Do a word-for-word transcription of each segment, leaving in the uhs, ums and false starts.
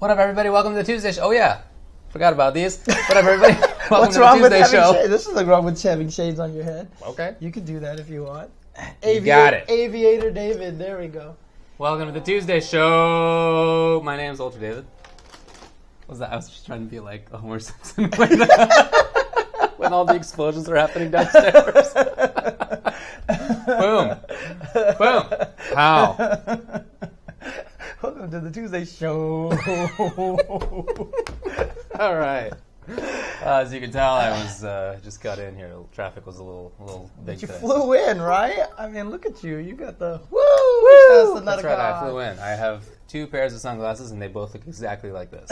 What up, everybody? Welcome to the Tuesday show. Oh, yeah. Forgot about these. What up, everybody? Welcome What's to wrong the Tuesday with show. Shades? This is wrong with having shades on your head. Okay. You can do that if you want. You Avi- got it. Aviator David. There we go. Welcome to the Tuesday show. My name's Ultra David. What was that? I was just trying to be like Homer Simpson when, uh, when all the explosions were happening downstairs. Boom. Boom. Pow. Welcome to the Tuesday show. All right. Uh, as you can tell, I was uh, just got in here. Traffic was a little, a little big. But you today. Flew in, right? I mean, look at you. You got the woo. woo! That's right. God. I flew in. I have two pairs of sunglasses, and they both look exactly like this.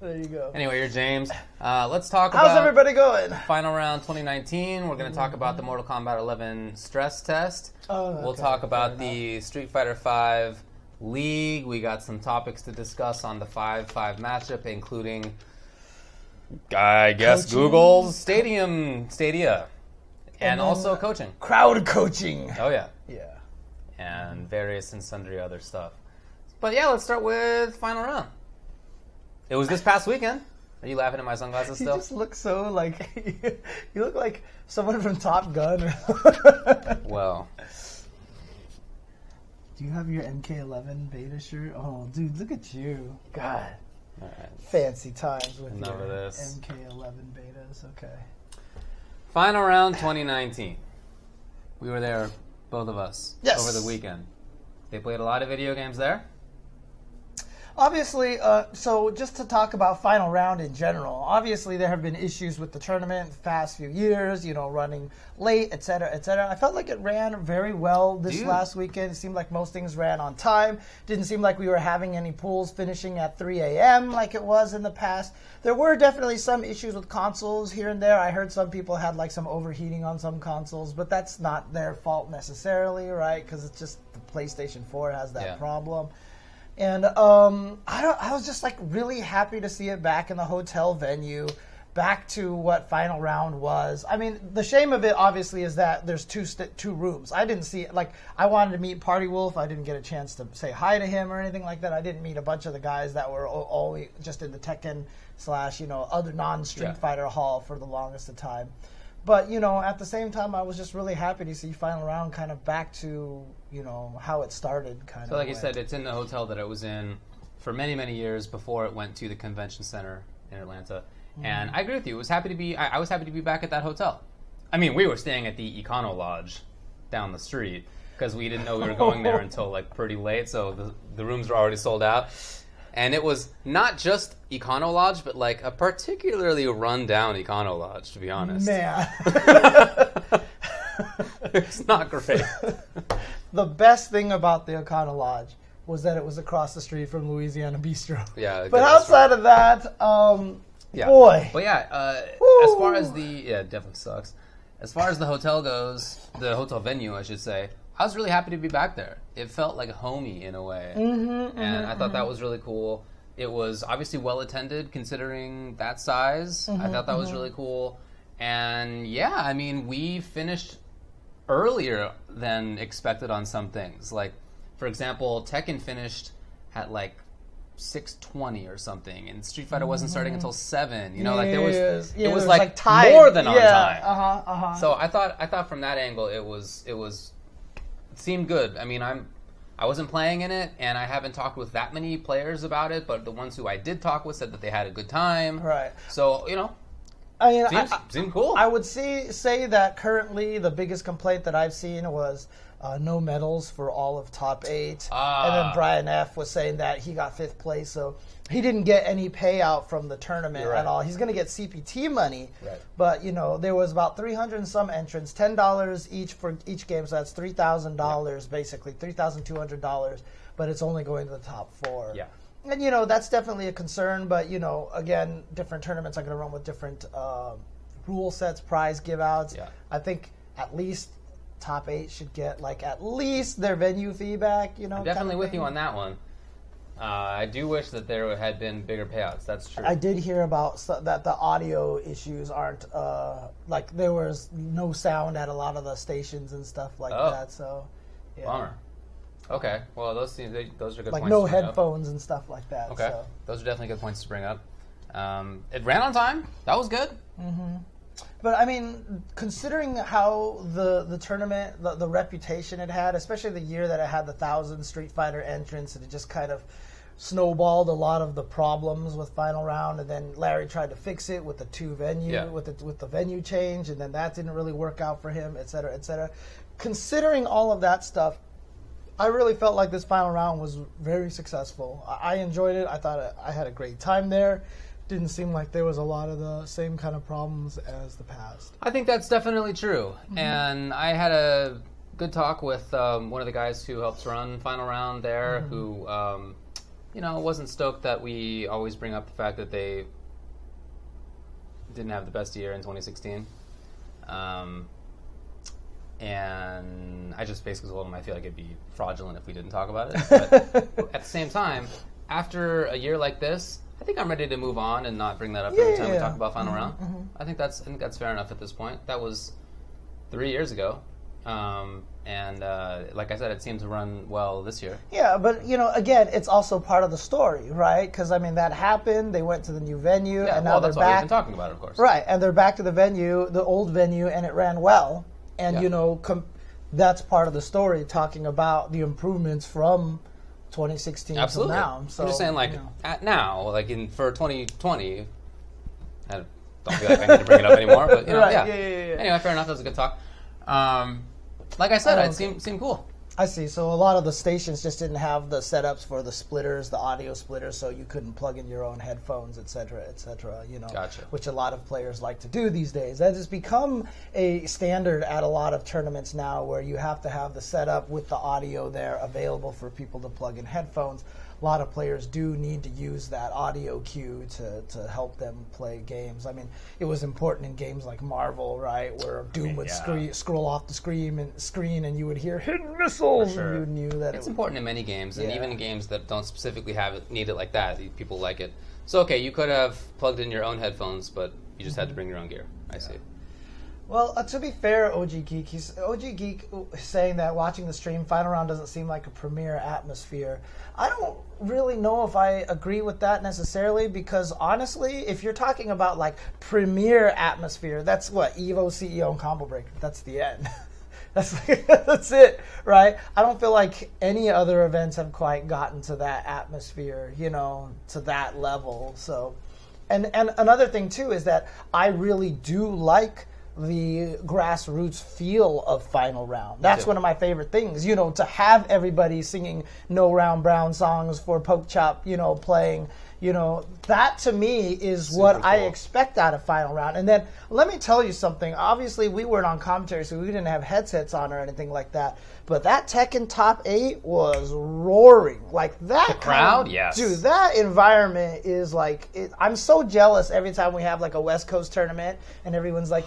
There you go. Anyway, you're James. Uh, let's talk. How's about how's everybody going? Final round twenty nineteen. We're going to talk about the Mortal Kombat eleven stress test. Oh, okay. We'll talk about the Street Fighter five League. We got some topics to discuss on the five five matchup, including, I guess, coaching. Google's stadium stadia, and, and also coaching, crowd coaching. Oh yeah, yeah, and various and sundry other stuff. But yeah, let's start with final round. It was this past weekend. Are you laughing at my sunglasses still? You just look so like... You look like someone from Top Gun. Well. Do you have your M K eleven beta shirt? Oh, dude, look at you. God. All right. Fancy times with Enough your this. M K eleven betas. Okay. Final round twenty nineteen. We were there, both of us, yes. over the weekend. They played a lot of video games there. Obviously, uh, so just to talk about final round in general, obviously there have been issues with the tournament the past few years, you know, running late, et cetera, et cetera. I felt like it ran very well this Dude. last weekend. It seemed like most things ran on time. Didn't seem like we were having any pools finishing at three a.m. like it was in the past. There were definitely some issues with consoles here and there. I heard some people had like some overheating on some consoles, but that's not their fault necessarily, right? Because it's just the PlayStation four has that yeah. problem. And um, I, don't, I was just like really happy to see it back in the hotel venue, back to what final round was. I mean, the shame of it obviously is that there's two st- two rooms. I didn't see it. Like, I wanted to meet Party Wolf. I didn't get a chance to say hi to him or anything like that. I didn't meet a bunch of the guys that were always just in the Tekken slash, you know, other non-Street yeah. Fighter hall for the longest of time. But, you know, at the same time, I was just really happy to see Final Round kind of back to, you know, how it started kind of. So like you said, it's in the hotel that it was in for many, many years before it went to the convention center in Atlanta. Mm. And I agree with you. It was happy to be, I, I was happy to be back at that hotel. I mean, we were staying at the Econo Lodge down the street because we didn't know we were going there until like pretty late. So the, the rooms were already sold out. And it was not just Econo Lodge, but like a particularly run-down Econo Lodge, to be honest. Man. It's not great. The best thing about the Econo Lodge was that it was across the street from Louisiana Bistro. Yeah. But outside of that, um, yeah. boy. But yeah, uh, as far as the... Yeah, it definitely sucks. As far as the hotel goes, the hotel venue, I should say, I was really happy to be back there. It felt like homey in a way. Mm-hmm, mm-hmm, and I thought mm-hmm. that was really cool. It was obviously well attended considering that size. Mm-hmm, I thought that mm-hmm. was really cool. And yeah, I mean, we finished earlier than expected on some things. Like, for example, Tekken finished at like six twenty or something, and Street Fighter wasn't mm-hmm. starting until seven. You know, yes. like there was, yeah, it was, was like, like time. more than yeah. on time. Uh-huh, uh-huh. So I thought, I thought from that angle, it was, it was. Seemed good. I mean, I'm, I wasn't playing in it, and I haven't talked with that many players about it. But the ones who I did talk with said that they had a good time. Right. So you know, I mean, seems, I, seemed cool. I would see, say that currently the biggest complaint that I've seen was uh, no medals for all of top eight, uh, and then Brian F was saying that he got fifth place, so he didn't get any payout from the tournament right. at all. He's going to get C P T money, right. but you know there was about three hundred and some entrants, ten dollars each for each game, so that's three thousand dollars yeah. basically, three thousand two hundred dollars, but it's only going to the top four. Yeah. And, you know, that's definitely a concern, but, you know, again, different tournaments are going to run with different uh, rule sets, prize give-outs. Yeah. I think at least top eight should get, like, at least their venue fee back, you know. I'm definitely kind of with thing. you on that one. Uh, I do wish that there had been bigger payouts. That's true. I did hear about so, that the audio issues aren't, uh, like, there was no sound at a lot of the stations and stuff like oh. that, so. Yeah. Bummer. Okay. Well, those seem, they, those are good. Like points no to bring headphones up. and stuff like that. Okay. So. Those are definitely good points to bring up. Um, it ran on time. That was good. Mm-hmm. But I mean, considering how the the tournament, the, the reputation it had, especially the year that it had the thousand Street Fighter entrants, and it just kind of snowballed a lot of the problems with Final Round, and then Larry tried to fix it with the two venue, yeah. with the with the venue change, and then that didn't really work out for him, et cetera, et cetera. Considering all of that stuff, I really felt like this Final Round was very successful. I, I enjoyed it. I thought I had a great time there. Didn't seem like there was a lot of the same kind of problems as the past. I think that's definitely true. Mm-hmm. And I had a good talk with um, one of the guys who helps run Final Round there, mm-hmm. who, um, you know, wasn't stoked that we always bring up the fact that they didn't have the best year in twenty sixteen. Um, and I just basically told him I feel like it'd be fraudulent if we didn't talk about it. But at the same time, after a year like this, I think I'm ready to move on and not bring that up yeah, every time yeah. we talk about Final mm-hmm, Round. Mm-hmm. I think that's I think that's fair enough at this point. That was three years ago, um, and uh, like I said, it seemed to run well this year. Yeah, but you know, again, it's also part of the story, right? Because I mean, that happened. They went to the new venue, yeah, and now well, they're that's back. What we've been talking about, of course. Right, and they're back to the venue, the old venue, and it ran well. And yeah. you know, com that's part of the story, talking about the improvements from twenty sixteen Absolutely. Till now. So, I'm just saying, like, you know. at now, like, in for twenty twenty, I don't feel like I need to bring it up anymore, but, you know, right. yeah. Yeah, yeah, yeah. Anyway, fair enough. That was a good talk. Um, like I said, oh, it okay. seemed, seemed cool. I see. So a lot of the stations just didn't have the setups for the splitters, the audio splitters, so you couldn't plug in your own headphones, et cetera, et cetera, you know, gotcha. Which a lot of players like to do these days. That has become a standard at a lot of tournaments now, where you have to have the setup with the audio there available for people to plug in headphones. A lot of players do need to use that audio cue to, to help them play games. I mean, it was important in games like Marvel, right, where Doom I mean, would yeah. scree scroll off the screen and, screen and you would hear hidden missiles, sure. and you knew that it's it important in many games, yeah. and even in games that don't specifically have it, need it like that, people like it. So, okay, you could have plugged in your own headphones, but you just mm-hmm. had to bring your own gear. I yeah. see. Well, uh, to be fair, O G Geek, he's, O G Geek is saying that watching the stream, Final Round doesn't seem like a premiere atmosphere. I don't really know if I agree with that necessarily, because honestly, if you're talking about like premiere atmosphere, that's what, Evo, C E O, and Combo Breaker. That's the end. That's like, that's it, right? I don't feel like any other events have quite gotten to that atmosphere, you know, to that level. So, and and another thing too is that I really do like the grassroots feel of Final Round. That's one of my favorite things, you know, to have everybody singing No Round Brown songs for Poke Chop, you know, playing, you know, that to me is Super what cool. I expect out of Final Round. And then let me tell you something, obviously we weren't on commentary, so we didn't have headsets on or anything like that, but that Tekken Top eight was roaring. Like that the crowd, of, yes. Dude, that environment is like, it, I'm so jealous every time we have like a West Coast tournament and everyone's like,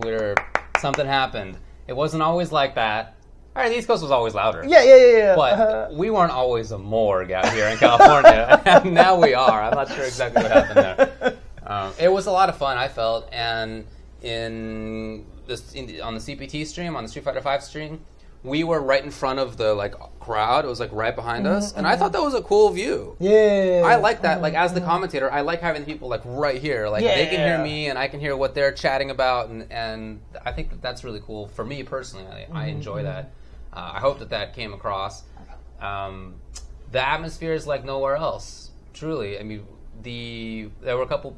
where something happened. It wasn't always like that. All right, the East Coast was always louder. Yeah, yeah, yeah. yeah. But uh, we weren't always a morgue out here in California. And now we are. I'm not sure exactly what happened there. Um, it was a lot of fun, I felt. And in, this, in the, on the C P T stream, on the Street Fighter five stream, we were right in front of the like crowd. It was like right behind mm-hmm, us. And mm-hmm. I thought that was a cool view. Yeah. I like that. Mm-hmm, like as the commentator, I like having people like right here. Like yeah. they can hear me and I can hear what they're chatting about. And, and I think that that's really cool for me personally. I, mm-hmm. I enjoy that. Uh, I hope that that came across. Um, the atmosphere is like nowhere else, truly. I mean, the there were a couple,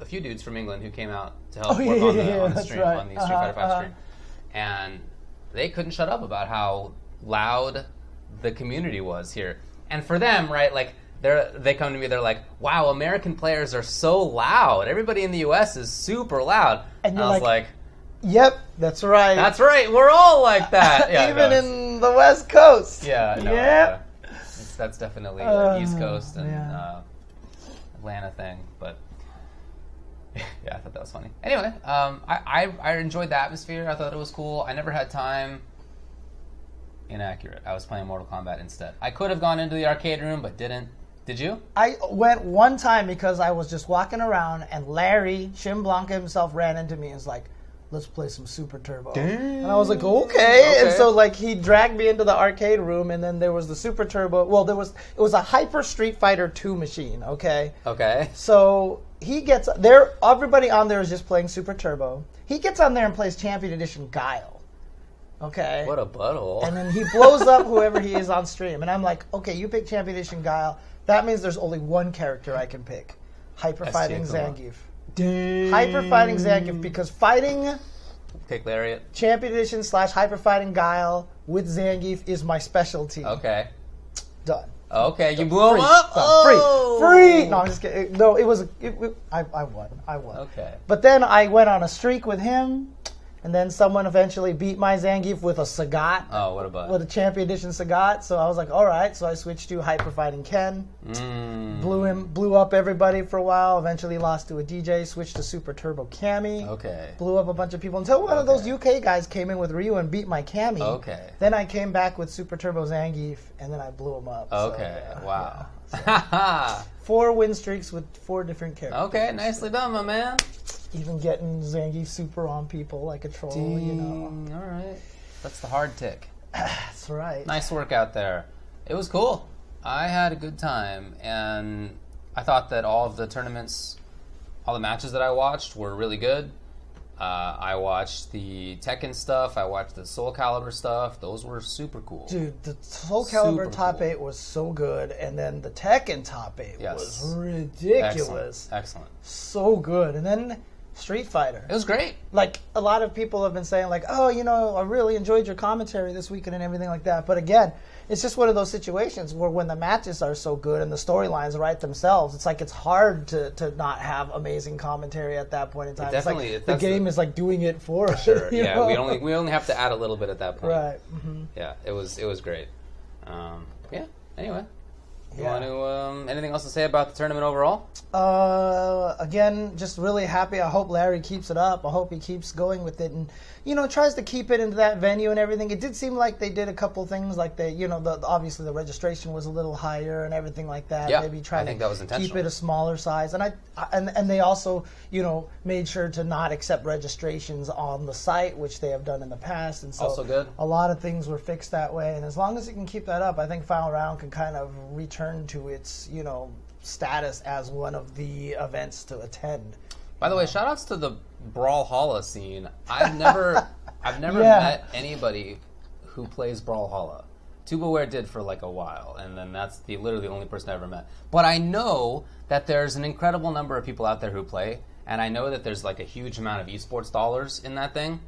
a few dudes from England who came out to help oh, work yeah, on the, yeah, on the stream, right. on the Street Fighter uh-huh, five uh-huh. stream, and they couldn't shut up about how loud the community was here. And for them, right, like they're they come to me, they're like, "Wow, American players are so loud. Everybody in the U S is super loud." And, and I was like, like yep, that's right. That's right. We're all like that. Yeah, even no, in the West Coast. Yeah. No, yeah. Uh, that's definitely uh, the East Coast and yeah. uh, Atlanta thing. But yeah, I thought that was funny. Anyway, um, I, I I enjoyed the atmosphere. I thought it was cool. I never had time. Inaccurate. I was playing Mortal Kombat instead. I could have gone into the arcade room, but didn't. Did you? I went one time because I was just walking around and Larry Shin Blanca himself ran into me and was like, let's play some Super Turbo. Damn. And I was like, okay. okay. And so like he dragged me into the arcade room, and then there was the Super Turbo. Well, there was it was a Hyper Street Fighter two machine. Okay. Okay. So he gets there. Everybody on there is just playing Super Turbo. He gets on there and plays Champion Edition Guile. Okay. What a butthole. And then he blows up whoever he is on stream. And I'm like, okay, you pick Champion Edition Guile. That means there's only one character I can pick. Hyper Fighting Zangief. Dang. Hyper Fighting Zangief, because fighting Pick Lariat. Champion Edition slash Hyper Fighting Guile with Zangief is my specialty. Okay. Done. Okay, you Done. blew free. him up? Oh. Free! Free! No, I'm just kidding. No, it was... It, it, I, I won. I won. Okay. But then I went on a streak with him, and then someone eventually beat my Zangief with a Sagat. Oh, what about With a Champion Edition Sagat. So I was like, all right. So I switched to Hyper Fighting Ken. Mm. Blew him, blew up everybody for a while. Eventually lost to a D J. Switched to Super Turbo Cammy. Okay. Blew up a bunch of people until one okay. of those U K guys came in with Ryu and beat my Cammy. Okay. Then I came back with Super Turbo Zangief, and then I blew him up. Okay. So, yeah, wow. Yeah. So, four win streaks with four different characters. Okay. Nicely done, my man. Even getting Zangief super on people like a troll, Ding. you know. All right. That's the hard tick. That's right. Nice work out there. It was cool. I had a good time, and I thought that all of the tournaments, all the matches that I watched were really good. Uh, I watched the Tekken stuff. I watched the Soul Calibur stuff. Those were super cool. Dude, the Soul Calibur super Top cool. eight was so good, and then the Tekken Top eight yes. was ridiculous. Excellent. Excellent. So good. And then Street Fighter. It was great. Like, a lot of people have been saying, like, oh, you know, I really enjoyed your commentary this weekend and everything like that. But again, it's just one of those situations where when the matches are so good and the storylines write themselves, it's like it's hard to, to not have amazing commentary at that point in time. It definitely, it's like the game the, is like doing it for us. Sure. Yeah, know? we only we only have to add a little bit at that point. Right. Mm-hmm. Yeah, it was it was great. Um, yeah. Anyway. You yeah. want to, um, anything else to say about the tournament overall? Uh, again, just really happy. I hope Larry keeps it up. I hope he keeps going with it and, you know, tries to keep it into that venue and everything. It did seem like they did a couple things, like they, you know, the, obviously the registration was a little higher and everything like that. Yeah, Maybe trying I think to that was intentional. keep it a smaller size. And I, and and they also, you know, made sure to not accept registrations on the site, which they have done in the past. And so also good. a lot of things were fixed that way. And as long as you can keep that up, I think Final Round can kind of return to its, you know, status as one of the events to attend. By the way, shout outs to the Brawlhalla scene. I've never I've never yeah. met anybody who plays Brawlhalla. TubaWare did for like a while, and then that's the literally the only person I ever met. But I know that there's an incredible number of people out there who play, and I know that there's like a huge amount of esports dollars in that thing.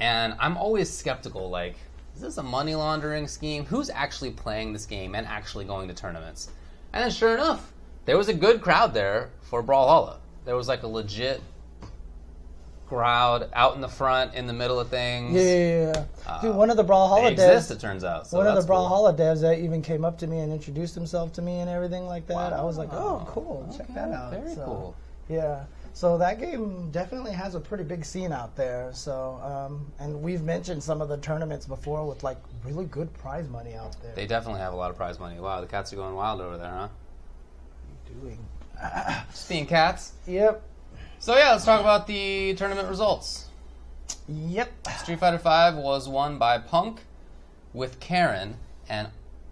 And I'm always skeptical, like, is this a money laundering scheme? Who's actually playing this game and actually going to tournaments? And then sure enough, there was a good crowd there for Brawlhalla. There was like a legit crowd out in the front, in the middle of things. Yeah, yeah, yeah. Uh, Dude, one of the Brawlhalla devs... They exist, it turns out. So one of the Brawlhalla cool. devs that even came up to me and introduced himself to me and everything like that. Wow. I was like, oh, cool. Okay, check that out. Very so, cool. Yeah. So that game definitely has a pretty big scene out there. So, um, and we've mentioned some of the tournaments before with like really good prize money out there. They definitely have a lot of prize money. Wow, the cats are going wild over there, huh? What are you doing? Just being cats. Yep. So yeah, let's talk about the tournament results. Yep. Street Fighter five was won by Punk with Karen, and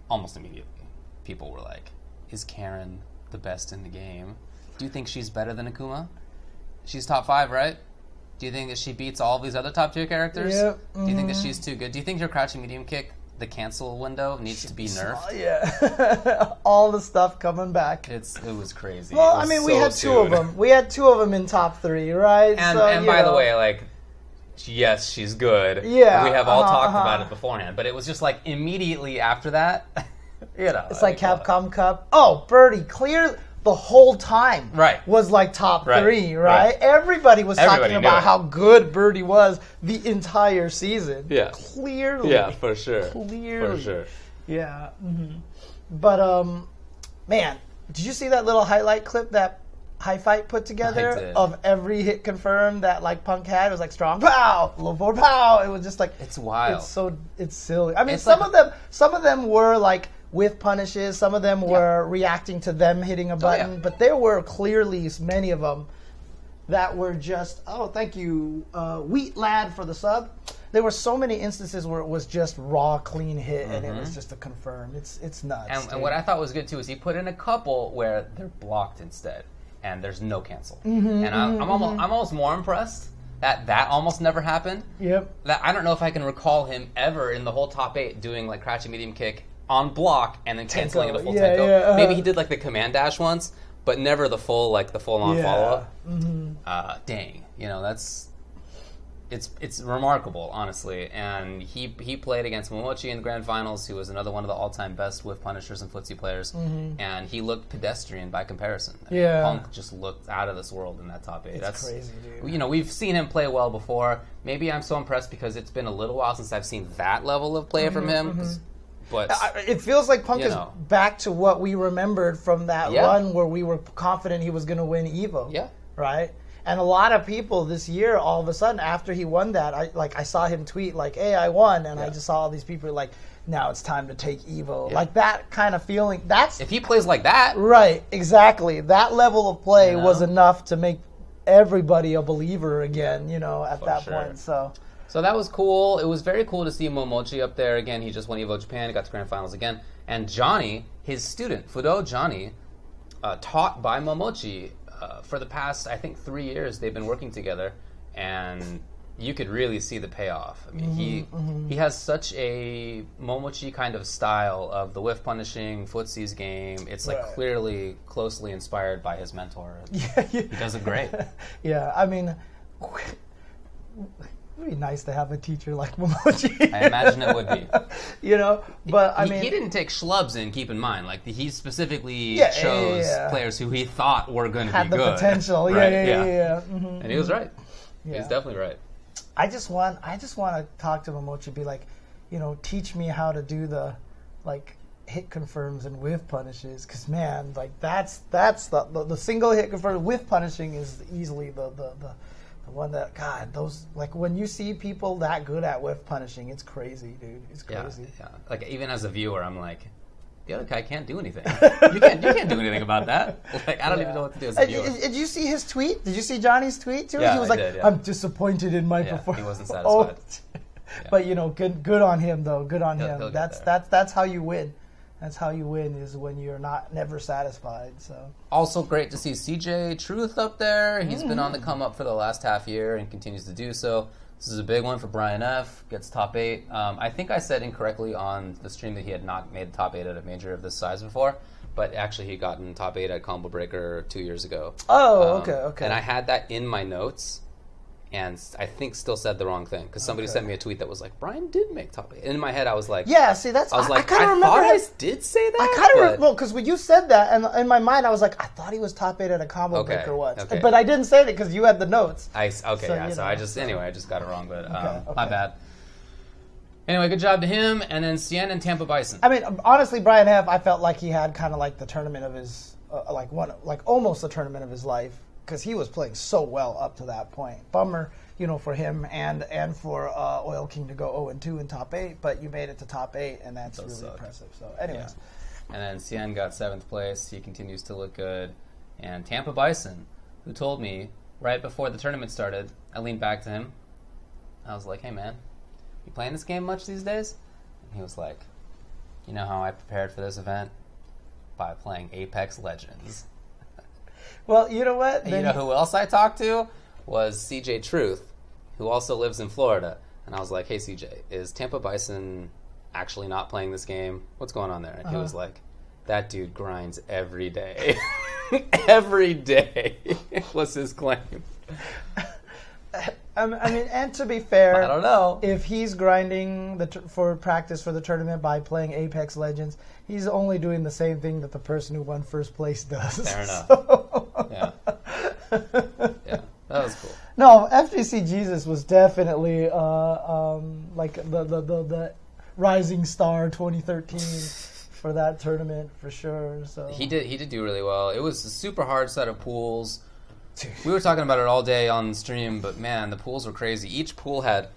almost immediately people were like, "Is Karen the best in the game? Do you think she's better than Akuma? She's top five, right? Do you think that she beats all these other top tier characters? Yep. Mm-hmm. Do you think that she's too good? Do you think your crouching medium kick, the cancel window, needs she to be nerfed?" Saw, yeah. all the stuff coming back. It's It was crazy. Well, was I mean, so we had two soon. of them. We had two of them in top three, right? And, so, and by know. the way, like, yes, she's good. Yeah. We have all uh-huh, talked uh-huh. about it beforehand. But it was just like immediately after that, you know. It's like, like Capcom Cup. Oh, Birdie, clear... the whole time right. was like top right. three, right? right? Everybody was Everybody talking about it. how good Birdie was the entire season. Yeah. Clearly. Yeah, for sure. Clearly. For sure. Yeah. Mm-hmm. But, um, man, did you see that little highlight clip that High Fight put together of every hit confirmed that like Punk had? It was like strong pow, low forward pow. It was just like... It's wild. It's so... It's silly. I mean, it's some like, of them. some of them were like... with punishes. Some of them were yeah. reacting to them hitting a button, oh, yeah. but there were clearly many of them that were just, oh, thank you, uh, Wheat Lad for the sub. There were so many instances where it was just raw, clean hit, mm-hmm. and it was just a confirm. It's it's nuts. And, and what I thought was good, too, is he put in a couple where they're blocked instead, and there's no cancel. Mm-hmm, and I'm, mm-hmm. I'm, almost, I'm almost more impressed that that almost never happened. Yep. That I don't know if I can recall him ever in the whole top eight doing, like, crouching medium kick on block and then canceling it a full yeah, tenko. Yeah, uh, Maybe he did, like, the command dash once, but never the full, like, the full-on yeah. follow-up. Mm-hmm. uh, dang. You know, that's... It's it's remarkable, honestly, and he he played against Momochi in the grand finals, who was another one of the all-time best whiff punishers and footsie players, mm-hmm. and he looked pedestrian by comparison. I mean, yeah, Punk just looked out of this world in that top eight. It's That's crazy, dude. You know, we've seen him play well before. Maybe I'm so impressed because it's been a little while since I've seen that level of play mm-hmm, from him. Mm-hmm. But it feels like Punk is know. back to what we remembered from that yeah. run where we were confident he was going to win EVO. Yeah, right. And a lot of people this year, all of a sudden, after he won that, I like I saw him tweet like, "Hey, I won," and yeah. I just saw all these people like, "Now it's time to take EVO." Yeah. Like that kind of feeling. That's if he plays like that, right? Exactly. That level of play you know? was enough to make everybody a believer again. You know, at For that sure. point. So, so that was cool. It was very cool to see Momochi up there again. He just won EVO Japan. He got to grand finals again. And Johnny, his student, Fudo Johnny, uh, taught by Momochi. Uh, for the past, I think, three years, they've been working together, and you could really see the payoff. I mean, mm-hmm, he mm-hmm. he has such a Momochi kind of style of the whiff punishing, footsies game. It's like right. clearly closely inspired by his mentor. Yeah, yeah. He does it great. yeah, I mean, it would be nice to have a teacher like Momochi. I imagine it would be. You know, but I he, mean... He didn't take schlubs in, keep in mind. Like, he specifically yeah, chose yeah, yeah. players who he thought were going to be good. Had the potential. right? Yeah, yeah, yeah. yeah. Mm-hmm, and mm-hmm. he was right. Yeah. He was definitely right. I just want I just want to talk to Momochi, be like, you know, teach me how to do the, like, hit confirms and whiff punishes. Because, man, like, that's that's the, the, the single hit confirm. Whiff punishing is easily the... the, the The one that, God, those, like, when you see people that good at whiff punishing, it's crazy, dude. It's crazy. Yeah, yeah. Like, even as a viewer, I'm like, the other guy can't do anything. you, can't, you can't do anything about that. Like, I don't yeah. even know what to do as a viewer. Did, did you see his tweet? Did you see Johnny's tweet, too? Yeah, he was I like, did, yeah. I'm disappointed in my yeah, performance. He wasn't satisfied. oh. yeah. But, you know, good good on him, though. Good on he'll, him. He'll that's that's That's how you win. That's how you win, is when you're not never satisfied. So also great to see C J Truth up there. He's mm. been on the come up for the last half year and continues to do so. This is a big one for Brian F. Gets top eight. Um, I think I said incorrectly on the stream that he had not made top eight at a major of this size before, but actually he got in top eight at Combo Breaker two years ago. Oh, um, okay, okay. And I had that in my notes. And I think still said the wrong thing because somebody okay. sent me a tweet that was like, Brian did make top eight. And in my head, I was like, yeah, see, that's I was I, like, I, I remember thought his, I did say that. I kind of re- well, because when you said that, and in my mind, I was like, I thought he was top eight at a combo okay, breaker once, okay. but I didn't say it because you had the notes. I okay, so, yeah. So know. I just anyway, I just got it wrong, but um, okay, okay. my bad. Anyway, good job to him, and then Sienna and Tampa Bison. I mean, honestly, Brian F. I felt like he had kind of like the tournament of his, uh, like one, like almost the tournament of his life. Because he was playing so well up to that point. Bummer, you know, for him and and for uh, Oil King to go zero and two in top eight, but you made it to top eight, and that's really suck. impressive. So, anyways. Yeah. And then Cien got seventh place. He continues to look good. And Tampa Bison, who told me right before the tournament started, I leaned back to him. I was like, hey, man, you playing this game much these days? And he was like, you know how I prepared for this event? By playing Apex Legends. Well, you know what? Then you know who else I talked to was C J Truth, who also lives in Florida. And I was like, hey, C J, is Tampa Bison actually not playing this game? What's going on there? And uh-huh. he was like, that dude grinds every day. every day was his claim. I mean, and to be fair, I don't know if he's grinding the t- for practice for the tournament by playing Apex Legends. He's only doing the same thing that the person who won first place does. Fair enough. So. Yeah, yeah, that was cool. No, F G C Jesus was definitely uh, um, like the the, the the rising star twenty thirteen for that tournament for sure. So he did he did do really well. It was a super hard set of pools. We were talking about it all day on stream, but man, the pools were crazy. Each pool had,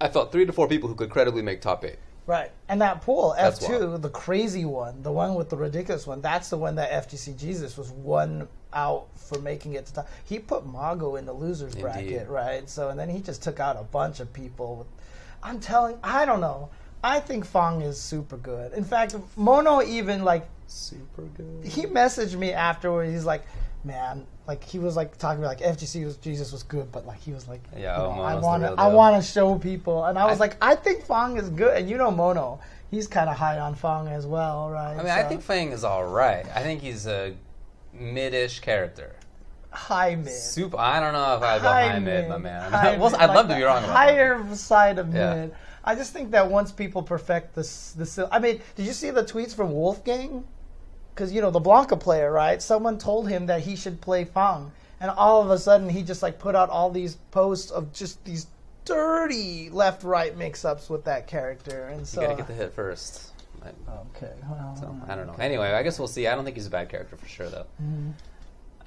I felt, three to four people who could credibly make top eight. Right. And that pool, that's F two, wild. The crazy one, the one with the ridiculous one, that's the one that F G C Jesus was one out for making it to top. He put Mago in the loser's Indeed. bracket, right? So, and then he just took out a bunch of people. With, I'm telling, I don't know. I think Fong is super good. In fact, Mono even, like, super good. He messaged me afterwards. He's like, man, like, he was like talking about like F G C was, Jesus was good, but like he was like, yeah, you know, I want to I want to show people, and I was I, like, I think Fong is good, and you know Mono, he's kind of high on Fong as well, right? I mean, so. I think Fong is all right. I think he's a mid-ish character. High mid. Super. I don't know if I'd go high mid, mid, my man. High well, mid, I'd like love to be wrong about that. Higher side of yeah. mid. I just think that once people perfect this, this, I mean, did you see the tweets from Wolfgang? Because, you know, the Blanca player, right? Someone told him that he should play Fong. And all of a sudden, he just, like, put out all these posts of just these dirty left-right mix-ups with that character. And so, you gotta get the hit first. Like, okay. Well, so, I don't know. Okay. Anyway, I guess we'll see. I don't think he's a bad character for sure, though. Mm-hmm.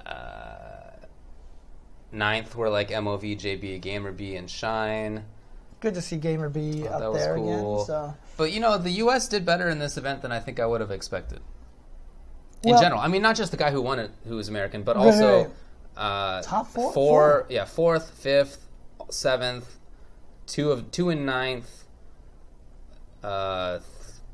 uh, ninth were, like, M O V, J B, Gamer B, and Shine. Good to see Gamer B oh, up there cool. again. So. But, you know, the U S did better in this event than I think I would have expected. In well, general, I mean, not just the guy who won it, who was American, but also right, right. Uh, top four, four, yeah, fourth, fifth, seventh, two of two and ninth, uh,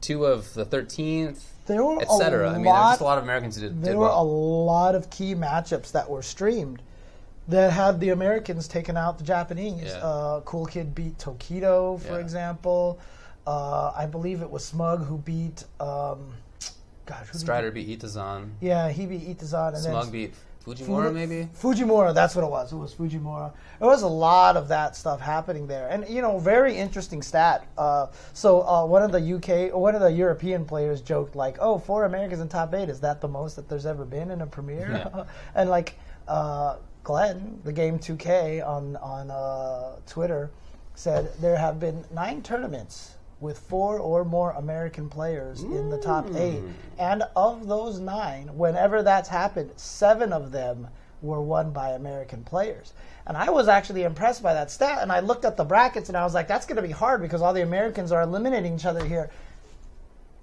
two of the thirteenth, et cetera. I mean, there's just a lot of Americans who did. There did were well. a lot of key matchups that were streamed that had the Americans taken out the Japanese. Yeah. Uh, Cool Kid beat Tokido, for yeah. example. Uh, I believe it was Smug who beat. Um, Gosh, Strider beat Itazan. Yeah, he beat Itazan. And Smug then beat Fujimura, Fuji maybe? Fujimura, that's what it was. It was Fujimura. There was a lot of that stuff happening there. And, you know, very interesting stat. Uh, so uh, one of the U K, or one of the European players joked, like, oh, four Americans in top eight, is that the most that there's ever been in a premiere? Yeah. And, like, uh, Glenn, the game two K on, on uh, Twitter, said there have been nine tournaments with four or more American players Ooh. in the top eight. And of those nine, whenever that's happened, seven of them were won by American players. And I was actually impressed by that stat, and I looked at the brackets, and I was like, that's going to be hard because all the Americans are eliminating each other here.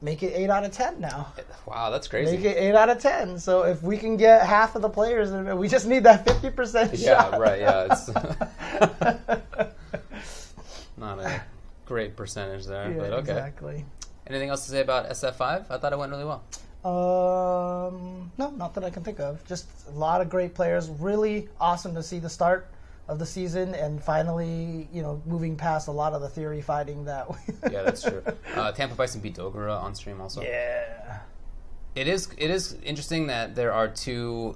Make it eight out of ten now. Wow, that's crazy. Make it eight out of ten. So if we can get half of the players, we just need that fifty percent yeah, shot. Yeah, right, yeah. It's not a great percentage there, yeah, but okay. Exactly. Anything else to say about S F five? I thought it went really well. Um, no, not that I can think of. Just a lot of great players. Really awesome to see the start of the season and finally, you know, moving past a lot of the theory fighting that way. Yeah, that's true. Uh, Tampa Bison beat Dogura on stream also. Yeah. It is it is interesting that there are two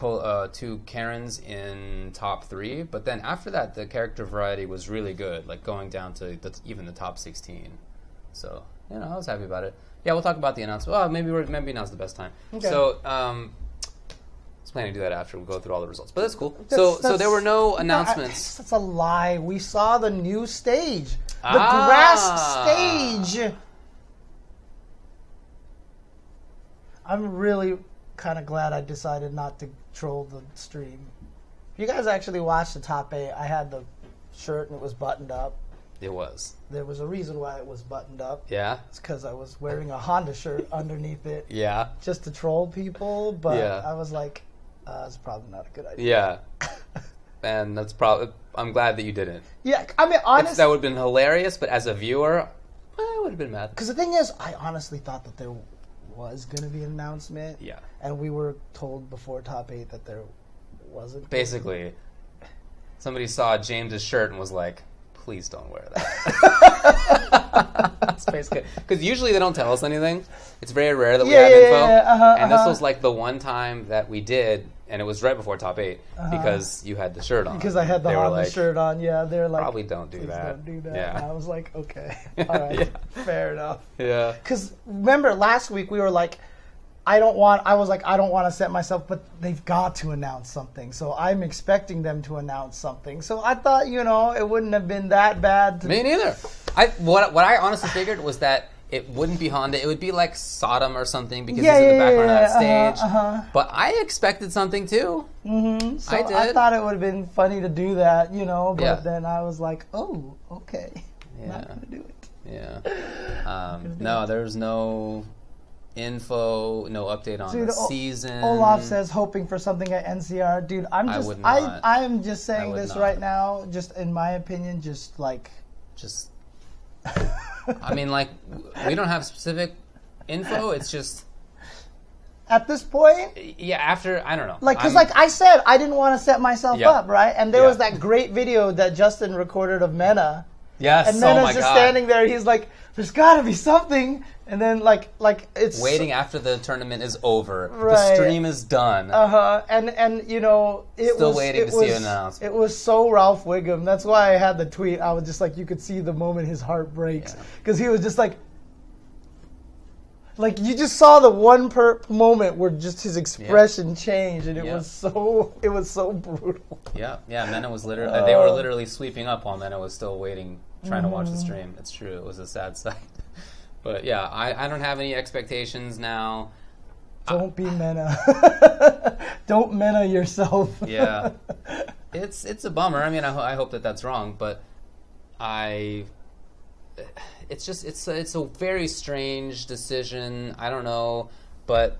Uh, two Karens in top three, but then after that, the character variety was really good, like going down to the, even the top sixteen. So, you know, I was happy about it. Yeah, we'll talk about the announcement. Well, maybe we're, maybe now's the best time. Okay. So, um, I was planning to do that after we go through all the results, but that's cool. That's, so, that's, so there were no announcements. That's a lie. We saw the new stage, the ah. grass stage. I'm really kind of glad I decided not to troll the stream. If you guys actually watched the top eight, I had the shirt and it was buttoned up. It was. There was a reason why it was buttoned up. Yeah. It's because I was wearing a Honda shirt underneath it. Yeah. Just to troll people, but yeah. I was like, uh, it's probably not a good idea. Yeah. And that's probably. I'm glad that you didn't. Yeah, I mean, honestly, that would have been hilarious. But as a viewer, I would have been mad. Because the thing is, I honestly thought that there was going to be an announcement. Yeah. And we were told before top eight that there wasn't. Basically, somebody saw James's shirt and was like, please don't wear that. That's basically. Because usually they don't tell us anything. It's very rare that we yeah, have yeah, info. Yeah, uh-huh, and uh-huh. this was like the one time that we did, and it was right before top eight uh-huh. because you had the shirt on. Because I had the Honda like, shirt on. Yeah, they're like, probably don't do that. Don't do that. Yeah. And I was like, okay, all right, yeah. fair enough. Yeah. Because remember last week we were like, I don't want. I was like, I don't want to set myself, but they've got to announce something. So I'm expecting them to announce something. So I thought, you know, it wouldn't have been that bad. To Me neither. I what what I honestly figured was that it wouldn't be Honda. It would be like Sodom or something because yeah, he's in the background yeah, yeah, of that stage. Uh-huh, uh-huh. But I expected something too. Mm-hmm. So I did. I thought it would have been funny to do that, you know. But yeah. then I was like, oh, okay, yeah. I'm not gonna do it. Yeah. Um, no, there's no info, no update on Dude, the season. Olaf says hoping for something at N C R. Dude, I'm just I would not. I I'm just saying this not. right now, just in my opinion, just like just I mean, like, we don't have specific info. It's just at this point, yeah. After I don't know, like, because like I said, I didn't want to set myself yeah. up, right? And there yeah. was that great video that Justin recorded of Mena. Yes, and Mena's oh my just God. standing there. He's like, "There's got to be something." And then like, like it's waiting after the tournament is over. Right. The stream is done. Uh huh. And and you know, it still was, waiting it to was, see an announcement. It was so Ralph Wiggum. That's why I had the tweet. I was just like, you could see the moment his heart breaks because yeah. he was just like. Like, you just saw the one per moment where just his expression yeah. changed, and it yeah. was so it was so brutal. Yeah, yeah. Mena was literally uh, they were literally sweeping up while Mena was still waiting, trying mm-hmm. to watch the stream. It's true. It was a sad sight. But yeah, I, I don't have any expectations now. Don't I, be Mena. Don't Mena yourself. Yeah, it's it's a bummer. I mean, I, I hope that that's wrong, but I. It's just it's a, it's a very strange decision. I don't know, but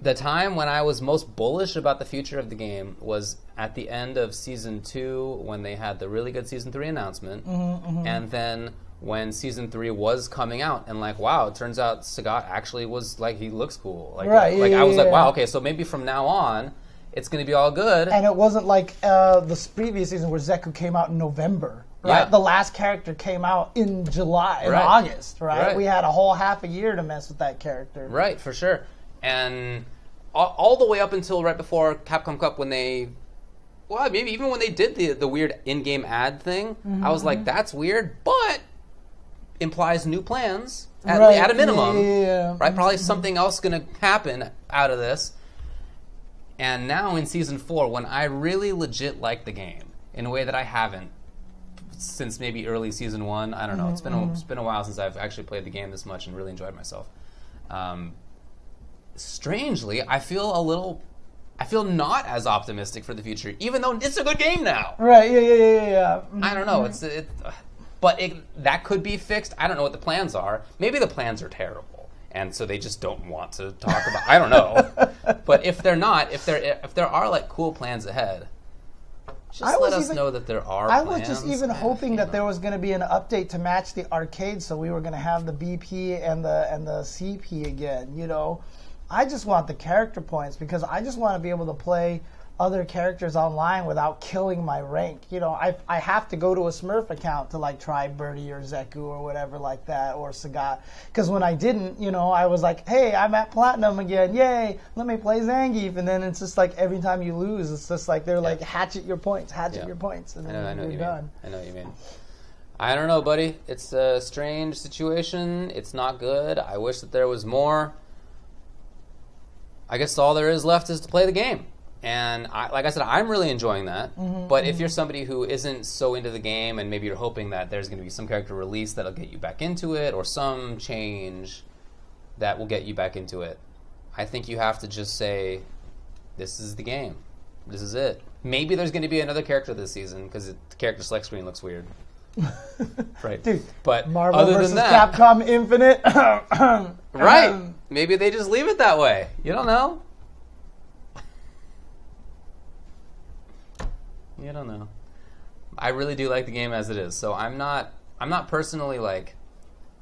the time when I was most bullish about the future of the game was at the end of season two when they had the really good season three announcement, mm-hmm, mm-hmm. and then when season three was coming out, and like wow, it turns out Sagat actually was like he looks cool. Like right, like yeah, I was yeah, like wow, okay, so maybe from now on it's going to be all good. And it wasn't like uh, the previous season where Zeku came out in November. Right, yeah. The last character came out in July, in right. August, right? right? We had a whole half a year to mess with that character. Right, for sure. And all, all the way up until right before Capcom Cup when they, well, maybe even when they did the, the weird in-game ad thing, mm-hmm. I was like, that's weird, but implies new plans at, right. at a minimum. Yeah, yeah, yeah. Right, probably mm-hmm. something else going to happen out of this. And now in Season four, when I really legit like the game in a way that I haven't, since maybe early season one, I don't know. Mm-hmm. It's been a, it's been a while since I've actually played the game this much and really enjoyed myself. Um, strangely, I feel a little, I feel not as optimistic for the future, even though it's a good game now. Right? Yeah, yeah, yeah, yeah. Mm-hmm. I don't know. It's it, but it that could be fixed. I don't know what the plans are. Maybe the plans are terrible, and so they just don't want to talk about. I don't know. But if they're not, if there if there are like cool plans ahead. Just let us even, know that there are I plans. I was just even and, hoping that know. there was going to be an update to match the arcade, so we were going to have the B P and the and the C P again, you know. I just want the character points because I just want to be able to play other characters online without killing my rank. You know, I I have to go to a Smurf account to, like, try Birdie or Zeku or whatever like that or Sagat. Because when I didn't, you know, I was like, hey, I'm at Platinum again. Yay, let me play Zangief. And then it's just like every time you lose, it's just like they're yeah. like, hatchet your points, hatchet yeah. your points. And then I know, I know you're you done. Mean. I know what you mean. I don't know, buddy. It's a strange situation. It's not good. I wish that there was more. I guess all there is left is to play the game. And I, like I said, I'm really enjoying that. Mm-hmm, but mm-hmm. if you're somebody who isn't so into the game and maybe you're hoping that there's going to be some character release that'll get you back into it or some change that will get you back into it, I think you have to just say, this is the game. This is it. Maybe there's going to be another character this season because the character select screen looks weird. Right. Dude, but Marvel other versus than that, Capcom Infinite. Right. Maybe they just leave it that way. You don't know. I don't know. I really do like the game as it is, so I'm not. I'm not personally like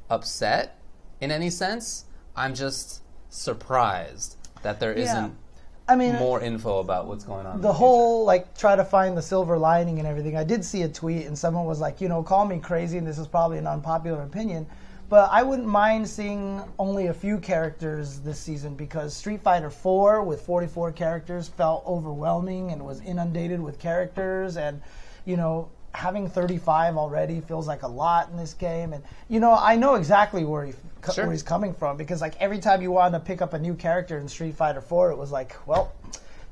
upset in any sense. I'm just surprised that there yeah. isn't. I mean, more info about what's going on. The, the whole like try to find the silver lining and everything. I did see a tweet and someone was like, you know, call me crazy, and this is probably an unpopular opinion, but I wouldn't mind seeing only a few characters this season because Street Fighter four with forty-four characters felt overwhelming and was inundated with characters, and you know, having thirty-five already feels like a lot in this game. And you know, I know exactly where he sure. where he's coming from because like every time you wanted to pick up a new character in Street Fighter four, it was like, well,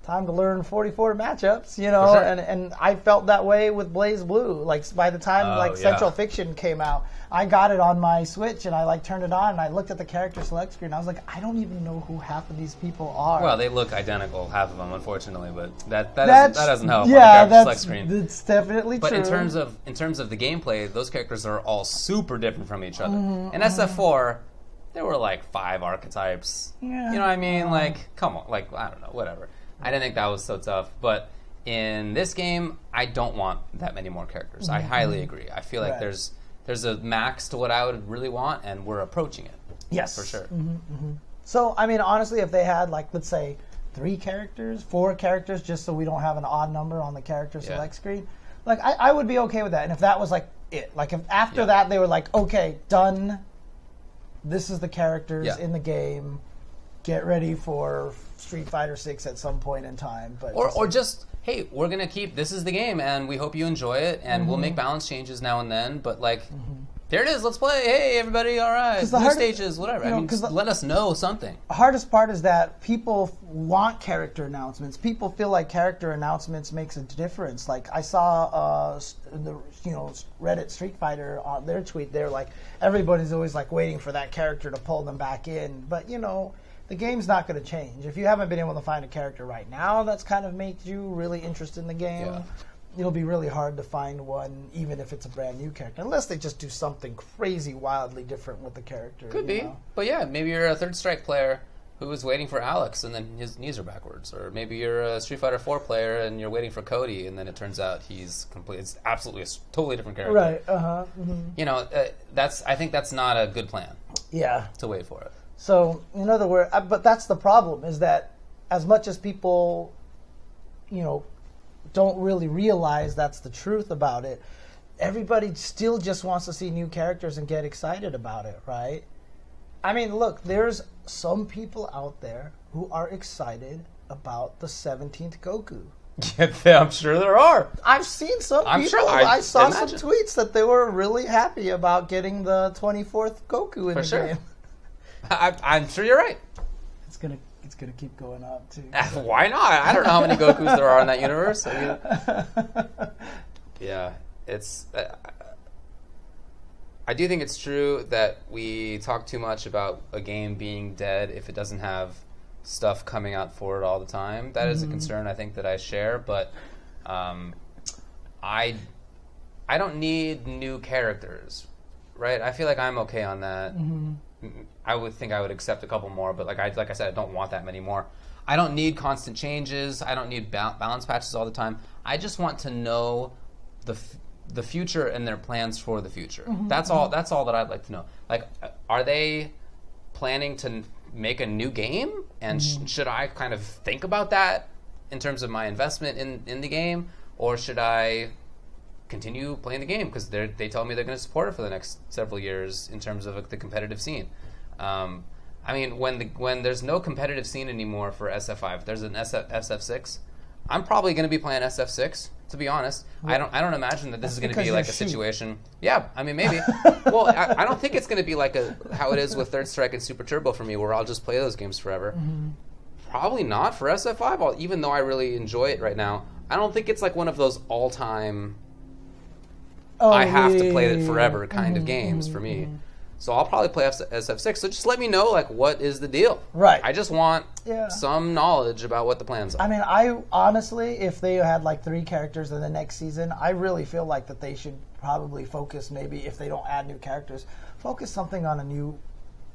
time to learn forty-four matchups, you know, sure. and, and I felt that way with Blaze Blue. Like by the time oh, like yeah. Central Fiction came out, I got it on my Switch and I like turned it on and I looked at the character select screen and I was like, I don't even know who half of these people are. Well, they look identical, half of them, unfortunately, but that that, that's, doesn't, that doesn't help yeah, on the character select screen. That's definitely but true. But in terms of in terms of the gameplay, those characters are all super different from each other. Mm-hmm. In S F four, there were like five archetypes. Yeah. You know what I mean? Like, come on, like I don't know, whatever. I didn't think that was so tough, but in this game, I don't want that many more characters. Mm-hmm. I highly agree. I feel like right. there's there's a max to what I would really want, and we're approaching it. Yes, for sure. Mm-hmm, mm-hmm. So, I mean, honestly, if they had like, let's say, three characters, four characters, just so we don't have an odd number on the character select yeah. screen, like I, I would be okay with that. And if that was like it, like if after yeah. that they were like, okay, done. This is the characters yeah. in the game. Get ready for Street Fighter six at some point in time. But or, or just, hey, we're going to keep, this is the game, and we hope you enjoy it, and mm-hmm. we'll make balance changes now and then, but like, mm-hmm. there it is, let's play, hey, everybody, all right, new hard- stages, whatever. You know, I mean, the, let us know something. The hardest part is that people want character announcements. People feel like character announcements makes a difference. Like, I saw uh, the you know Reddit Street Fighter on their tweet, they're like, everybody's always like waiting for that character to pull them back in, but you know, the game's not going to change. If you haven't been able to find a character right now that's kind of made you really interested in the game, yeah. it'll be really hard to find one, even if it's a brand new character, unless they just do something crazy, wildly different with the character. Could be. Know? But yeah, maybe you're a Third Strike player who is waiting for Alex and then his knees are backwards. Or maybe you're a Street Fighter four player and you're waiting for Cody and then it turns out he's complete. It's absolutely a totally different character. Right, uh-huh. Mm-hmm. You know, uh, that's. I think that's not a good plan. Yeah. To wait for it. So, in other words, but that's the problem, is that as much as people, you know, don't really realize that's the truth about it, everybody still just wants to see new characters and get excited about it, right? I mean, look, there's some people out there who are excited about the seventeenth Goku. Yeah, I'm sure there are. I've seen some I'm people. Sure, I, I saw imagine. some tweets that they were really happy about getting the twenty-fourth Goku in For the sure. game. I, I'm sure you're right. It's gonna, it's gonna keep going up too. Why not? I don't know how many Gokus there are in that universe. I mean, yeah, it's. Uh, I do think it's true that we talk too much about a game being dead if it doesn't have stuff coming out for it all the time. That mm-hmm. is a concern I think that I share, but um, I, I don't need new characters, right? I feel like I'm okay on that. Mm-hmm. I would think I would accept a couple more, but like I like I said, I don't want that many more. I don't need constant changes. I don't need ba- balance patches all the time. I just want to know the f- the future and their plans for the future. Mm-hmm. That's all. That's all that I'd like to know. Like, are they planning to n- make a new game? And mm-hmm. sh- should I kind of think about that in terms of my investment in, in the game, or should I continue playing the game because they they tell me they're going to support it for the next several years in terms of the competitive scene? Um, I mean, when the when there's no competitive scene anymore for S F five, there's an S F six. I'm probably going to be playing S F six, to be honest. What? I don't I don't imagine that this That's is going to be like a sheep. situation. Yeah, I mean maybe. Well, I, I don't think it's going to be like a how it is with Third Strike and Super Turbo for me, where I'll just play those games forever. Mm-hmm. Probably not for S F five. I'll, even though I really enjoy it right now, I don't think it's like one of those all time. Oh, I have yeah, to play it forever kind mm-hmm, of games for me. Mm-hmm. So I'll probably play S F six. So just let me know, like, what is the deal? Right. I just want yeah. some knowledge about what the plans are. I mean, I honestly, if they had, like, three characters in the next season, I really feel like that they should probably focus, maybe, if they don't add new characters, focus something on a new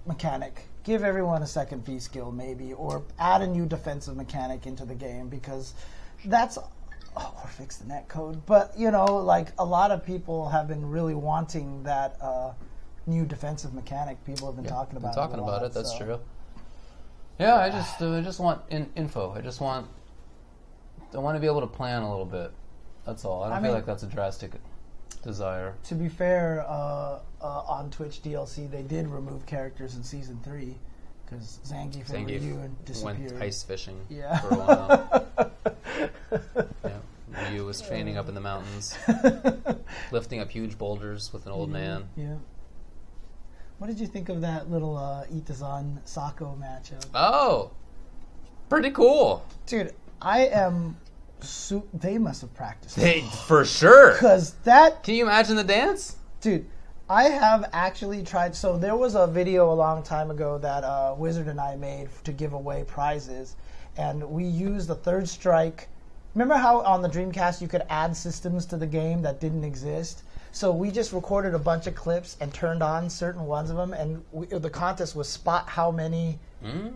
mechanic. Give everyone a second V skill, maybe, or add a new defensive mechanic into the game, because that's... Oh, or fix the netcode. But, you know, like, a lot of people have been really wanting that uh, new defensive mechanic. People have been yeah, talking about talking it. talking about it, that's so. true. Yeah, I just uh, I just want in- info. I just want... I want to be able to plan a little bit. That's all. I don't I feel mean, like that's a drastic desire. To be fair, uh, uh, on Twitch D L C, they did remove characters in Season three because Zangief, Zangief and Ryu disappeared. Went ice fishing yeah. for a while. Yeah, Ryu was training up in the mountains, lifting up huge boulders with an old yeah, man. Yeah. What did you think of that little uh, Itazan Sako matchup? Oh, pretty cool, dude. I am. So they must have practiced. They, for sure. Because that. Can you imagine the dance, dude? I have actually tried. So there was a video a long time ago that uh, Wizard and I made to give away prizes, and we used the Third Strike. Remember how on the Dreamcast you could add systems to the game that didn't exist? So we just recorded a bunch of clips and turned on certain ones of them, and we, the contest was spot how many, mm.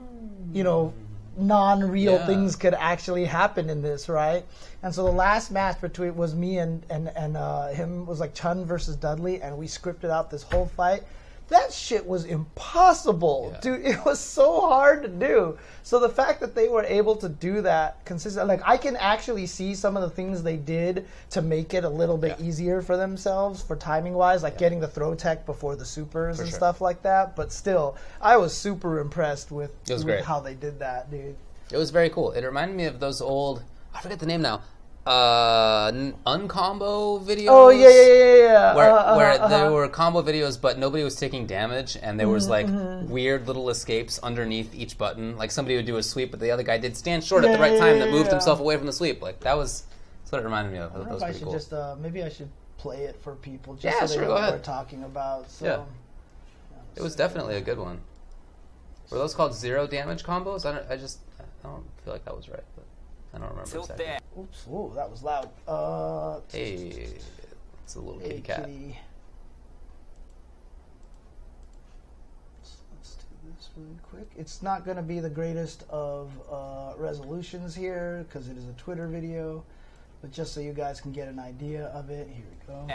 you know, non-real yeah. things could actually happen in this, right? And so the last match between was me and and and uh, him was like Chun versus Dudley, and we scripted out this whole fight. That shit was impossible, yeah. dude. It was so hard to do. So the fact that they were able to do that consistently, like I can actually see some of the things they did to make it a little bit yeah. easier for themselves for timing-wise, like yeah. getting the throw tech before the supers for and sure. stuff like that. But still, I was super impressed with, with how they did that, dude. It was very cool. It reminded me of those old, I forget the name now, Uh, uncombo videos. Oh yeah, yeah, yeah, yeah. Where, uh, where uh, there uh, were combo videos, but nobody was taking damage, and there was mm-hmm, like mm-hmm. weird little escapes underneath each button. Like somebody would do a sweep, but the other guy did stand short yeah, at the right yeah, time yeah, that moved yeah. himself away from the sweep. Like that was that's what it reminded me of. I that was if I should cool. just uh, maybe I should play it for people just yeah, so sure, they know what we're talking about. So. Yeah, it was definitely a good one. Were those called zero damage combos? I don't. I just I don't feel like that was right. But. I don't remember exactly. Oops, whoa, that was loud. Uh, hey, it's a little hey, kitty cat. Kitty. Let's, let's do this really quick. It's not going to be the greatest of uh, resolutions here because it is a Twitter video, but just so you guys can get an idea of it, here we go.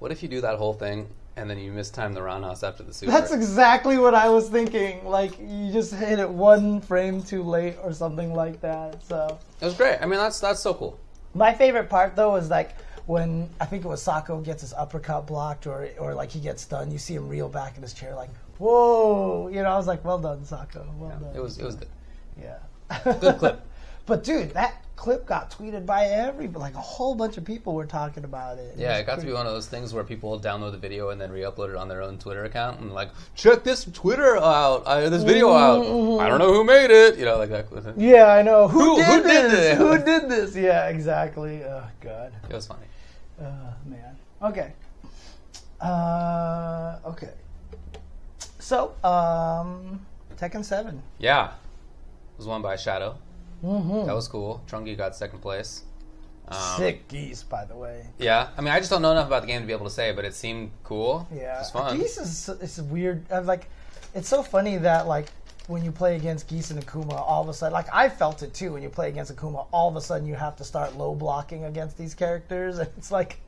What if you do that whole thing and then you mistime the roundhouse after the super? That's exactly what I was thinking. Like you just hit it one frame too late or something like that. So it was great. I mean, that's that's so cool. My favorite part though is like when I think it was Sako gets his uppercut blocked or or like he gets stunned. You see him reel back in his chair like, whoa! You know, I was like, well done, Sako. Well yeah, done. It was it was good. Yeah. Good clip. But dude, that clip got tweeted by every like a whole bunch of people were talking about it. Yeah, it, it got pretty... to be one of those things where people download the video and then re-upload it on their own Twitter account and like check this Twitter out, uh, this video mm-hmm. out. I don't know who made it, you know, like that. Yeah, I know who, who, did, who this? did this. Who did this? Yeah, exactly. Oh god, it was funny. Oh uh, man. Okay. Uh, okay. So, um, Tekken seven. Yeah, it was won by Shadow. Mm-hmm. That was cool. Trungi got second place. Um, Sick Geese, by the way. Yeah, I mean, I just don't know enough about the game to be able to say, but it seemed cool. Yeah, it was fun. Geese is it's weird. I'm like, it's so funny that like when you play against Geese and Akuma, all of a sudden, like I felt it too. When you play against Akuma, all of a sudden you have to start low blocking against these characters, and it's like.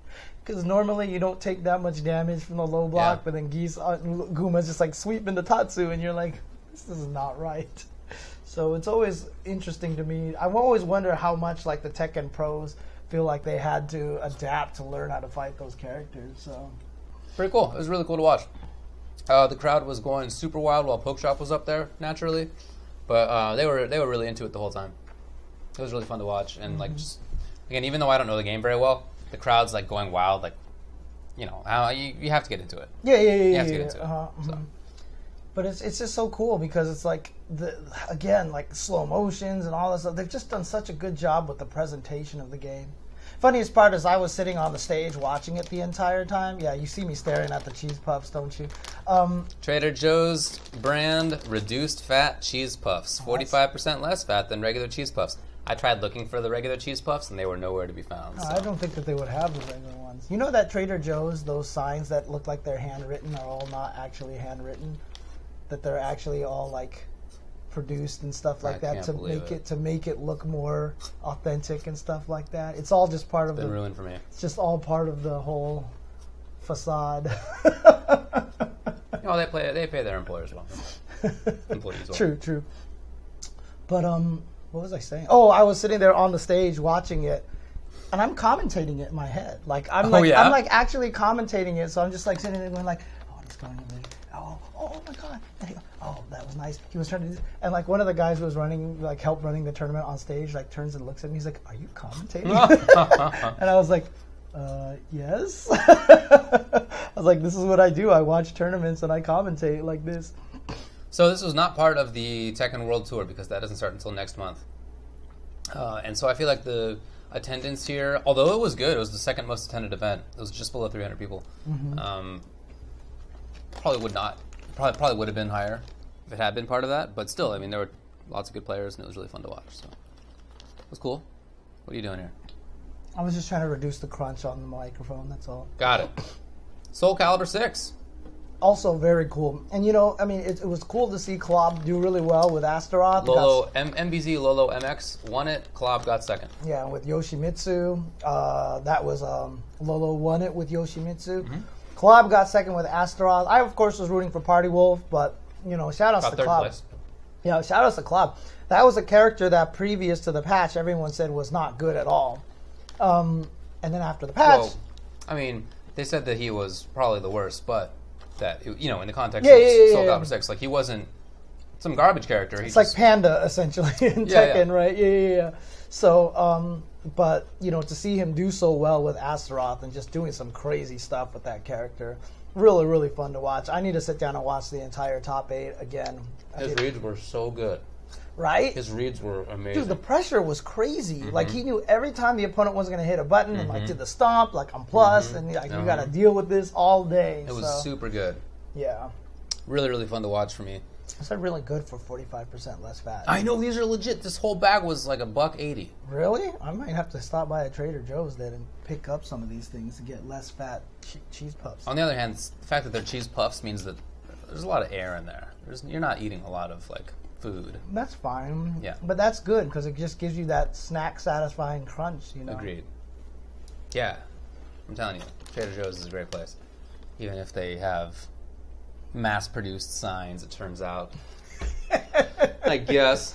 Because normally you don't take that much damage from the low block, yeah. but then Geese, Guma's just like sweeping the Tatsu, and you're like, this is not right. So it's always interesting to me. I always wonder how much like the Tekken pros feel like they had to adapt to learn how to fight those characters. So pretty cool. It was really cool to watch. Uh, the crowd was going super wild while Pokeshop was up there, naturally, but uh, they were they were really into it the whole time. It was really fun to watch, and mm-hmm. like just again, even though I don't know the game very well. The crowd's like going wild, like you know, uh, you, you have to get into it. Yeah, yeah, yeah. You have to get into yeah, it. Uh-huh. So. But it's it's just so cool because it's like the again like slow motions and all this stuff. They've just done such a good job with the presentation of the game. Funniest part is I was sitting on the stage watching it the entire time. Yeah, you see me staring at the cheese puffs, don't you? Um, Trader Joe's brand reduced fat cheese puffs, forty-five percent less fat than regular cheese puffs. I tried looking for the regular cheese puffs, and they were nowhere to be found. So. I don't think that they would have the regular ones. You know that Trader Joe's, those signs that look like they're handwritten are all not actually handwritten? That they're actually all, like, produced and stuff like I that to make it. it to make it look more authentic and stuff like that. It's all just part it's of been the ruined for me. It's just all part of the whole facade. Oh, they play they pay their employers well. Employees well. True, true. But um what was I saying? Oh, I was sitting there on the stage watching it, and I'm commentating it in my head. Like I'm oh, like yeah? I'm like actually commentating it, so I'm just like sitting there going like, oh, I'm just going to leave. Oh, oh my God! He, oh, that was nice. He was trying to do this. And like one of the guys who was running, like helped running the tournament on stage, like turns and looks at me. He's like, "Are you commentating?" And I was like, uh, "Yes." I was like, "This is what I do. I watch tournaments and I commentate like this." So this was not part of the Tekken World Tour because that doesn't start until next month. Uh, and so I feel like the attendance here, although it was good, it was the second most attended event. It was just below three hundred people. Mm-hmm. um, Probably would not. Probably probably would have been higher if it had been part of that. But still, I mean, there were lots of good players, and it was really fun to watch. So it was cool. What are you doing here? I was just trying to reduce the crunch on the microphone. That's all. Got it. Soul Calibur six. Also very cool. And you know, I mean, it, it was cool to see Klob do really well with Astaroth. Lolo M MBZ Lolo M X won it. Klob got second. Yeah, with Yoshimitsu. Uh, that was um, Lolo won it with Yoshimitsu. Mm-hmm. Klob got second with Astaroth. I, of course, was rooting for Party Wolf, but, you know, shout-outs to Klob. Yeah, shout-outs to Klob. That was a character that, previous to the patch, everyone said was not good at all. Um, and then after the patch... Well, I mean, they said that he was probably the worst, but that, you know, in the context yeah, of yeah, yeah, Soul yeah, Calibur yeah. six, like, he wasn't some garbage character. He it's just, like Panda, essentially, in yeah, Tekken, yeah. right? Yeah, yeah, yeah. So, um... But, you know, to see him do so well with Astaroth and just doing some crazy stuff with that character, really, really fun to watch. I need to sit down and watch the entire top eight again. His reads were so good. Right? His reads were amazing. Dude, the pressure was crazy. Mm-hmm. Like, he knew every time the opponent was going to hit a button mm-hmm. and, like, did the stomp, like, I'm plus, mm-hmm. and, like, mm-hmm. you got to deal with this all day. It was so. super good. Yeah. Really, really fun to watch for me. I said really good for forty-five percent less fat. I know, these are legit. This whole bag was like a buck eighty. Really? I might have to stop by a Trader Joe's then and pick up some of these things to get less fat che cheese puffs. On the other hand, the fact that they're cheese puffs means that there's a lot of air in there. There's, you're not eating a lot of like food. That's fine. Yeah. But that's good because it just gives you that snack satisfying crunch, you know? Agreed. Yeah. I'm telling you, Trader Joe's is a great place. Even if they have... mass-produced signs, it turns out. I guess,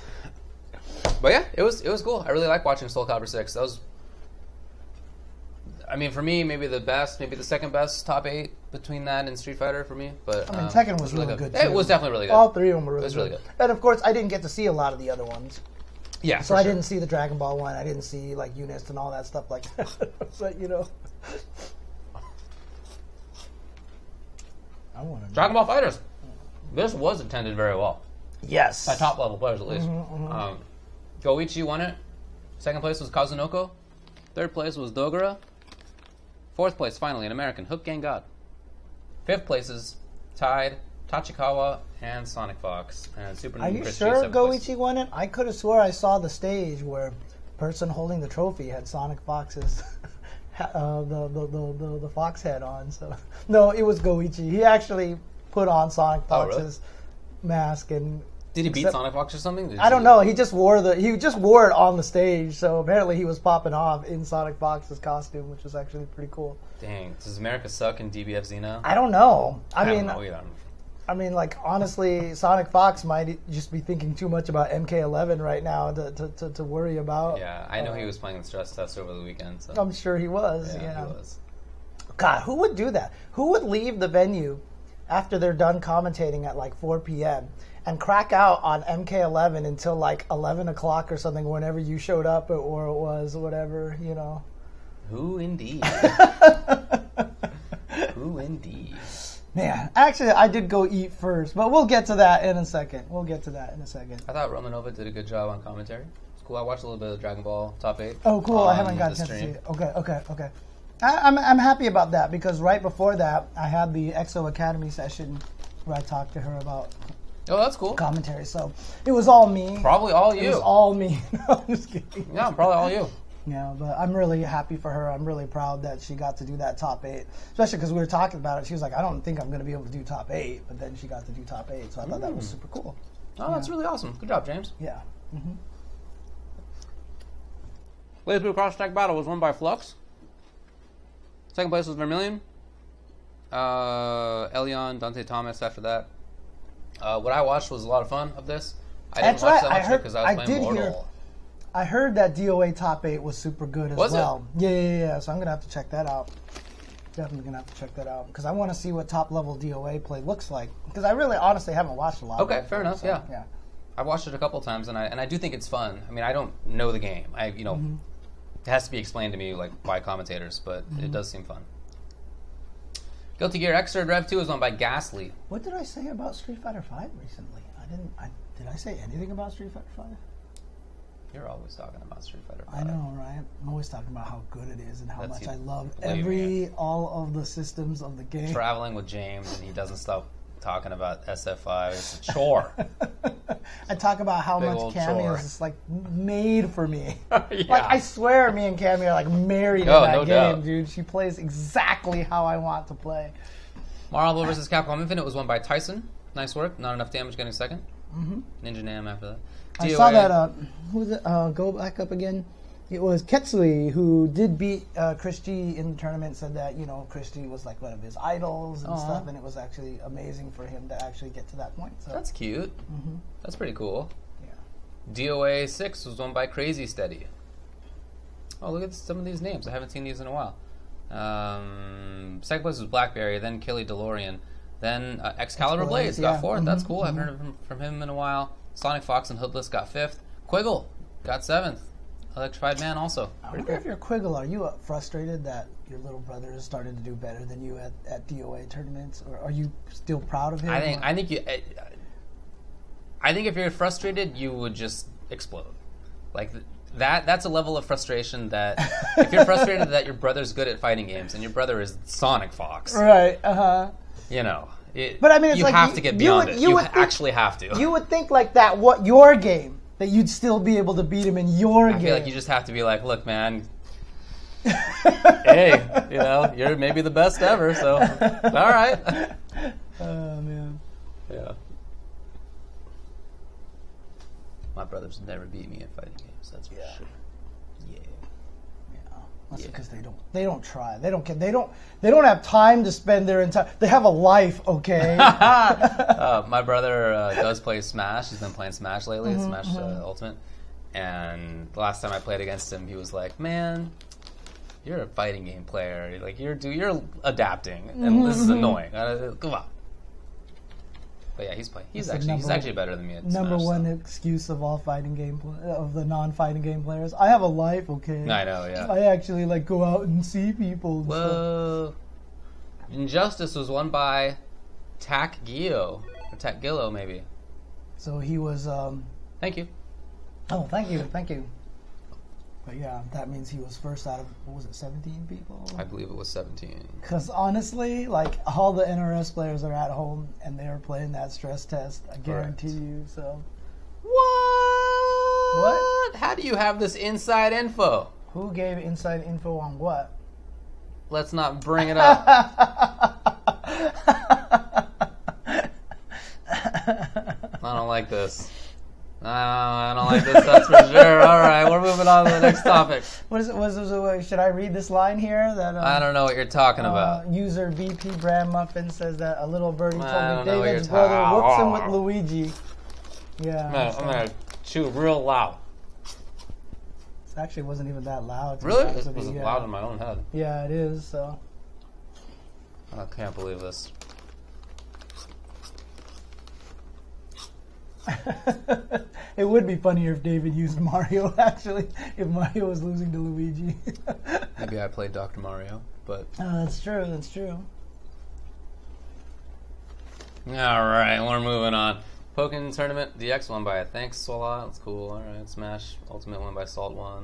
but yeah, it was it was cool. I really like watching Soul Calibur six. That was, I mean, for me, maybe the best, maybe the second best top eight between that and Street Fighter for me. But I mean, um, Tekken was, was really good. good too. It was definitely really good. All three of them were really, it was really good. good. And of course, I didn't get to see a lot of the other ones. Yeah, so I sure. didn't see the Dragon Ball one. I didn't see like Unist and all that stuff like that. But you know. I want to Dragon Ball Fighters. This was attended very well. Yes. By top level players, at least. Mm-hmm, mm-hmm. Um, Goichi won it. Second place was Kazunoko. Third place was Dogura. Fourth place, finally, an American, Hook Gang God. Fifth places, tied Tachikawa and Sonic Fox. And Super Are Nintendo you Chris sure Goichi place. won it? I could have swore I saw the stage where the person holding the trophy had Sonic Fox's... Uh, the, the, the, the fox head on. So no, it was Goichi. He actually put on Sonic Fox's oh, really? mask and did he beat Sonic Fox or something? Did I don't know. He just wore the he just wore it on the stage. So apparently he was popping off in Sonic Fox's costume, which was actually pretty cool. Dang, does America suck in D B F Z now? I don't know. I, I mean, don't know either. I mean, like honestly, Sonic Fox might just be thinking too much about M K eleven right now to to, to, to worry about. Yeah, I know uh, he was playing the stress test over the weekend. So. I'm sure he was. Yeah, yeah, he was. God, who would do that? Who would leave the venue after they're done commentating at like four P M and crack out on M K eleven until like eleven o'clock or something? Whenever you showed up, or, or it was whatever, you know. Who indeed? Who indeed? Man, actually, I did go eat first, but we'll get to that in a second. We'll get to that in a second. I thought Romanova did a good job on commentary. cool. I watched a little bit of Dragon Ball Top eight. Oh, cool. I haven't got a chance to see it. Okay, okay, okay. I, I'm, I'm happy about that because right before that, I had the X O Academy session where I talked to her about oh, that's cool. commentary. So it was all me. Probably all you. It was all me. No, I'm just kidding. Yeah, probably all you. Yeah, but I'm really happy for her. I'm really proud that she got to do that top eight, especially because we were talking about it. She was like, I don't think I'm going to be able to do top eight, but then she got to do top eight. So I thought mm. that was super cool. Oh, yeah. That's really awesome. Good job, James. Yeah. Mm-hmm. Ladies Blue Cross Tag Battle was won by Flux. Second place was Vermilion. Uh, Elyon, Dante Thomas after that. Uh, what I watched was a lot of fun of this. I didn't That's watch right. that much because I, I was I playing Mortal. Hear, I heard that D O A Top eight was super good as was well. It? Yeah, yeah, yeah. So I'm going to have to check that out. Definitely going to have to check that out because I want to see what top-level D O A play looks like because I really honestly haven't watched a lot okay, of it. Okay, fair enough, so, yeah. yeah. I've watched it a couple times, and I and I do think it's fun. I mean, I don't know the game. I you know, mm-hmm. It has to be explained to me like by commentators, but mm-hmm. it does seem fun. Guilty Gear Xrd Rev two is on by Ghastly. What did I say about Street Fighter five recently? I didn't. I, did I say anything about Street Fighter five? You're always talking about Street Fighter five. I know, right? I'm always talking about how good it is and how That's much I love every it. all of the systems of the game. Traveling with James, and he doesn't stop talking about S F five. It's a chore. I talk about how Big much Cameo is like made for me. Yeah. Like I swear, me and Cameo are like married oh, in that no game, doubt. dude. She plays exactly how I want to play. Marvel versus Capcom Infinite was won by Tyson. Nice work. Not enough damage getting second. Mm-hmm. Ninja Nam after that. D O A. I saw that. Uh, who was it? Uh, go back up again. It was Ketsui who did beat uh, Christie in the tournament. Said that you know Christie was like one of his idols and Aww. stuff, and it was actually amazing for him to actually get to that point. So. That's cute. Mm-hmm. That's pretty cool. Yeah. D O A six was won by Crazy Steady. Oh, look at some of these names. I haven't seen these in a while. Um, second place was Blackberry, then Killy DeLorean, then uh, Excalibur Blades got yeah. fourth. Mm-hmm. That's cool. Mm-hmm. I haven't heard from, from him in a while. Sonic Fox and Hoodless got fifth. Quiggle got seventh. Electrified Man also. I wonder cool. if you're Quiggle, are you frustrated that your little brother has started to do better than you at, at D O A tournaments, or are you still proud of him? I think or? I think you. I, I think if you're frustrated, you would just explode. Like that. That's a level of frustration that if you're frustrated that your brother's good at fighting games and your brother is Sonic Fox, right? Uh huh. You know. It, but I mean, it's you like have you, to get beyond you would, it. You, you would ha think, actually have to. You would think like that. What your game? That you'd still be able to beat him in your I game. I feel like you just have to be like, look, man, hey, you know, you're maybe the best ever, so all right. Oh, man. Yeah. My brother's never beat me in fighting games, that's for yeah. sure. Yeah. Yeah. That's yeah. because they don't they don't try. They don't they don't they don't have time to spend their entire they have a life, okay? uh, my brother uh, does play Smash. He's been playing Smash lately, mm-hmm, Smash mm-hmm. uh, Ultimate. And the last time I played against him, he was like, "Man, you're a fighting game player. Like you're do you're adapting, and mm-hmm. this is annoying. Uh, come on." But yeah, he's playing. He's it's actually he's actually better than me. At number Smash, one so. excuse of all fighting game of the non-fighting game players. I have a life, okay. I know, yeah. I actually like go out and see people. And Whoa! Stuff. Injustice was won by Tak Gio or Tak Gillo, maybe. So he was. Um, thank you. Oh, thank you, thank you. But yeah, that means he was first out of, what was it, seventeen people? I believe it was seventeen. Because honestly, like, all the N R S players are at home, and they're playing that stress test, I guarantee Correct. you, so. What? What? How do you have this inside info? Who gave inside info on what? Let's not bring it up. I don't like this. Uh, I don't like this, that's for sure. All right, we're moving on to the next topic. What is it? Was, was, was, should I read this line here? That um, I don't know what you're talking uh, about. User B P Bram Muffin says that a little birdie told me David's brother whoops him with Luigi. Yeah. Man, I'm going to chew real loud. It actually wasn't even that loud. Really? It was yeah. loud in my own head. Yeah, it is, so. I can't believe this. It would be funnier if David used Mario, actually, if Mario was losing to Luigi. Maybe I played Doctor Mario, but... Oh, that's true, that's true. All right, we're moving on. Pokken Tournament D X won by Thanks Sola. That's cool. Alright, Smash Ultimate won by Salt one.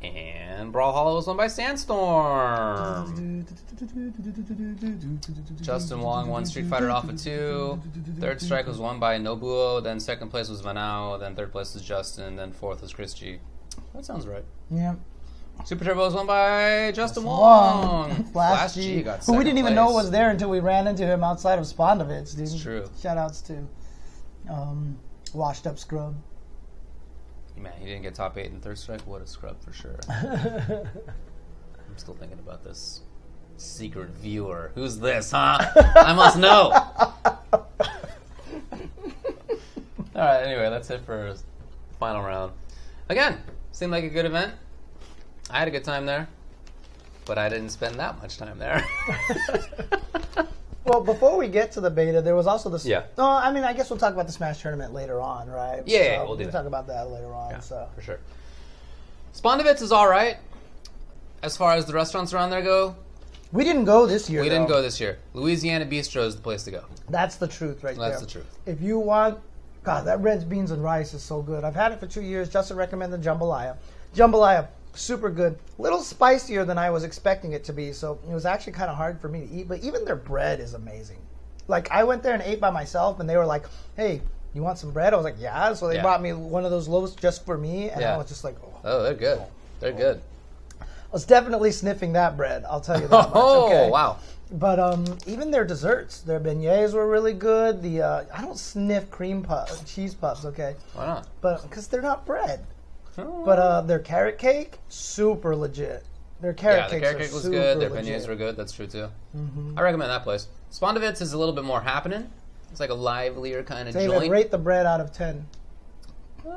And Brawl Hollows won by Sandstorm. Justin Wong won Street Fighter Alpha two. Third Strike was won by Nobuo. Then second place was Manao. Then third place was Justin. Then fourth was Christy. That sounds right. Yeah. Super Turbo was won by Justin Wong. Wong. Flash G. G got second. Who we didn't even place. know was there until we ran into him outside of Spondovitz, dude. It's true. Shoutouts to um, Washed Up Scrub. Man, he didn't get top eight in Third Strike. What a scrub for sure. I'm still thinking about this secret viewer. Who's this, huh? I must know. All right, anyway, that's it for final round. Again, seemed like a good event. I had a good time there, but I didn't spend that much time there. Well, before we get to the beta, there was also the... Yeah. No, oh, I mean, I guess we'll talk about the Smash Tournament later on, right? Yeah, so yeah we'll do we'll that. talk about that later on, yeah, so... for sure. Spondovitz is all right, as far as the restaurants around there go. We didn't go this year, We though. didn't go this year. Louisiana Bistro is the place to go. That's the truth right That's there. That's the truth. If you want... God, that red beans and rice is so good. I've had it for two years. Justin recommended jambalaya. Jambalaya. Super good. A little spicier than I was expecting it to be, so it was actually kind of hard for me to eat, but even their bread is amazing. Like, I went there and ate by myself, and they were like, hey, you want some bread? I was like, yeah. So they yeah. brought me one of those loaves just for me, and yeah. I was just like, oh. Oh, they're good. They're oh. good. I was definitely sniffing that bread, I'll tell you that much. Oh, okay. Wow. But um, even their desserts, their beignets were really good. The uh, I don't sniff cream puffs, cheese puffs, okay? Why not? But, because they're not bread. But uh, their carrot cake, super legit. Their carrot, yeah, the carrot cake was good. Their legit. Beignets were good. That's true, too. Mm-hmm. I recommend that place. Spondovitz is a little bit more happening. It's like a livelier kind of David, joint. Rate the bread out of ten. Uh,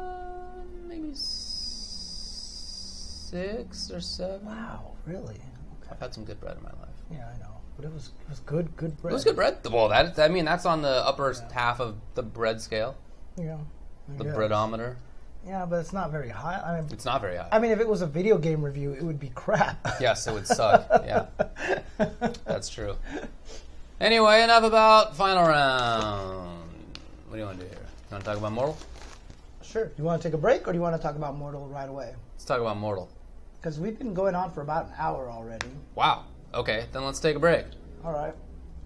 maybe six or seven. Wow, really? Okay. I've had some good bread in my life. Yeah, I know. But it was, it was good, good bread. It was good bread. Well, that, I mean, that's on the upper yeah. half of the bread scale. Yeah. I the guess. breadometer. Yeah, but it's not very high. I mean, it's not very high. I mean, if it was a video game review, it would be crap. Yes, it would suck. Yeah, that's true. Anyway, enough about final round. What do you want to do here? You want to talk about Mortal? Sure. Do you want to take a break, or do you want to talk about Mortal right away? Let's talk about Mortal. Because we've been going on for about an hour already. Wow. Okay, then let's take a break. All right.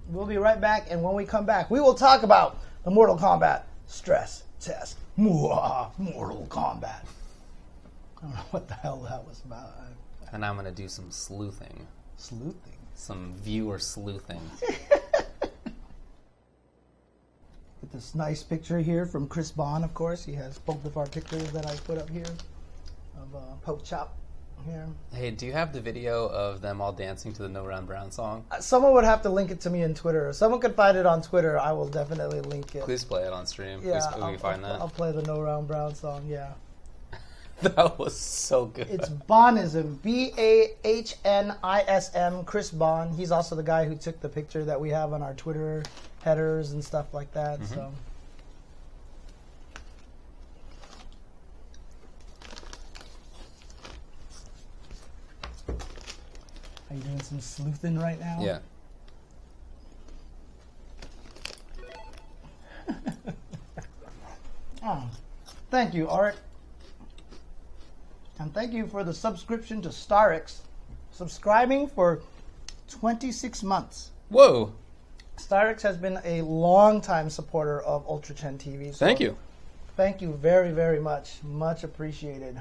We'll be right back, and when we come back, we will talk about the Mortal Kombat stress test. Mortal Kombat. I don't know what the hell that was about. I, I, and I'm going to do some sleuthing. Sleuthing? Some viewer sleuthing. Get this nice picture here from Chris Bond, of course. He has both of our pictures that I put up here of uh, Poke Chop here. Hey, do you have the video of them all dancing to the No Round Brown song? Uh, someone would have to link it to me on Twitter. If someone could find it on Twitter, I will definitely link it. Please play it on stream. Yeah, Please, I'll, we can find I'll, that. I'll play the No Round Brown song, yeah. That was so good. It's Bonism. B A H N I S M. Chris Bon. He's also the guy who took the picture that we have on our Twitter headers and stuff like that. Mm-hmm. So. Are you doing some sleuthing right now? Yeah. Oh, thank you, Auric. And thank you for the subscription to Starix. Subscribing for twenty-six months. Whoa. Starix has been a long-time supporter of Ultra Chen T V. So thank you. Thank you very, very much. Much appreciated.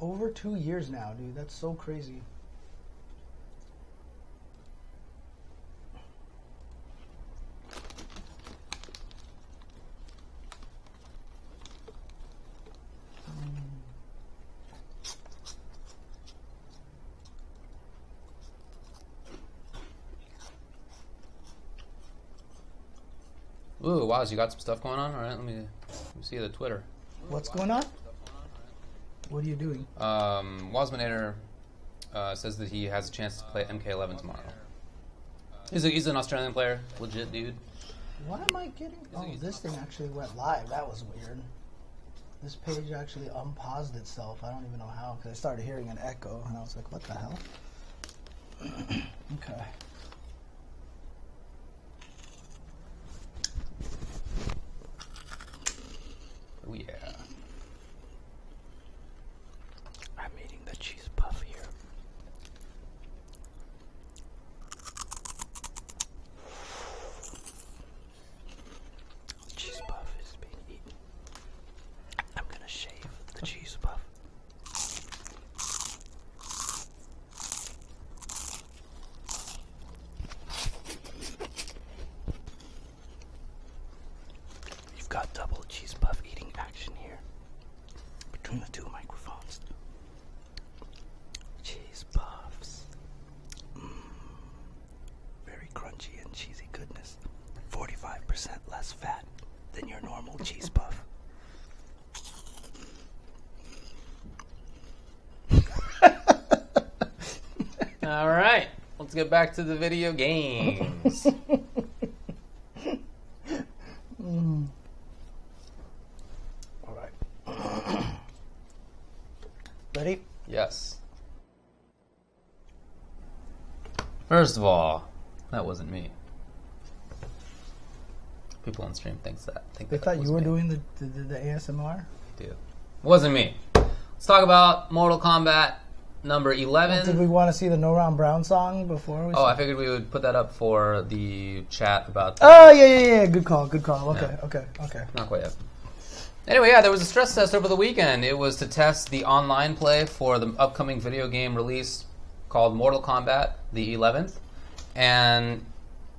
Over two years now, dude. That's so crazy. Ooh, wow, so you got some stuff going on? All right, let me, let me see the Twitter. What's going on? What are you doing? Um, Wasmanator uh, says that he has a chance to play M K eleven tomorrow. He's, a, he's an Australian player. Legit, dude. Why am I getting... Oh, this thing actually went live. That was weird. This page actually unpaused itself. I don't even know how, because I started hearing an echo, and I was like, what the hell? Okay. got double cheese puff eating action here between the two microphones. Cheese puffs. Mmm. Very crunchy and cheesy goodness. forty-five percent less fat than your normal cheese puff. All right, let's get back to the video games. mm. All right. Ready? Yes. First of all, that wasn't me. People on stream thinks that. Think they that thought that you were me. doing the, the, the A S M R? I do. Wasn't me. Let's talk about Mortal Kombat. Number eleven. Did we want to see the Noron Brown song before? We oh, I figured we would put that up for the chat about that. Oh, yeah, yeah, yeah. Good call, good call. Okay, no. okay, okay. Not quite yet. Anyway, yeah, there was a stress test over the weekend. It was to test the online play for the upcoming video game release called Mortal Kombat, the eleventh. And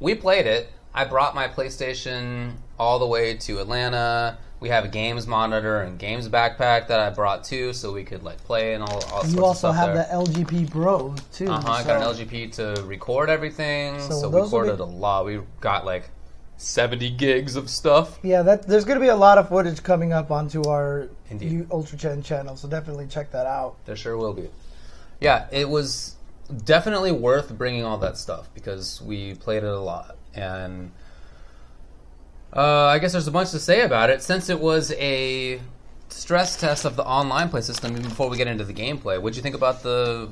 we played it. I brought my PlayStation all the way to Atlanta. We have a games monitor and games backpack that I brought too, so we could like play and all, all sorts of stuff. You also have there. the L G P Bro too. Uh huh. So. I got an L G P to record everything, so, so we recorded be... a lot. We got like seventy gigs of stuff. Yeah, that there's going to be a lot of footage coming up onto our UltraChen channel, so definitely check that out. There sure will be. Yeah, it was definitely worth bringing all that stuff because we played it a lot and. Uh, I guess there's a bunch to say about it. Since it was a stress test of the online play system, even before we get into the gameplay, what'd you think about the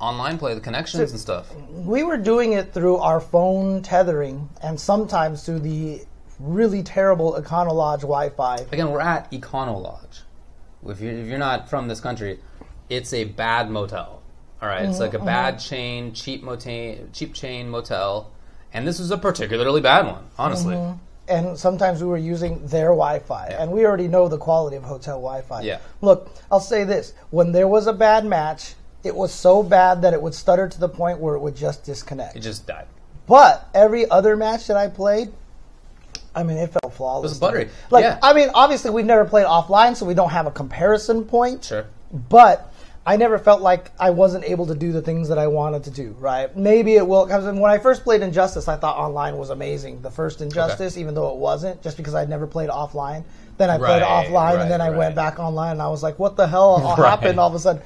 online play, the connections so, and stuff? We were doing it through our phone tethering and sometimes through the really terrible Econolodge Wi-Fi. Again, we're at Econolodge. If you're, if you're not from this country, it's a bad motel. All right, mm-hmm, it's like a bad mm-hmm. chain, cheap, motel, cheap chain motel. And this was a particularly bad one, honestly. Mm-hmm. And sometimes we were using their Wi-Fi. Yeah. And we already know the quality of hotel Wi-Fi. Yeah. Look, I'll say this. When there was a bad match, it was so bad that it would stutter to the point where it would just disconnect. It just died. But every other match that I played, I mean, it felt flawless. It was buttery. Like, yeah. I mean, obviously, we've never played offline, so we don't have a comparison point. Sure. But I never felt like I wasn't able to do the things that I wanted to do, right? Maybe it will, because when I first played Injustice, I thought online was amazing. The first Injustice, okay. even though it wasn't, just because I'd never played offline. Then I right, played offline, right, and then I right. went back online, and I was like, what the hell right. happened all of a sudden?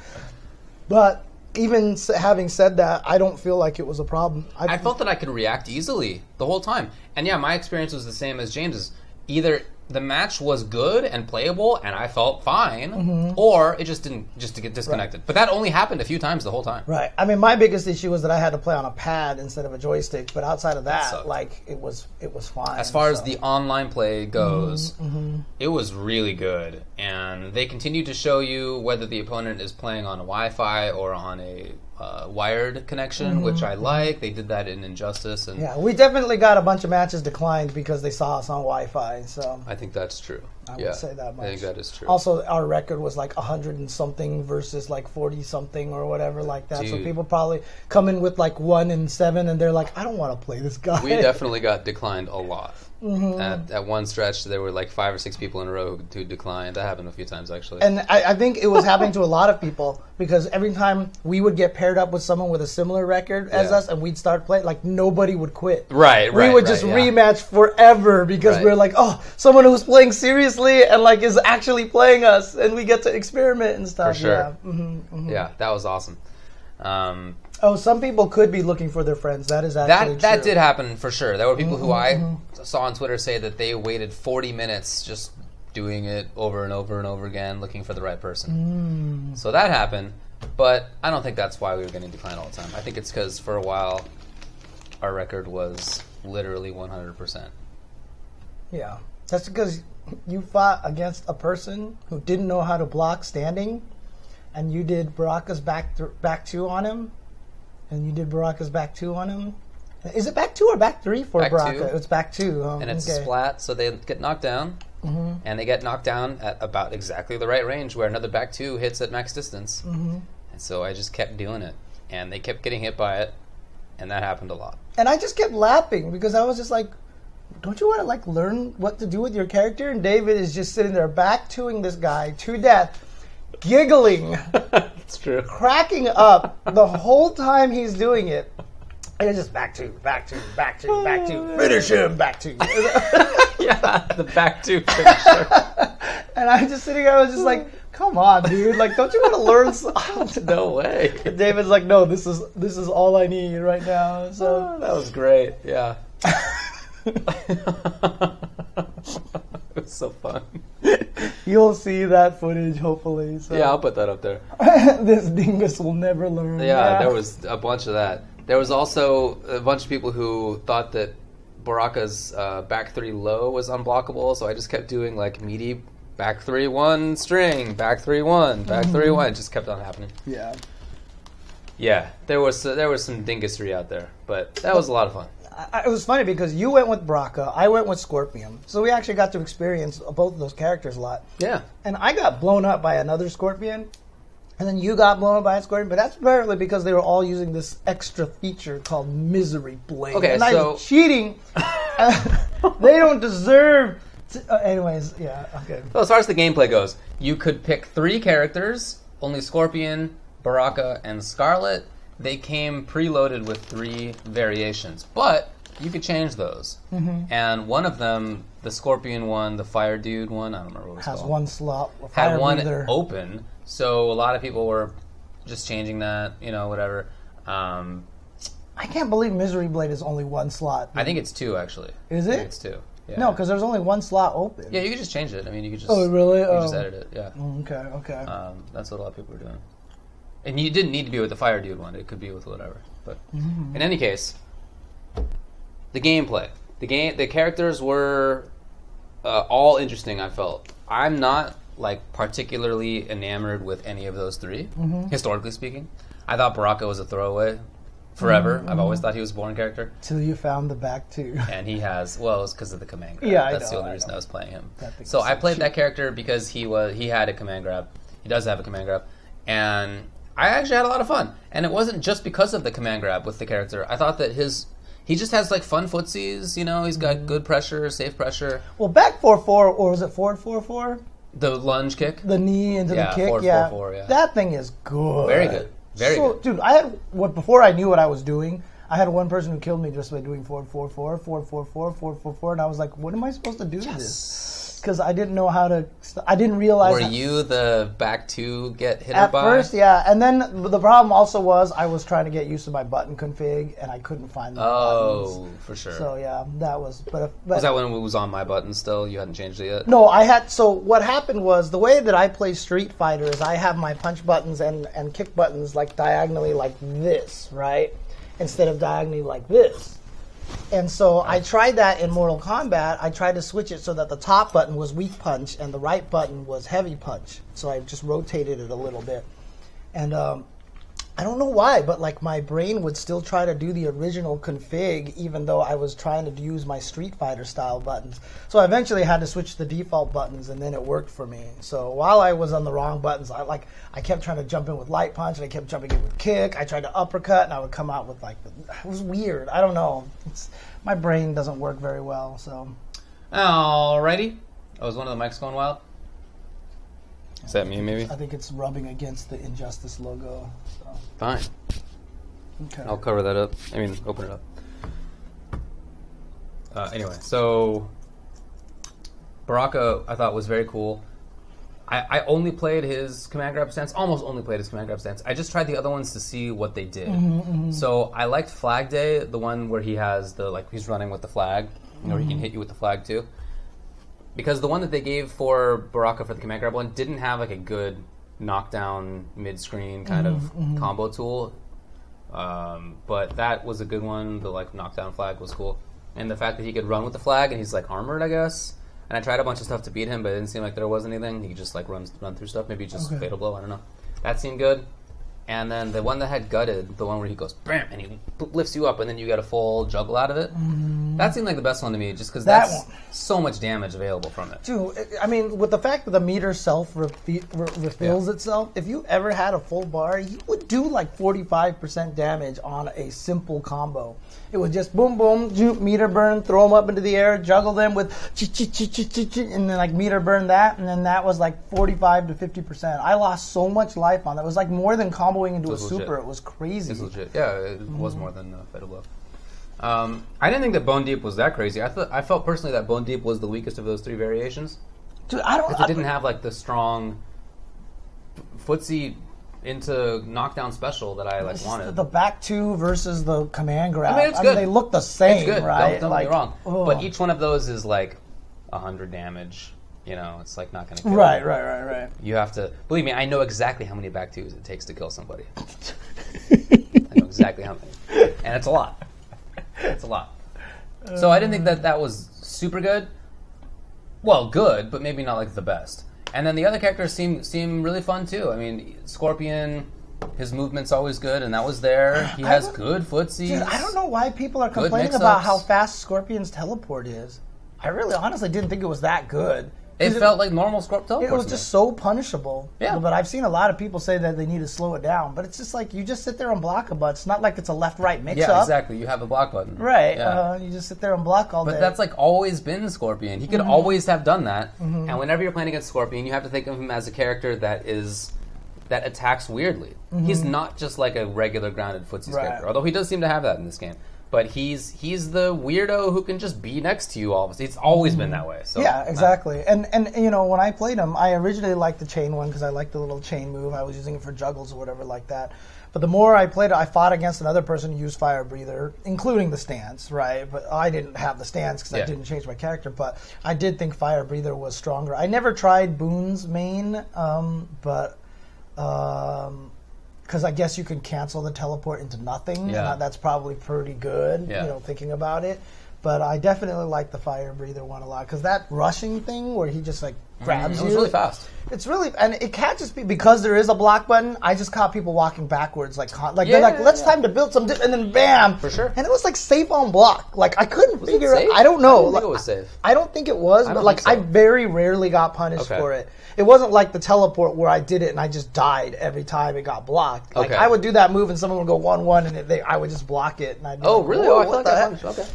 But even having said that, I don't feel like it was a problem. I, I felt that I could react easily the whole time. And yeah, my experience was the same as James's. Either the match was good and playable, and I felt fine, mm-hmm. or it just didn't just to get disconnected. Right. But that only happened a few times the whole time. Right. I mean, my biggest issue was that I had to play on a pad instead of a joystick. But outside of that, that like it was it was fine. As far so. as the online play goes, mm-hmm. it was really good, and they continue to show you whether the opponent is playing on a Wi-Fi or on a Uh, wired connection, mm-hmm. which I like. They did that in Injustice, and yeah, we definitely got a bunch of matches declined because they saw us on Wi-Fi. So I think that's true. I yeah. would say that much. I think that is true. Also, our record was like a hundred and something versus like forty something or whatever like that. Dude. So people probably come in with like one and seven, and they're like, I don't want to play this guy. We definitely got declined a lot. Mm-hmm. At, at one stretch, there were like five or six people in a row who declined. That happened a few times, actually. And I, I think it was happening to a lot of people because every time we would get paired up with someone with a similar record as yeah. us and we'd start playing, like nobody would quit. Right, right. We would right, just yeah. rematch forever because right. we we're like, oh, someone who's playing seriously and like is actually playing us and we get to experiment and stuff. For sure. Yeah, mm-hmm, mm-hmm. yeah that was awesome. Um, Oh, some people could be looking for their friends. That is actually that, that true. That did happen for sure. There were people mm-hmm, who I mm-hmm. saw on Twitter say that they waited forty minutes just doing it over and over and over again, looking for the right person. Mm. So that happened, but I don't think that's why we were getting declined all the time. I think it's because for a while our record was literally one hundred percent. Yeah. That's because you fought against a person who didn't know how to block standing, and you did Baraka's back, back two on him. And you did Baraka's back two on him. Is it back two or back three for back Baraka? Two. It's back two. Um, and it's okay. splat, so they get knocked down. Mm-hmm. And they get knocked down at about exactly the right range where another back two hits at max distance. Mm-hmm. And so I just kept doing it. And they kept getting hit by it. And that happened a lot. And I just kept laughing because I was just like, don't you want to like learn what to do with your character? And David is just sitting there back-toing this guy to death, giggling. It's true. Cracking up the whole time he's doing it. And it's just back to, back to, back to, back to, finish him, back to. Yeah, the back to finisher. And I'm just sitting there, I was just like, come on, dude. Like, don't you want to learn something? No way. And David's like, no, this is this is all I need right now. So oh, that was great. Yeah. It was so fun. You'll see that footage, hopefully. So. Yeah, I'll put that up there. This dingus will never learn. Yeah, yeah, there was a bunch of that. There was also a bunch of people who thought that Baraka's uh, back three low was unblockable, so I just kept doing like meaty back three one string, back three one, back mm-hmm. three one. It just kept on happening. Yeah, yeah. There was uh, there was some dingusry out there, but that was a lot of fun. I, it was funny because you went with Baraka, I went with Scorpion, so we actually got to experience both of those characters a lot. Yeah, and I got blown up by another Scorpion. And then you got blown up by a Scorpion, but that's apparently because they were all using this extra feature called Misery Blade. Okay, and so... I was cheating. They don't deserve... To, uh, anyways, yeah, okay. So as far as the gameplay goes, you could pick three characters, only Scorpion, Baraka, and Scarlet. They came preloaded with three variations, but you could change those. Mm-hmm. And one of them, the Scorpion one, the Fire Dude one, I don't remember what it was called. Has one slot. Had one breather. Open... So a lot of people were just changing that, you know, whatever. Um, I can't believe Misery Blade is only one slot. I think it's two, actually. Is it? I think it's two. Yeah. No, because there's only one slot open. Yeah, you could just change it. I mean, you could just oh really? You oh. just edit it. Yeah. Okay. Okay. Um, that's what a lot of people were doing. And you didn't need to be with the Fire Dude one. It could be with whatever. But mm-hmm. in any case, the gameplay, the game, the characters were uh, all interesting. I felt I'm not. Like particularly enamored with any of those three, mm-hmm. historically speaking. I thought Baraka was a throwaway forever. Mm-hmm. I've always thought he was a boring character. Till you found the back two. And he has, well, it's because of the command grab. Yeah, I That's know, the only I reason know. I was playing him. So I played cheap. that character because he was he had a command grab. He does have a command grab. And I actually had a lot of fun. And it wasn't just because of the command grab with the character. I thought that his... He just has like fun footsies, you know, he's got mm-hmm. good pressure, safe pressure. Well, back four four, or was it forward four four? The lunge kick? The knee into yeah, the kick, four, yeah. Four, four, yeah. That thing is good. Very good. Very so, good. Dude, I had, what, before I knew what I was doing, I had one person who killed me just by doing four four four, four four four, four four four, and I was like, what am I supposed to do yes. to this? Because I didn't know how to, I didn't realize. Were how, you the back two get hit by? At first, yeah. And then the problem also was I was trying to get used to my button config, and I couldn't find the oh, buttons. Oh, for sure. So, yeah, that was. But, but Was that when it was on my button still? You hadn't changed it yet? No, I had, so what happened was the way that I play Street Fighter is I have my punch buttons and, and kick buttons like diagonally like this, right? Instead of diagonally like this. And so I tried that in Mortal Kombat. I tried to switch it so that the top button was weak punch and the right button was heavy punch. So I just rotated it a little bit. And um, I don't know why, but like my brain would still try to do the original config even though I was trying to use my Street Fighter style buttons. So I eventually had to switch to the default buttons and then it worked for me. So while I was on the wrong buttons, I like I kept trying to jump in with light punch and I kept jumping in with kick. I tried to uppercut and I would come out with like, it was weird. I don't know. It's, my brain doesn't work very well, so. Alrighty. Oh, is one of the mics going wild? Is that me, maybe? I think it's rubbing against the Injustice logo. So. Fine. Okay. I'll cover that up. I mean, open it up. Uh, anyway, so Baraka, I thought, was very cool. I, I only played his command grab stance, almost only played his command grab stance. I just tried the other ones to see what they did. Mm-hmm, mm-hmm. So I liked Flag Day, the one where he has the, like, he's running with the flag, you know, where he can hit you with the flag, too. Because the one that they gave for Baraka for the command grab one didn't have like a good knockdown mid-screen kind mm-hmm, of mm-hmm. combo tool. Um, but that was a good one. The like knockdown flag was cool. And the fact that he could run with the flag and he's like armored, I guess. And I tried a bunch of stuff to beat him, but it didn't seem like there was anything. He could just like run, run through stuff. Maybe just okay. fatal blow, I don't know. That seemed good. And then the one that had gutted, the one where he goes, bam, and he lifts you up and then you get a full juggle out of it. Mm-hmm. Mm-hmm. That seemed like the best one to me, just because that that's one. so much damage available from it. Dude, I mean, with the fact that the meter self refi re refills yeah. itself, if you ever had a full bar, you would do like forty-five percent damage on a simple combo. It would just boom, boom, juke, meter burn, throw them up into the air, juggle them with ch ch ch ch ch ch, and then like meter burn that, and then that was like forty-five to fifty percent. I lost so much life on that. It was like more than comboing into a legit. super. It was crazy. It's legit. Yeah, it mm-hmm. was more than uh, Fatal Blow. Um, I didn't think that Bone Deep was that crazy. I thought I felt personally that Bone Deep was the weakest of those three variations. Dude, I don't. Because it didn't have like the strong footsie into knockdown special that I like wanted. The back two versus the command grab. I mean, it's good. I mean, they look the same, it's good. right? Don't, don't like, get me wrong. Ugh. But each one of those is like a hundred damage. You know, it's like not going to kill. Right, them. right, right, right. You have to believe me. I know exactly how many back twos it takes to kill somebody. I know exactly how many, and it's a lot. It's a lot. So I didn't think that that was super good. Well, good, but maybe not like the best. And then the other characters seem seem really fun too. I mean, Scorpion, his movement's always good, and that was there. He has good footsies. Dude, I don't know why people are complaining about how fast Scorpion's teleport is. I really, honestly, didn't think it was that good. It felt like normal Scorp teleport. It was just so punishable. Yeah. But I've seen a lot of people say that they need to slow it down. But it's just like you just sit there and block a button. It's not like it's a left-right mix-up. Yeah, exactly. You have a block button. Right. Yeah. Uh, you just sit there and block all day. But that's like always been Scorpion. He could mm-hmm. always have done that. Mm-hmm. And whenever you're playing against Scorpion, you have to think of him as a character that is that attacks weirdly. Mm-hmm. He's not just like a regular grounded footsie right. character, although he does seem to have that in this game. But he's he's the weirdo who can just be next to you all of a sudden. It's always been that way. So yeah, exactly. And, and you know, when I played him, I originally liked the chain one because I liked the little chain move. I was using it for juggles or whatever like that. But the more I played it, I fought against another person who used Fire Breather, including the stance, right? But I didn't have the stance because yeah. I didn't change my character. But I did think Fire Breather was stronger. I never tried Boone's main, um, but... Um, because I guess you can cancel the teleport into nothing. Yeah. And that's probably pretty good, yeah. you know, thinking about it. But I definitely like the Fire Breather one a lot because that rushing thing where he just like grabs mm, it was you. It's really fast. It's really, and it can't just be because there is a block button. I just caught people walking backwards, like like yeah, they're like, let's yeah. time to build some, and then bam, for sure. And it was like safe on block. Like I couldn't was figure. It, it I don't know. I didn't like, think it was safe. I don't think it was, but like so. I very rarely got punished okay. for it. It wasn't like the teleport where I did it and I just died every time it got blocked. Like okay. I would do that move and someone would go one one and they, I would just block it. And I'd be oh like, really? Oh, I what the heck? Okay.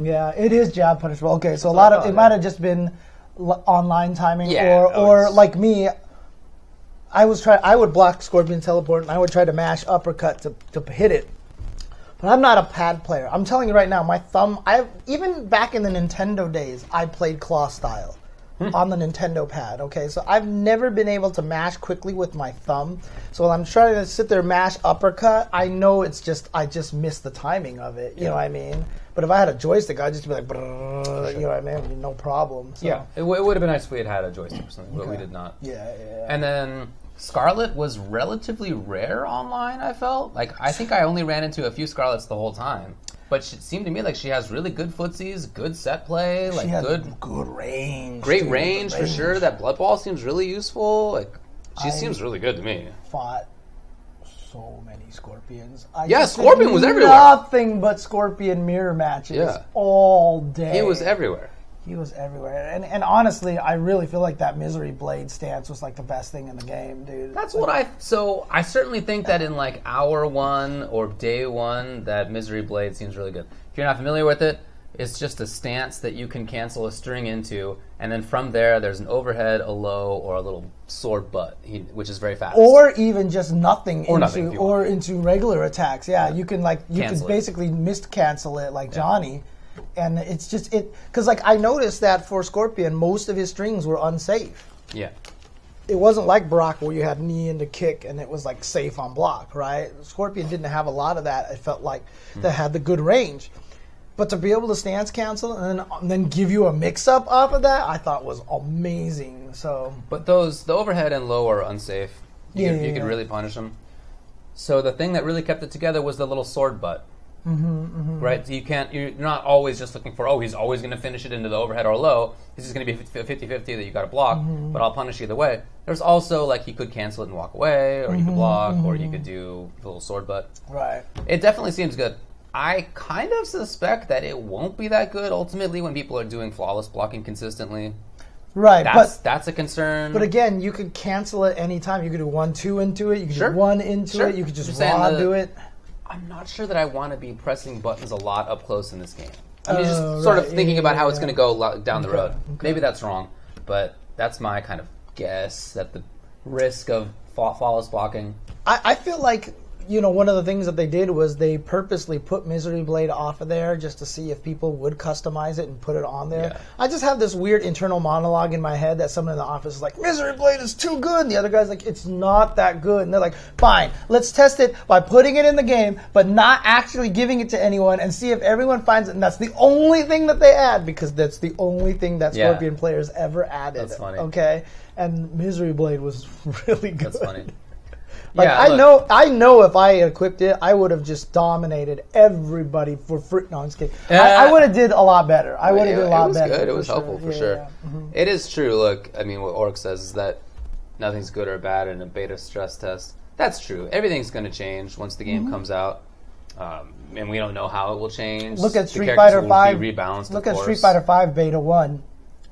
Yeah, it is jab punishable. Okay, so a lot of it might have just been l online timing, yeah, or or was... like me, I was try I would block Scorpion teleport and I would try to mash uppercut to to hit it. But I'm not a pad player. I'm telling you right now, my thumb. I even back in the Nintendo days, I played claw style hmm. on the Nintendo pad. Okay, so I've never been able to mash quickly with my thumb. So while I'm trying to sit there mash uppercut, I know it's just I just miss the timing of it. You yeah. know what I mean? But if I had a joystick, I'd just be like, sure. you know what I mean? No problem. So. Yeah, it, w it would have been nice if we had had a joystick or something, but okay. we did not. Yeah, yeah, yeah. And then Scarlet was relatively rare online, I felt. Like, I think I only ran into a few Scarlets the whole time. But she, it seemed to me like she has really good footsies, good set play, like good, good range. Great dude, range, good range, for sure. That Blood Ball seems really useful. Like, she I seems really good to me. Fought so many Scorpions. I yeah, Scorpion was everywhere. Nothing but Scorpion mirror matches yeah. all day. He was everywhere. He was everywhere. And and honestly, I really feel like that Misery Blade stance was like the best thing in the game, dude. That's like, what I... So I certainly think that in like hour one or day one, that Misery Blade seems really good. If you're not familiar with it, it's just a stance that you can cancel a string into, and then from there, there's an overhead, a low, or a little sword butt, which is very fast. Or even just nothing, or into, nothing or into regular attacks. Yeah, yeah. you can like you cancel can basically it. missed cancel it like yeah. Johnny, and it's just it because like I noticed that for Scorpion, most of his strings were unsafe. Yeah. It wasn't like Brock where you had knee into kick and it was like safe on block, right? Scorpion didn't have a lot of that. It felt like mm. that had the good range. But to be able to stance cancel and then, and then give you a mix-up off of that, I thought was amazing. So, but those the overhead and low are unsafe. You yeah, could, you yeah. could really punish them. So the thing that really kept it together was the little sword butt, mm-hmm, mm-hmm. right? So you can't. You're not always just looking for oh, he's always going to finish it into the overhead or low. This is going to be fifty fifty that you got to block, mm-hmm. but I'll punish either way. There's also like you could cancel it and walk away, or mm-hmm, you could block, mm-hmm. or you could do the little sword butt. Right. It definitely seems good. I kind of suspect that it won't be that good ultimately when people are doing flawless blocking consistently. Right, that's, but that's a concern. But again, you could cancel it any time. You could do one two into it. You could sure. do one into sure. it. You could just, just raw the, do it. I'm not sure that I want to be pressing buttons a lot up close in this game. I mean, uh, just right. sort of thinking yeah, about how yeah. it's going to go down okay. the road. Okay. Maybe that's wrong, but that's my kind of guess at the risk of flawless blocking. I, I feel like. You know, one of the things that they did was they purposely put Misery Blade off of there just to see if people would customize it and put it on there. Yeah. I just have this weird internal monologue in my head that someone in the office is like, Misery Blade is too good. And the other guy's like, it's not that good. And they're like, fine, let's test it by putting it in the game, but not actually giving it to anyone and see if everyone finds it. And that's the only thing that they add, because that's the only thing that yeah. Scorpion players ever added. That's funny. Okay? And Misery Blade was really good. That's funny. Like yeah, I look. know, I know. If I equipped it, I would have just dominated everybody for free. No, I'm just kidding. Uh, I, I would have did a lot better. I would have did a lot better. It was good. It was helpful for sure. Yeah, yeah. Mm-hmm. It is true. Look, I mean, what Orc says is that nothing's good or bad in a beta stress test. That's true. Everything's going to change once the game mm-hmm. comes out, um, and we don't know how it will change. Look at Street Fighter Five. Rebalanced. Look at Street Fighter Five Beta One.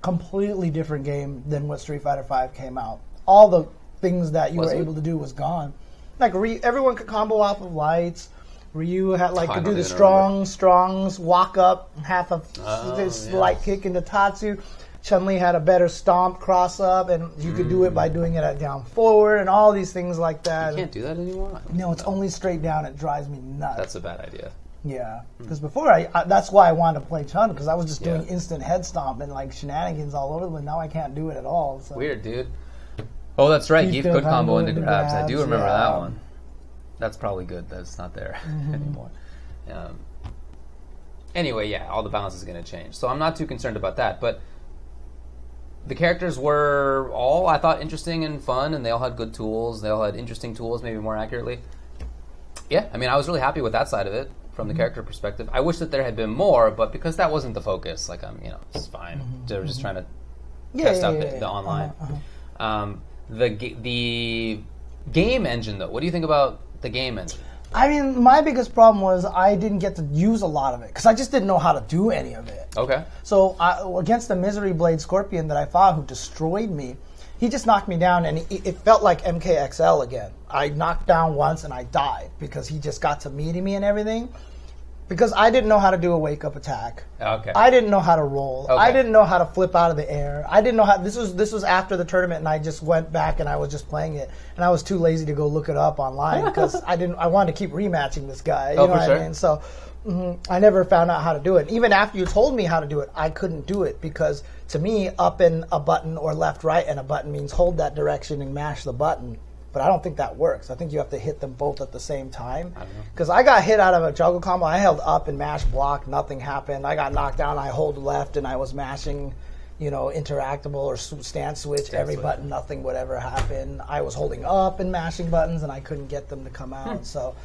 Completely different game than what Street Fighter Five came out. All the things that you was were it? able to do was gone. Like Ryu, everyone could combo off of lights. Ryu had like could do the strong, strongs, walk up, half a oh, yes. light kick into Tatsu. Chun-Li had a better stomp, cross up, and you mm. could do it by doing it at down forward and all these things like that. You can't do that anymore. No, it's no. only straight down. It drives me nuts. That's a bad idea. Yeah, because before I, I, that's why I wanted to play Chun, because I was just doing yeah. instant head stomp and like shenanigans all over, but now I can't do it at all. So. Weird, dude. Oh, that's right. Geef could combo into grabs. grabs. I do remember yeah. that one. That's probably good that it's not there mm-hmm. anymore. Um, anyway, yeah, all the balance is going to change. So I'm not too concerned about that. But the characters were all, I thought, interesting and fun, and they all had good tools. They all had interesting tools, maybe more accurately. Yeah, I mean, I was really happy with that side of it from the mm-hmm. character perspective. I wish that there had been more, but because that wasn't the focus, like, I'm, you know, it's fine. Mm-hmm. They were just trying to yeah, test yeah, out yeah, the, yeah. the online. Uh-huh, uh-huh. Um, The the game engine, though. What do you think about the game engine? I mean, my biggest problem was I didn't get to use a lot of it because I just didn't know how to do any of it. Okay. So I, against the Misery Blade Scorpion that I fought, who destroyed me, he just knocked me down, and he, it felt like M K X L again. I knocked down once, and I died because he just got to meeting me and everything. Because I didn't know how to do a wake-up attack. Okay. I didn't know how to roll. Okay. I didn't know how to flip out of the air. I didn't know how... This was this was after the tournament, and I just went back, and I was just playing it. And I was too lazy to go look it up online because I didn't. I wanted to keep rematching this guy. You oh, know for what sure. I mean? So mm-hmm, I never found out how to do it. Even after you told me how to do it, I couldn't do it because, to me, up and a button or left, right, and a button means hold that direction and mash the button. But I don't think that works. I think you have to hit them both at the same time. Because I, I got hit out of a juggle combo. I held up and mash block. Nothing happened. I got knocked down. I hold left and I was mashing, you know, interactable or stance switch. Stance every switch. button, nothing would ever happen. I was holding up and mashing buttons and I couldn't get them to come out. Hmm. So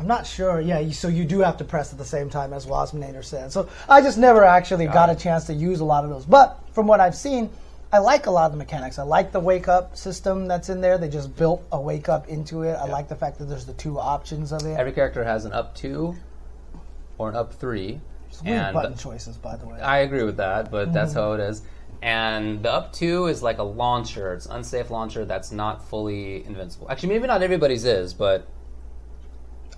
I'm not sure. Yeah, you, so you do have to press at the same time, as Wasminator said. So I just never actually got, got a chance to use a lot of those. But from what I've seen, I like a lot of the mechanics. I like the wake-up system that's in there. They just built a wake-up into it. I yeah. like the fact that there's the two options of it. Every character has an up two or an up three. It's weird and button choices, by the way. I agree with that, but mm-hmm. that's how it is. And the up two is like a launcher. It's an unsafe launcher that's not fully invincible. Actually, maybe not everybody's is, but...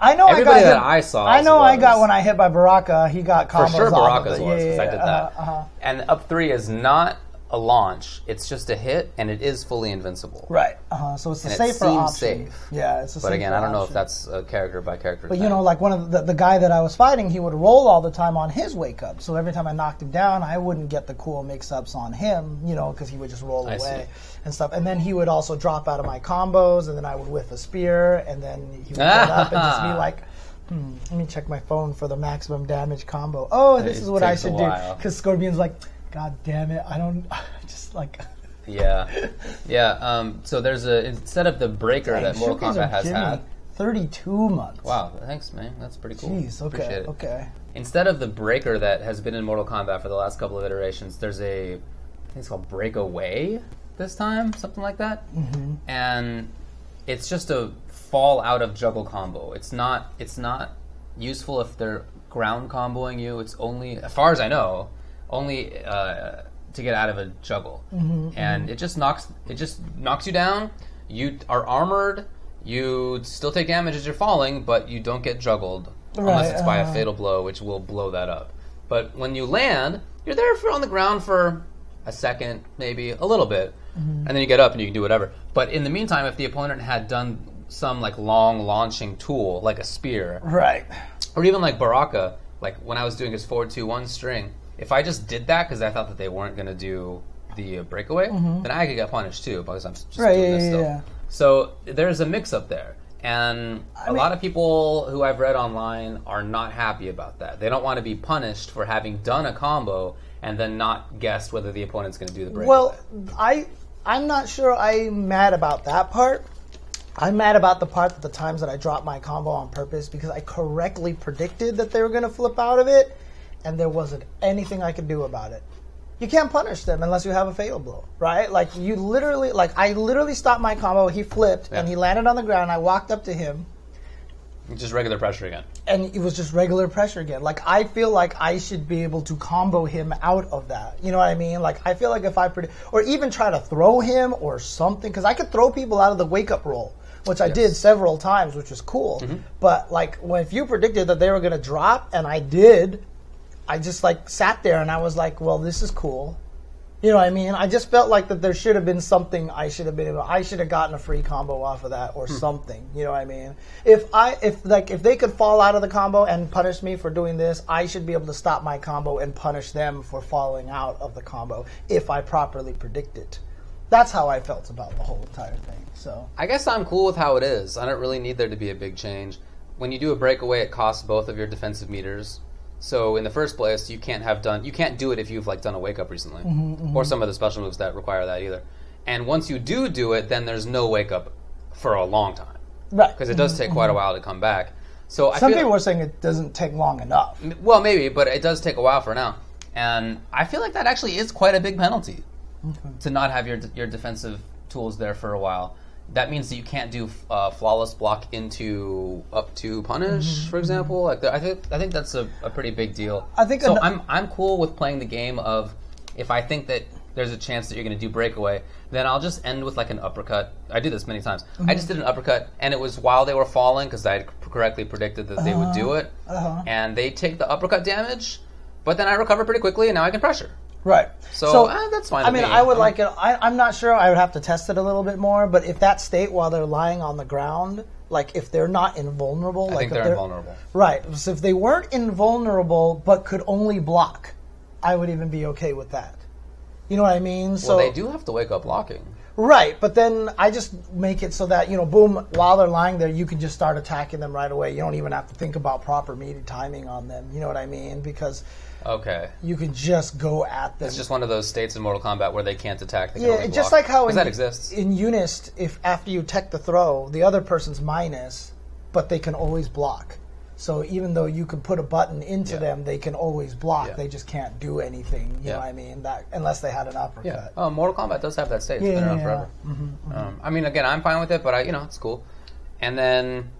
I know Everybody I got that hit, I saw. I know was, I got when I hit by Baraka. He got combos. For sure Baraka's was, because yeah, yeah, yeah. I did that. Uh-huh, uh-huh. And up three is not... a launch. It's just a hit, and it is fully invincible. Right. Uh-huh. So it's a and safer it seems option. Safe. Yeah. It's a but safer again, I don't know option. if that's a character by character. But thing. you know, like one of the, the guy that I was fighting, he would roll all the time on his wake up. So every time I knocked him down, I wouldn't get the cool mix ups on him, you know, because he would just roll I away see. and stuff. And then he would also drop out of my combos, and then I would whiff a spear, and then he would get up and just be like. Hmm, let me check my phone for the maximum damage combo. Oh, this it is what I should do because Scorpion's like. God damn it! I don't I just like. yeah, yeah. Um, so there's a instead of the breaker Dang, that Mortal Kombat has had. Thirty-two months. Wow, thanks, man. That's pretty cool. Jeez, okay, Appreciate it. okay. Instead of the breaker that has been in Mortal Kombat for the last couple of iterations, there's a, I think it's called Breakaway this time, something like that, mm-hmm. and it's just a fall out of juggle combo. It's not. It's not useful if they're ground comboing you. It's only, as far as I know, only uh, to get out of a juggle, mm-hmm, and mm-hmm. it just knocks it just knocks you down. You are armored. You still take damage as you're falling, but you don't get juggled right, unless it's uh, by a fatal blow, which will blow that up. But when you land, you're there for, on the ground for a second, maybe a little bit, mm-hmm. and then you get up and you can do whatever. But in the meantime, if the opponent had done some like long launching tool, like a spear, right, or even like Baraka, like when I was doing his four two one string, if I just did that because I thought that they weren't going to do the breakaway, mm-hmm. then I could get punished too because I'm just right, doing yeah, this yeah, stuff. Yeah. So there's a mix-up there, and I a mean, lot of people who I've read online are not happy about that. They don't want to be punished for having done a combo and then not guessed whether the opponent's going to do the break. Well, I, I'm not sure I'm mad about that part. I'm mad about the part that the times that I dropped my combo on purpose because I correctly predicted that they were going to flip out of it, and there wasn't anything I could do about it. You can't punish them unless you have a fatal blow, right? Like, you literally, like, I literally stopped my combo, he flipped, yeah. and he landed on the ground, I walked up to him. Just regular pressure again. And it was just regular pressure again. Like, I feel like I should be able to combo him out of that. You know what I mean? Like, I feel like if I, predict, or even try to throw him or something, because I could throw people out of the wake-up roll, which I yes. did several times, which was cool. Mm-hmm. But, like, when, if you predicted that they were going to drop, and I did, I just like sat there and I was like, well, this is cool. You know what I mean? I just felt like that there should have been something I should have been able, I should have gotten a free combo off of that or hmm. something. You know what I mean? If I, if like, if they could fall out of the combo and punish me for doing this, I should be able to stop my combo and punish them for falling out of the combo if I properly predict it. That's how I felt about the whole entire thing. So I guess I'm cool with how it is. I don't really need there to be a big change. When you do a breakaway, it costs both of your defensive meters. So in the first place, you can't have done you can't do it if you've like done a wake up recently, mm-hmm, mm-hmm. or some of the special moves that require that either. And once you do do it, then there's no wake up for a long time, right? Because it does mm-hmm, take quite mm-hmm. a while to come back. So I some feel people like, are saying it doesn't take long enough. Well, maybe, but it does take a while for now. And I feel like that actually is quite a big penalty mm-hmm. to not have your your defensive tools there for a while. That means that you can't do uh, flawless block into up to punish, mm-hmm. for example. Like the, I think I think that's a, a pretty big deal. I think so. I'm I'm cool with playing the game of if I think that there's a chance that you're going to do breakaway, then I'll just end with like an uppercut. I do this many times. Mm-hmm. I just did an uppercut, and it was while they were falling because I had correctly predicted that uh-huh. they would do it, uh-huh. and they take the uppercut damage, but then I recover pretty quickly, and now I can pressure. Right. So, so eh, that's fine. I mean, me. I would I'm, like it. I, I'm not sure. I would have to test it a little bit more. But if that state while they're lying on the ground, like if they're not invulnerable. I like think they're, they're invulnerable. Right. So if they weren't invulnerable but could only block, I would even be okay with that. You know what I mean? So, well, they do have to wake up blocking. Right. But then I just make it so that, you know, boom, while they're lying there, you can just start attacking them right away. You don't even have to think about proper meter timing on them. You know what I mean? Because... Okay. You can just go at them. It's just one of those states in Mortal Kombat where they can't attack. They can yeah, just like how in, that exists. in Unist, if after you tech the throw, the other person's minus, but they can always block. So even though you can put a button into yeah. them, they can always block. Yeah. They just can't do anything. You yeah. know what I mean? That unless they had an uppercut. Yeah. Oh, Mortal Kombat does have that state. It's yeah, been around yeah. forever. Mm-hmm, mm-hmm. Um, I mean, again, I'm fine with it, but I, you know, it's cool. And then.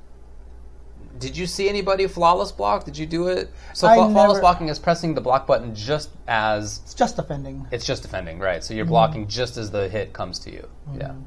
Did you see anybody flawless block? Did you do it? So fla never, flawless blocking is pressing the block button just as... It's just defending. It's just defending, right. So you're mm-hmm. blocking just as the hit comes to you. Mm-hmm.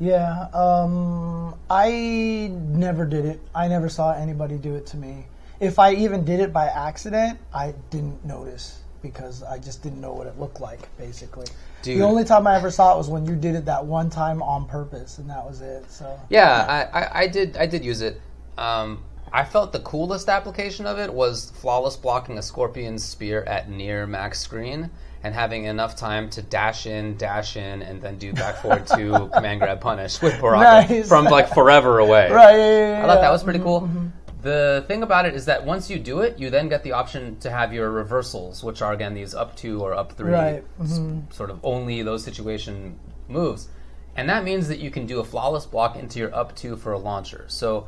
Yeah. Yeah. Um, I never did it. I never saw anybody do it to me. If I even did it by accident, I didn't notice because I just didn't know what it looked like, basically. Dude. The only time I ever saw it was when you did it that one time on purpose, and that was it. So Yeah, yeah. I, I, I did. I did use it. Um, I felt the coolest application of it was flawless blocking a Scorpion spear at near max screen and having enough time to dash in, dash in, and then do back forward to command grab punish with Baraka nice. from like forever away. Right. Yeah, yeah, yeah. I thought that was pretty cool. Mm-hmm. The thing about it is that once you do it, you then get the option to have your reversals, which are again these up two or up three, right. mm-hmm. sort of only those situation moves. And that means that you can do a flawless block into your up two for a launcher. So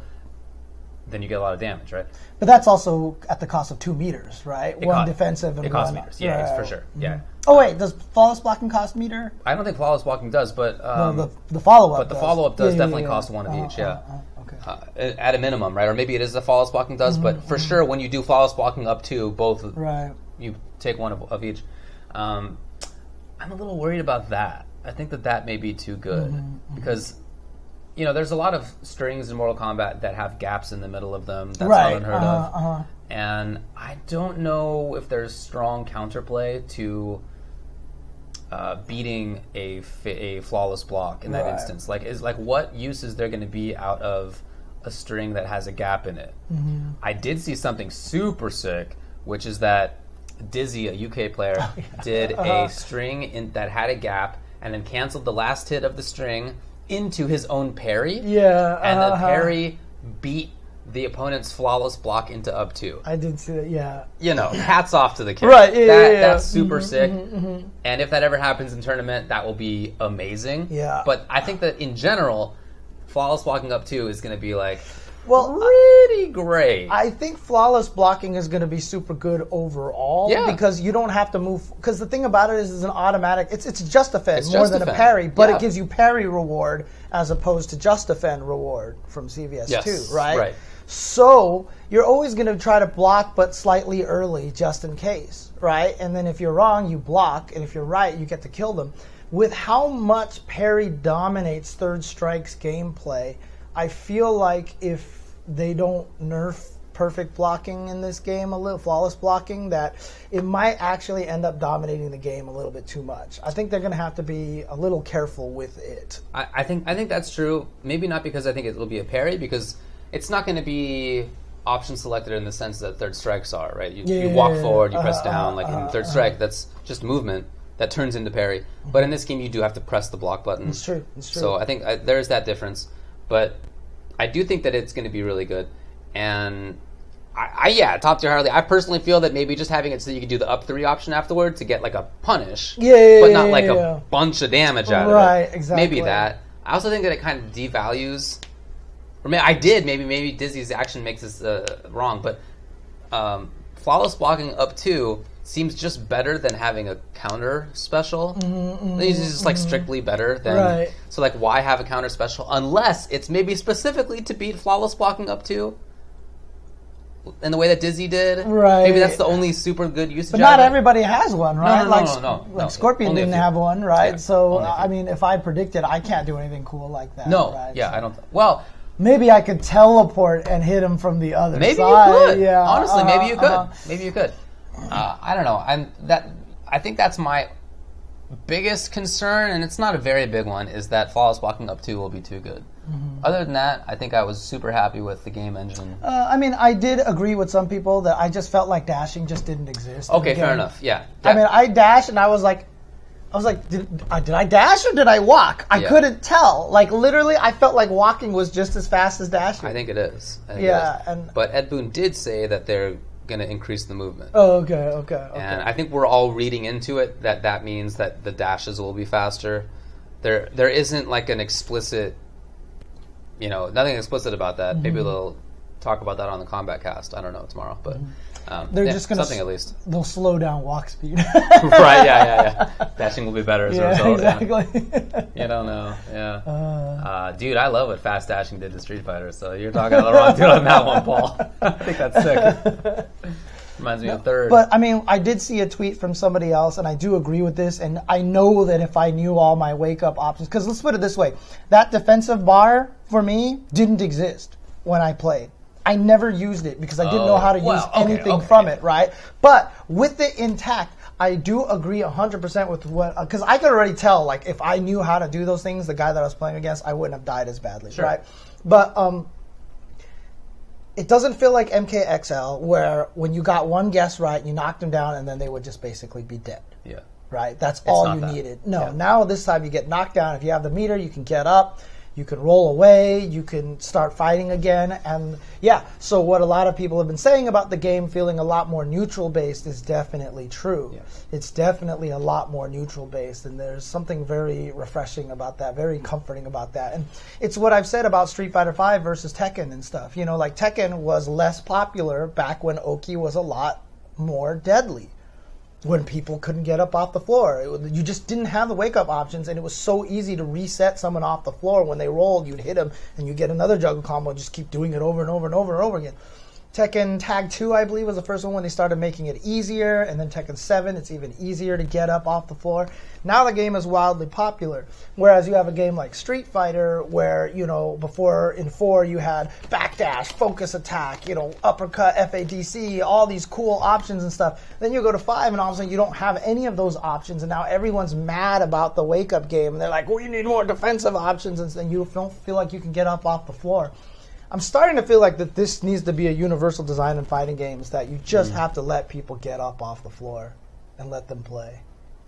then you get a lot of damage, right? But that's also at the cost of two meters, right? It one cost, defensive and it costs one... meters, yeah, right. for sure, mm-hmm. yeah. Oh, wait, does flawless blocking cost meter? I don't think flawless blocking does, but... Um, no, the, the follow-up But the follow-up does, does yeah, yeah, definitely yeah. cost one of uh, each, uh, yeah. Uh, okay. uh, at a minimum, right? Or maybe it is a flawless blocking does, mm-hmm. but for sure when you do flawless blocking up to both, right. you take one of, of each. Um, I'm a little worried about that. I think that that may be too good mm-hmm. because, you know, there's a lot of strings in Mortal Kombat that have gaps in the middle of them. That's right. not unheard uh, of. Uh-huh. And I don't know if there's strong counterplay to uh, beating a a flawless block in that right. instance. Like, is like what use is there going to be out of a string that has a gap in it? Mm-hmm. I did see something super sick, which is that Dizzy, a U K player, oh, yeah. did uh-huh. a string in, that had a gap and then canceled the last hit of the string into his own parry. Yeah, and uh-huh. the parry beat the opponent's flawless block into up two. I did see that, yeah. You know, hats off to the kid. Right, yeah, that, yeah, yeah. That's super mm-hmm, sick. Mm-hmm, mm-hmm. And if that ever happens in tournament, that will be amazing. Yeah. But I think that in general, flawless blocking up two is going to be like, well, pretty great. I think flawless blocking is going to be super good overall yeah. because you don't have to move. Because the thing about it is, it's an automatic. It's it's just defend more just than defend. a parry, but yeah. it gives you parry reward as opposed to just defend reward from C V S yes. two, right? Right. So you're always going to try to block, but slightly early, just in case, right? And then if you're wrong, you block, and if you're right, you get to kill them. With how much parry dominates Third Strike's gameplay, I feel like if they don't nerf perfect blocking in this game, a little flawless blocking, that it might actually end up dominating the game a little bit too much. I think they're going to have to be a little careful with it. I, I think I think that's true. Maybe not because I think it'll be a parry, because it's not going to be option selected in the sense that Third Strikes are, right? You, yeah, you walk forward, you uh, press down. Uh, like uh, in Third uh, Strike, that's just movement. That turns into parry. Mm-hmm. But in this game, you do have to press the block button. It's true. It's true. So I think I, there is that difference. But I do think that it's going to be really good, and I, I yeah, top tier Harley. I personally feel that maybe just having it so you can do the up three option afterward to get like a punish, yeah, yeah but not yeah, like yeah. a bunch of damage out right, of it. Exactly. Maybe that. I also think that it kind of devalues. Or maybe I did. Maybe maybe Dizzy's action makes this uh, wrong, but um, flawless blocking up two seems just better than having a counter special. Mm-hmm, it's just like mm-hmm. strictly better than right. so like why have a counter special unless it's maybe specifically to beat flawless blocking up to in the way that Dizzy did. Right. Maybe that's the only super good use. But not it. everybody has one, right? No, no, no, like, no, no, no, like no. Scorpion only didn't have one, right? Yeah, so I mean, if I predict it, I can't do anything cool like that. No. Right? Yeah, so. I don't. Th- well. Maybe I could teleport and hit him from the other maybe side. Maybe you could. Yeah. Honestly, uh-huh, maybe you could. Uh-huh. Maybe you could. Uh, I don't know. I'm that. I think that's my biggest concern, and it's not a very big one. Is that flawless blocking up two will be too good? Mm-hmm. Other than that, I think I was super happy with the game engine. Uh, I mean, I did agree with some people that I just felt like dashing just didn't exist. Okay, fair enough. Yeah. Da- I mean, I dashed and I was like, I was like, did, uh, did I dash or did I walk? I yeah. couldn't tell. Like literally, I felt like walking was just as fast as dashing. I think it is. I think yeah. It is. And but Ed Boon did say that they're going to increase the movement. Oh, okay, okay, okay. And I think we're all reading into it that that means that the dashes will be faster. There there isn't like an explicit, you know, nothing explicit about that. Mm-hmm. Maybe they'll talk about that on the Combat Cast. I don't know, tomorrow, but um, they're yeah, just going to something s- at least. They'll slow down walk speed. Right, yeah, yeah, yeah. Dashing will be better as yeah, a result. Exactly. Yeah. You don't know, yeah. Uh, uh, dude, I love what fast dashing did to Street Fighter, so you're talking to the wrong dude on that one, Paul. I think that's sick. Reminds me no, of Third. But, I mean, I did see a tweet from somebody else, and I do agree with this, and I know that if I knew all my wake-up options, because let's put it this way, that defensive bar, for me, didn't exist when I played. I never used it because I didn't oh, know how to well, use okay, anything okay. from it, right? But with it intact, I do agree one hundred percent with what... Because uh, I could already tell, like, if I knew how to do those things, the guy that I was playing against, I wouldn't have died as badly, sure. right? But um, it doesn't feel like M K X L, where when you got one guess right, you knocked them down, and then they would just basically be dead. Yeah. Right? That's it's all you that. needed. No, yeah. now this time you get knocked down. If you have the meter, you can get up. You can roll away, you can start fighting again, and yeah, so what a lot of people have been saying about the game feeling a lot more neutral-based is definitely true. Yes. It's definitely a lot more neutral-based, and there's something very refreshing about that, very comforting about that. And it's what I've said about Street Fighter V versus Tekken and stuff. You know, like Tekken was less popular back when Oki was a lot more deadly. when people couldn't get up off the floor. It, you just didn't have the wake-up options, and it was so easy to reset someone off the floor. When they rolled, you'd hit them, and you get another juggle combo, just keep doing it over and over and over and over again. Tekken Tag two, I believe, was the first one when they started making it easier, and then Tekken seven, it's even easier to get up off the floor. Now the game is wildly popular, whereas you have a game like Street Fighter where, you know, before in four you had backdash, focus attack, you know, uppercut, F A D C, all these cool options and stuff. Then you go to five and all of a sudden you don't have any of those options, and now everyone's mad about the wake-up game, and they're like, well, you need more defensive options, and then you don't feel like you can get up off the floor. I'm starting to feel like that this needs to be a universal design in fighting games, that you just mm. have to let people get up off the floor and let them play.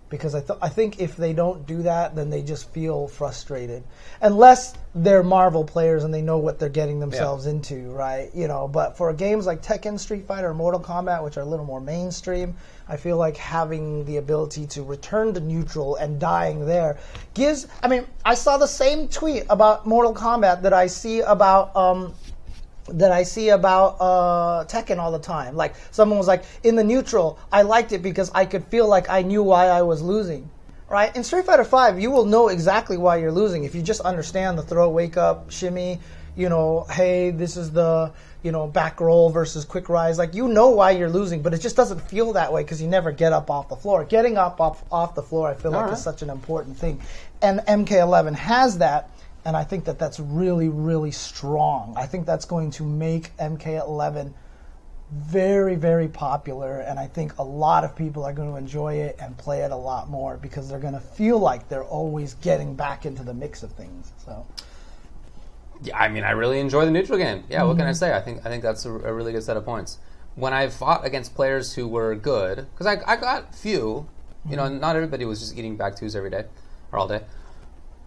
Because I, th I think if they don't do that, then they just feel frustrated. Unless they're Marvel players and they know what they're getting themselves yeah. into, right? You know, but for games like Tekken, Street Fighter, or Mortal Kombat, which are a little more mainstream, I feel like having the ability to return to neutral and dying there gives... I mean, I saw the same tweet about Mortal Kombat that I see about... Um, that I see about uh, Tekken all the time. Like, someone was like, in the neutral, I liked it because I could feel like I knew why I was losing, right? In Street Fighter five, you will know exactly why you're losing if you just understand the throw, wake up, shimmy, you know, hey, this is the, you know, back roll versus quick rise. Like, you know why you're losing, but it just doesn't feel that way because you never get up off the floor. Getting up off, off the floor, I feel all like right. is such an important thing. And M K eleven has that. And I think that that's really, really strong. I think that's going to make M K eleven very, very popular. And I think a lot of people are going to enjoy it and play it a lot more because they're going to feel like they're always getting back into the mix of things. So, yeah, I mean, I really enjoy the neutral game. Yeah, mm-hmm. What can I say? I think I think that's a, a really good set of points. When I fought against players who were good, because I, I got few, you mm-hmm. know, not everybody was just eating back twos every day or all day.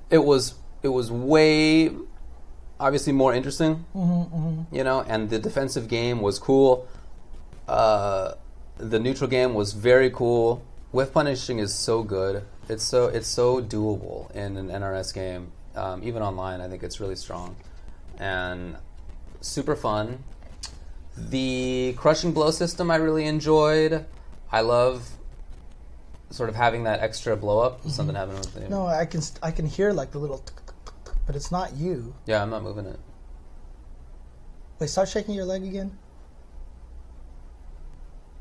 It was... It was way, obviously, more interesting, mm-hmm, mm-hmm. you know, and the defensive game was cool. Uh, the neutral game was very cool. Whiff punishing is so good. It's so it's so doable in an N R S game. Um, even online, I think it's really strong. And super fun. The crushing blow system I really enjoyed. I love... sort of having that extra blow up, mm-hmm. something happening with the... No, I can I can hear like the little, but it's not you. Yeah, I'm not moving it. Wait, start shaking your leg again.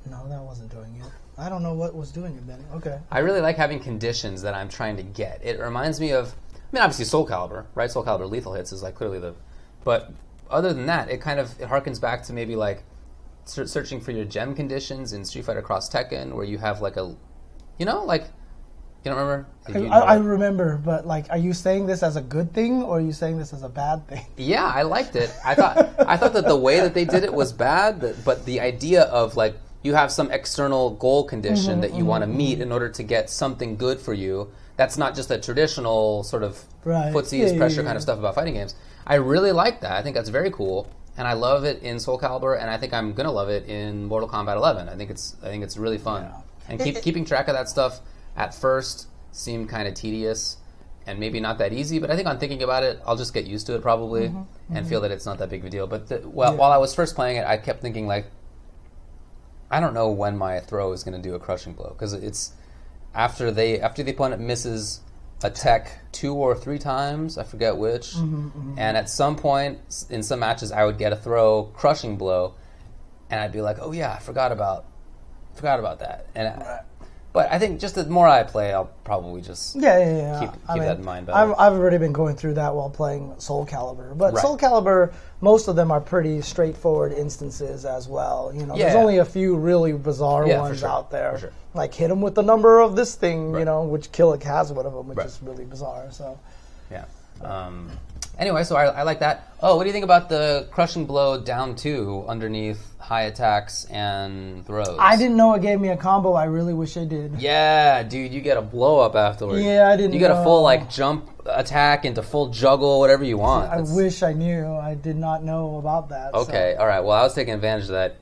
No, that wasn't doing it. I don't know what was doing it then. Okay. I really like having conditions that I'm trying to get. It reminds me of, I mean, obviously Soul Calibur, right? Soul Calibur Lethal Hits is like clearly the, but other than that, it kind of it harkens back to maybe like searching for your gem conditions in Street Fighter Cross Tekken, where you have like a... You know, like, you don't remember? Did you know I, I remember, but, like, are you saying this as a good thing or are you saying this as a bad thing? Yeah, I liked it. I thought I thought that the way that they did it was bad, but, but the idea of, like, you have some external goal condition mm-hmm, that you mm-hmm. want to meet in order to get something good for you. That's not just a traditional sort of right. footsies yeah, pressure yeah, yeah. kind of stuff about fighting games. I really like that. I think that's very cool, and I love it in Soul Calibur, and I think I'm going to love it in Mortal Kombat eleven. I think it's, I think it's really fun. Yeah. And keep, keeping track of that stuff at first seemed kind of tedious and maybe not that easy, but I think on thinking about it, I'll just get used to it probably mm-hmm, and mm-hmm. feel that it's not that big of a deal. But the, well, yeah. while I was first playing it, I kept thinking, like, I don't know when my throw is going to do a crushing blow, because it's after they after the opponent misses a tech two or three times, I forget which, mm-hmm, mm-hmm. and at some point in some matches I would get a throw crushing blow, and I'd be like, oh yeah, I forgot about Forgot about that, and I, but I think just the more I play, I'll probably just yeah, yeah, yeah. keep, keep I mean, that in mind. I've, I've already been going through that while playing Soul Calibur, but right. Soul Calibur, most of them are pretty straightforward instances as well. You know, yeah, there's yeah. only a few really bizarre yeah, ones sure. out there, sure. like hit them with the number of this thing, right. you know, which Killick has one of them, which right. is really bizarre. So yeah. Um, anyway, so I, I like that. Oh, what do you think about the crushing blow down two underneath high attacks and throws? I didn't know it gave me a combo. I really wish I did. Yeah, dude, you get a blow up afterwards. Yeah, I didn't know. You get know. a full like jump attack into full juggle, whatever you want. I That's... wish I knew. I did not know about that. Okay, so. All right. Well, I was taking advantage of that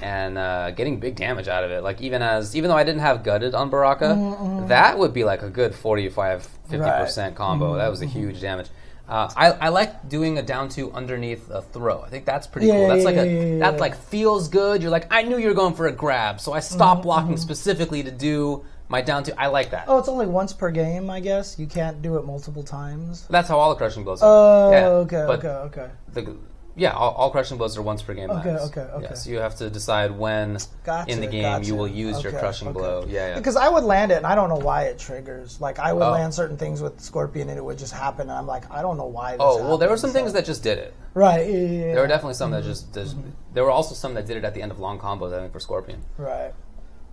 and uh, getting big damage out of it. Like even as even though I didn't have gutted on Baraka, mm-hmm. that would be like a good forty-five, fifty percent right. combo. Mm-hmm. That was a huge damage. Uh, I, I like doing a down two underneath a throw. I think that's pretty yeah, cool. That's yeah, like a yeah, yeah, that like feels good. You're like, I knew you were going for a grab, so I stopped mm-hmm, blocking mm-hmm. specifically to do my down two. I like that. Oh, it's only once per game, I guess. You can't do it multiple times. That's how all the crushing blows are. Oh, yeah. okay, but okay, okay. The, yeah, all, all crushing blows are once per game. Okay, max. okay, okay. Yeah, so you have to decide when gotcha, in the game gotcha. you will use okay, your crushing okay. blow. Yeah, yeah. Because I would land it, and I don't know why it triggers. Like, I would oh. land certain things with Scorpion, and it would just happen, and I'm like, I don't know why this Oh, happens, well, there were some so. things that just did it. Right, yeah, yeah. There were definitely some that just... Did, mm-hmm. There were also some that did it at the end of long combos, I think, for Scorpion. Right.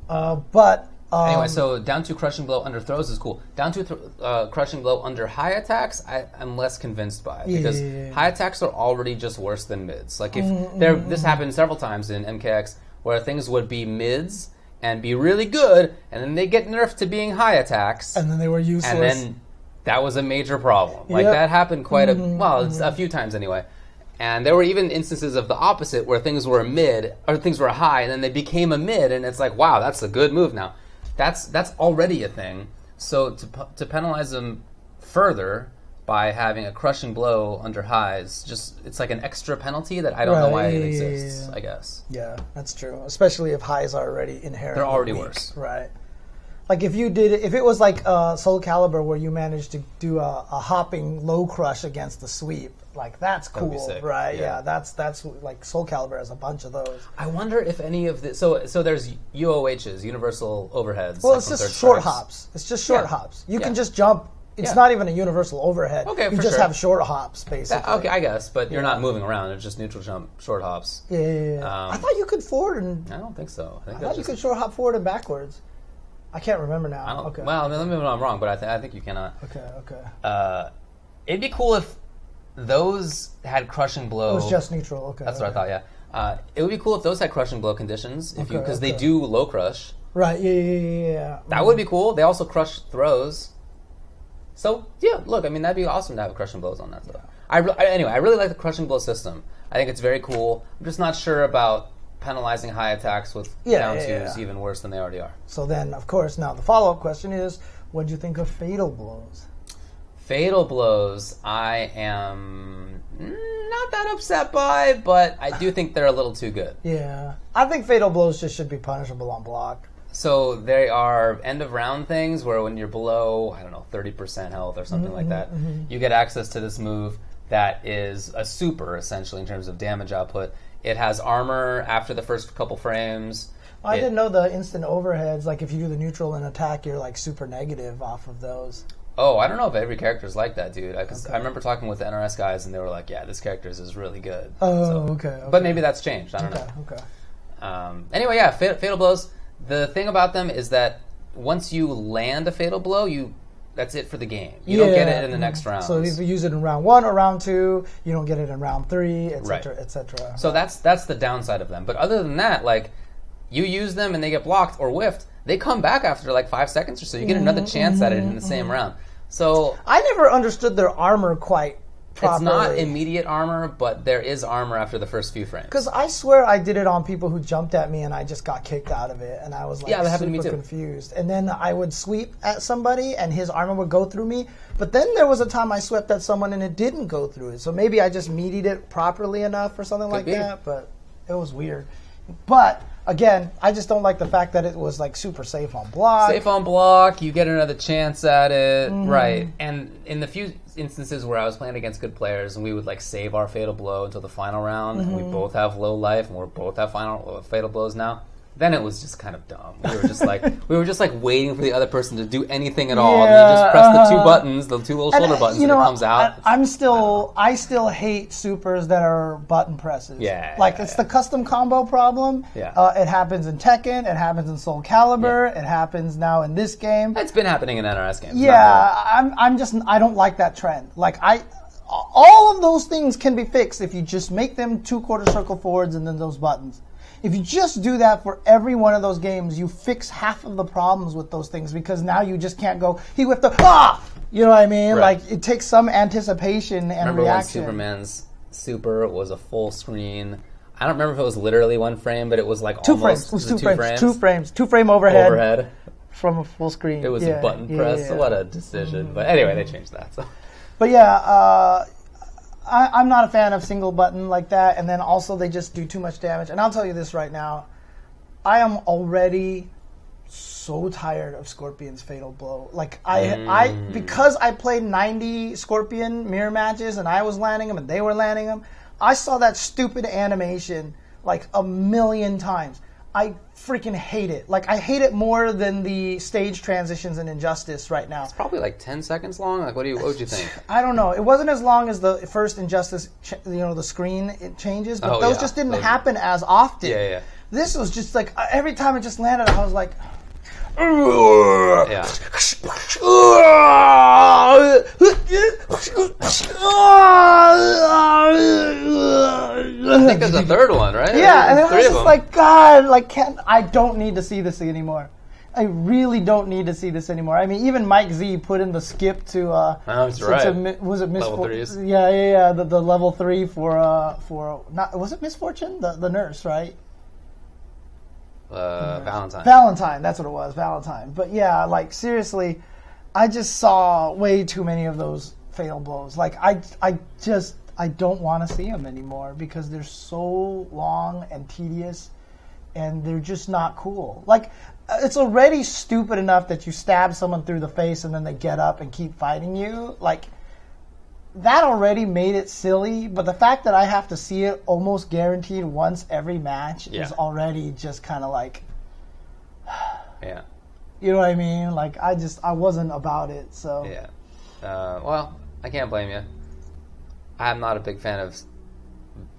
Uh, but... Um, anyway, so down two crushing blow under throws is cool. Down two th uh, crushing blow under high attacks, I, I'm less convinced by because yeah, yeah, yeah. high attacks are already just worse than mids. Like if mm-hmm. there, this happened several times in M K X where things would be mids and be really good, and then they get nerfed to being high attacks, and then they were useless, and then that was a major problem. Like yep. that happened quite mm-hmm. a well, it's mm-hmm. a few times anyway. And there were even instances of the opposite where things were a mid or things were a high, and then they became a mid, and it's like, wow, that's a good move now. That's that's already a thing. So to to penalize them further by having a crushing blow under highs, just it's like an extra penalty that I don't right. know why it exists. I guess. Yeah, that's true. Especially if highs are already inherent. They're already weak. worse, right? Like if you did, if it was like uh, Soul Calibur where you managed to do a, a hopping low crush against the sweep, like that's cool, right? Yeah. yeah, that's that's like Soul Calibur has a bunch of those. I wonder if any of the so so there's U O Hs, universal overheads. Well, it's just short hops. It's just short yeah. hops. You yeah. can just jump. It's yeah. not even a universal overhead. Okay, you for just sure. have short hops, basically. That, okay, I guess, but yeah. you're not moving around. It's just neutral jump, short hops. Yeah, yeah, yeah. Um, I thought you could forward and. I don't think so. I, think I thought just, you could short hop forward and backwards. I can't remember now. I don't, okay. Well, I mean, let me know if I'm wrong, but I, th I think you cannot. Okay, okay. Uh, it'd be cool if those had Crush and Blow. It was just neutral, okay. That's okay. what I thought, yeah. Uh, it would be cool if those had Crush and Blow conditions, if okay, you because okay. they do low crush. Right, yeah, yeah, yeah. yeah. That mm. would be cool. They also crush throws. So, yeah, look, I mean, that'd be awesome to have Crush and Blows on that stuff. I re anyway, I really like the Crush and Blow system. I think it's very cool. I'm just not sure about... penalizing high attacks with yeah, down twos yeah, yeah. even worse than they already are. So then, of course, now the follow-up question is, what do you think of Fatal Blows? Fatal Blows, I am not that upset by, but I do think they're a little too good. Yeah. I think Fatal Blows just should be punishable on block. So they are end-of-round things where when you're below, I don't know, thirty percent health or something mm-hmm, like that, mm-hmm. you get access to this move that is a super, essentially, in terms of damage output. It has armor after the first couple frames. Well, I it, didn't know the instant overheads. Like if you do the neutral and attack, you're like super negative off of those. Oh, I don't know if every character is like that, dude. I, cause okay. I remember talking with the N R S guys, and they were like, "Yeah, this character is really good." Oh, so, okay, okay. But maybe that's changed. I don't okay, know. Okay. Um, anyway, yeah, fatal, fatal blows. The thing about them is that once you land a fatal blow, you. That's it for the game. You yeah. don't get it in the next round. So if you use it in round one or round two, you don't get it in round three, et cetera, right. et cetera. So that's that's the downside of them. But other than that, like you use them and they get blocked or whiffed, they come back after like five seconds or so. You get another chance mm-hmm, at it in the mm-hmm. same round. So I never understood their armor quite properly. It's not immediate armor, but there is armor after the first few frames. Because I swear I did it on people who jumped at me and I just got kicked out of it. And I was like yeah, that happened super to me too. confused. And then I would sweep at somebody and his armor would go through me. But then there was a time I swept at someone and it didn't go through it. So maybe I just meatied it properly enough or something Could like be. that. But it was weird. But... Again, I just don't like the fact that it was like super safe on block. Safe on block, you get another chance at it, mm-hmm. right? And in the few instances where I was playing against good players, and we would like save our fatal blow until the final round, mm-hmm. and we both have low life, and we're both have final uh, fatal blows now. Then it was just kind of dumb. We were just like we were just like waiting for the other person to do anything at all. Yeah, and you just press uh, the two buttons, the two little shoulder and, buttons, you know, and it comes out. I, I'm still I, I still hate supers that are button presses. Yeah, like yeah, it's yeah. the custom combo problem. Yeah, uh, it happens in Tekken. It happens in Soul Calibur. Yeah. It happens now in this game. It's been happening in N R S games. Yeah, really. I'm I'm just I don't like that trend. Like I. All of those things can be fixed if you just make them two quarter circle forwards and then those buttons. If you just do that for every one of those games, you fix half of the problems with those things because now you just can't go, he whipped the, ah! You know what I mean? Right. Like, it takes some anticipation and remember reaction. Remember when Superman's super was a full screen? I don't remember if it was literally one frame, but it was like two almost frames. It was two, two frames. frames. Two frames. Two frame overhead. Overhead. From a full screen. It was yeah, a button yeah, press. Yeah, yeah. What a decision. Mm. But anyway, they changed that. So. But yeah, uh, I, I'm not a fan of single button like that. And then also they just do too much damage. And I'll tell you this right now. I am already so tired of Scorpion's Fatal Blow. Like I, mm. I because I played ninety Scorpion mirror matches and I was landing them and they were landing them, I saw that stupid animation like a million times. I freaking hate it. Like, I hate it more than the stage transitions in Injustice right now. It's probably like ten seconds long. Like, what do you, what would you think? I don't know. It wasn't as long as the first Injustice, ch you know, the screen it changes, but oh, those yeah. just didn't those... happen as often. Yeah, yeah. This was just like, every time it just landed, I was like, yeah. I think there's a third one, right? Yeah, and it was just like, God, like, can't, I don't need to see this anymore. I really don't need to see this anymore. I mean, even Mike Z put in the skip to uh, oh, that's right. to, was it Misfortune? Yeah, yeah, yeah. The, the level three for uh, for not was it Misfortune? The the nurse, right? Uh, Valentine. Valentine, that's what it was, Valentine. But yeah, like seriously, I just saw way too many of those fatal blows. Like I, I just, I don't want to see them anymore because they're so long and tedious, and they're just not cool. Like it's already stupid enough that you stab someone through the face and then they get up and keep fighting you. Like that already made it silly, but the fact that I have to see it almost guaranteed once every match yeah. is already just kind of like, yeah, you know what I mean? Like I just I wasn't about it, so yeah. Uh, well, I can't blame you. I'm not a big fan of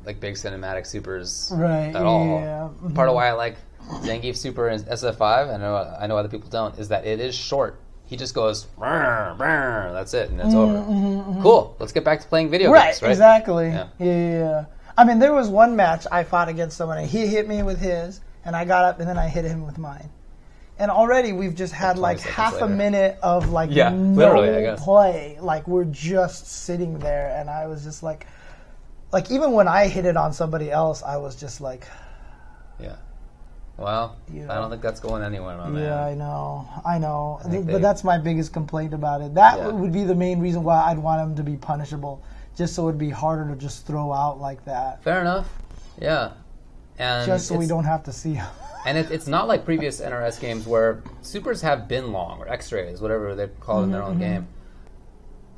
like big cinematic supers right, at yeah. all. Part of why I like Zangief Super and S F five, I know I know other people don't, is that it is short. He just goes, brr, brr, that's it, and it's mm-hmm, over. Mm-hmm. Cool, let's get back to playing video right, games, right? Exactly. Yeah. yeah. I mean, there was one match I fought against somebody. He hit me with his, and I got up, and then I hit him with mine. And already we've just had like half later. a minute of like yeah, no play. Like we're just sitting there, and I was just like, like even when I hit it on somebody else, I was just like, yeah. Well, you know, I don't think that's going anywhere, my man. Yeah, I know. I know. I they, but that's my biggest complaint about it. That yeah. would be the main reason why I'd want him to be punishable, just so it would be harder to just throw out like that. Fair enough. Yeah. And just so we don't have to see him. And it, it's not like previous N R S games where supers have been long, or X-rays, whatever they call it in their mm-hmm. own game.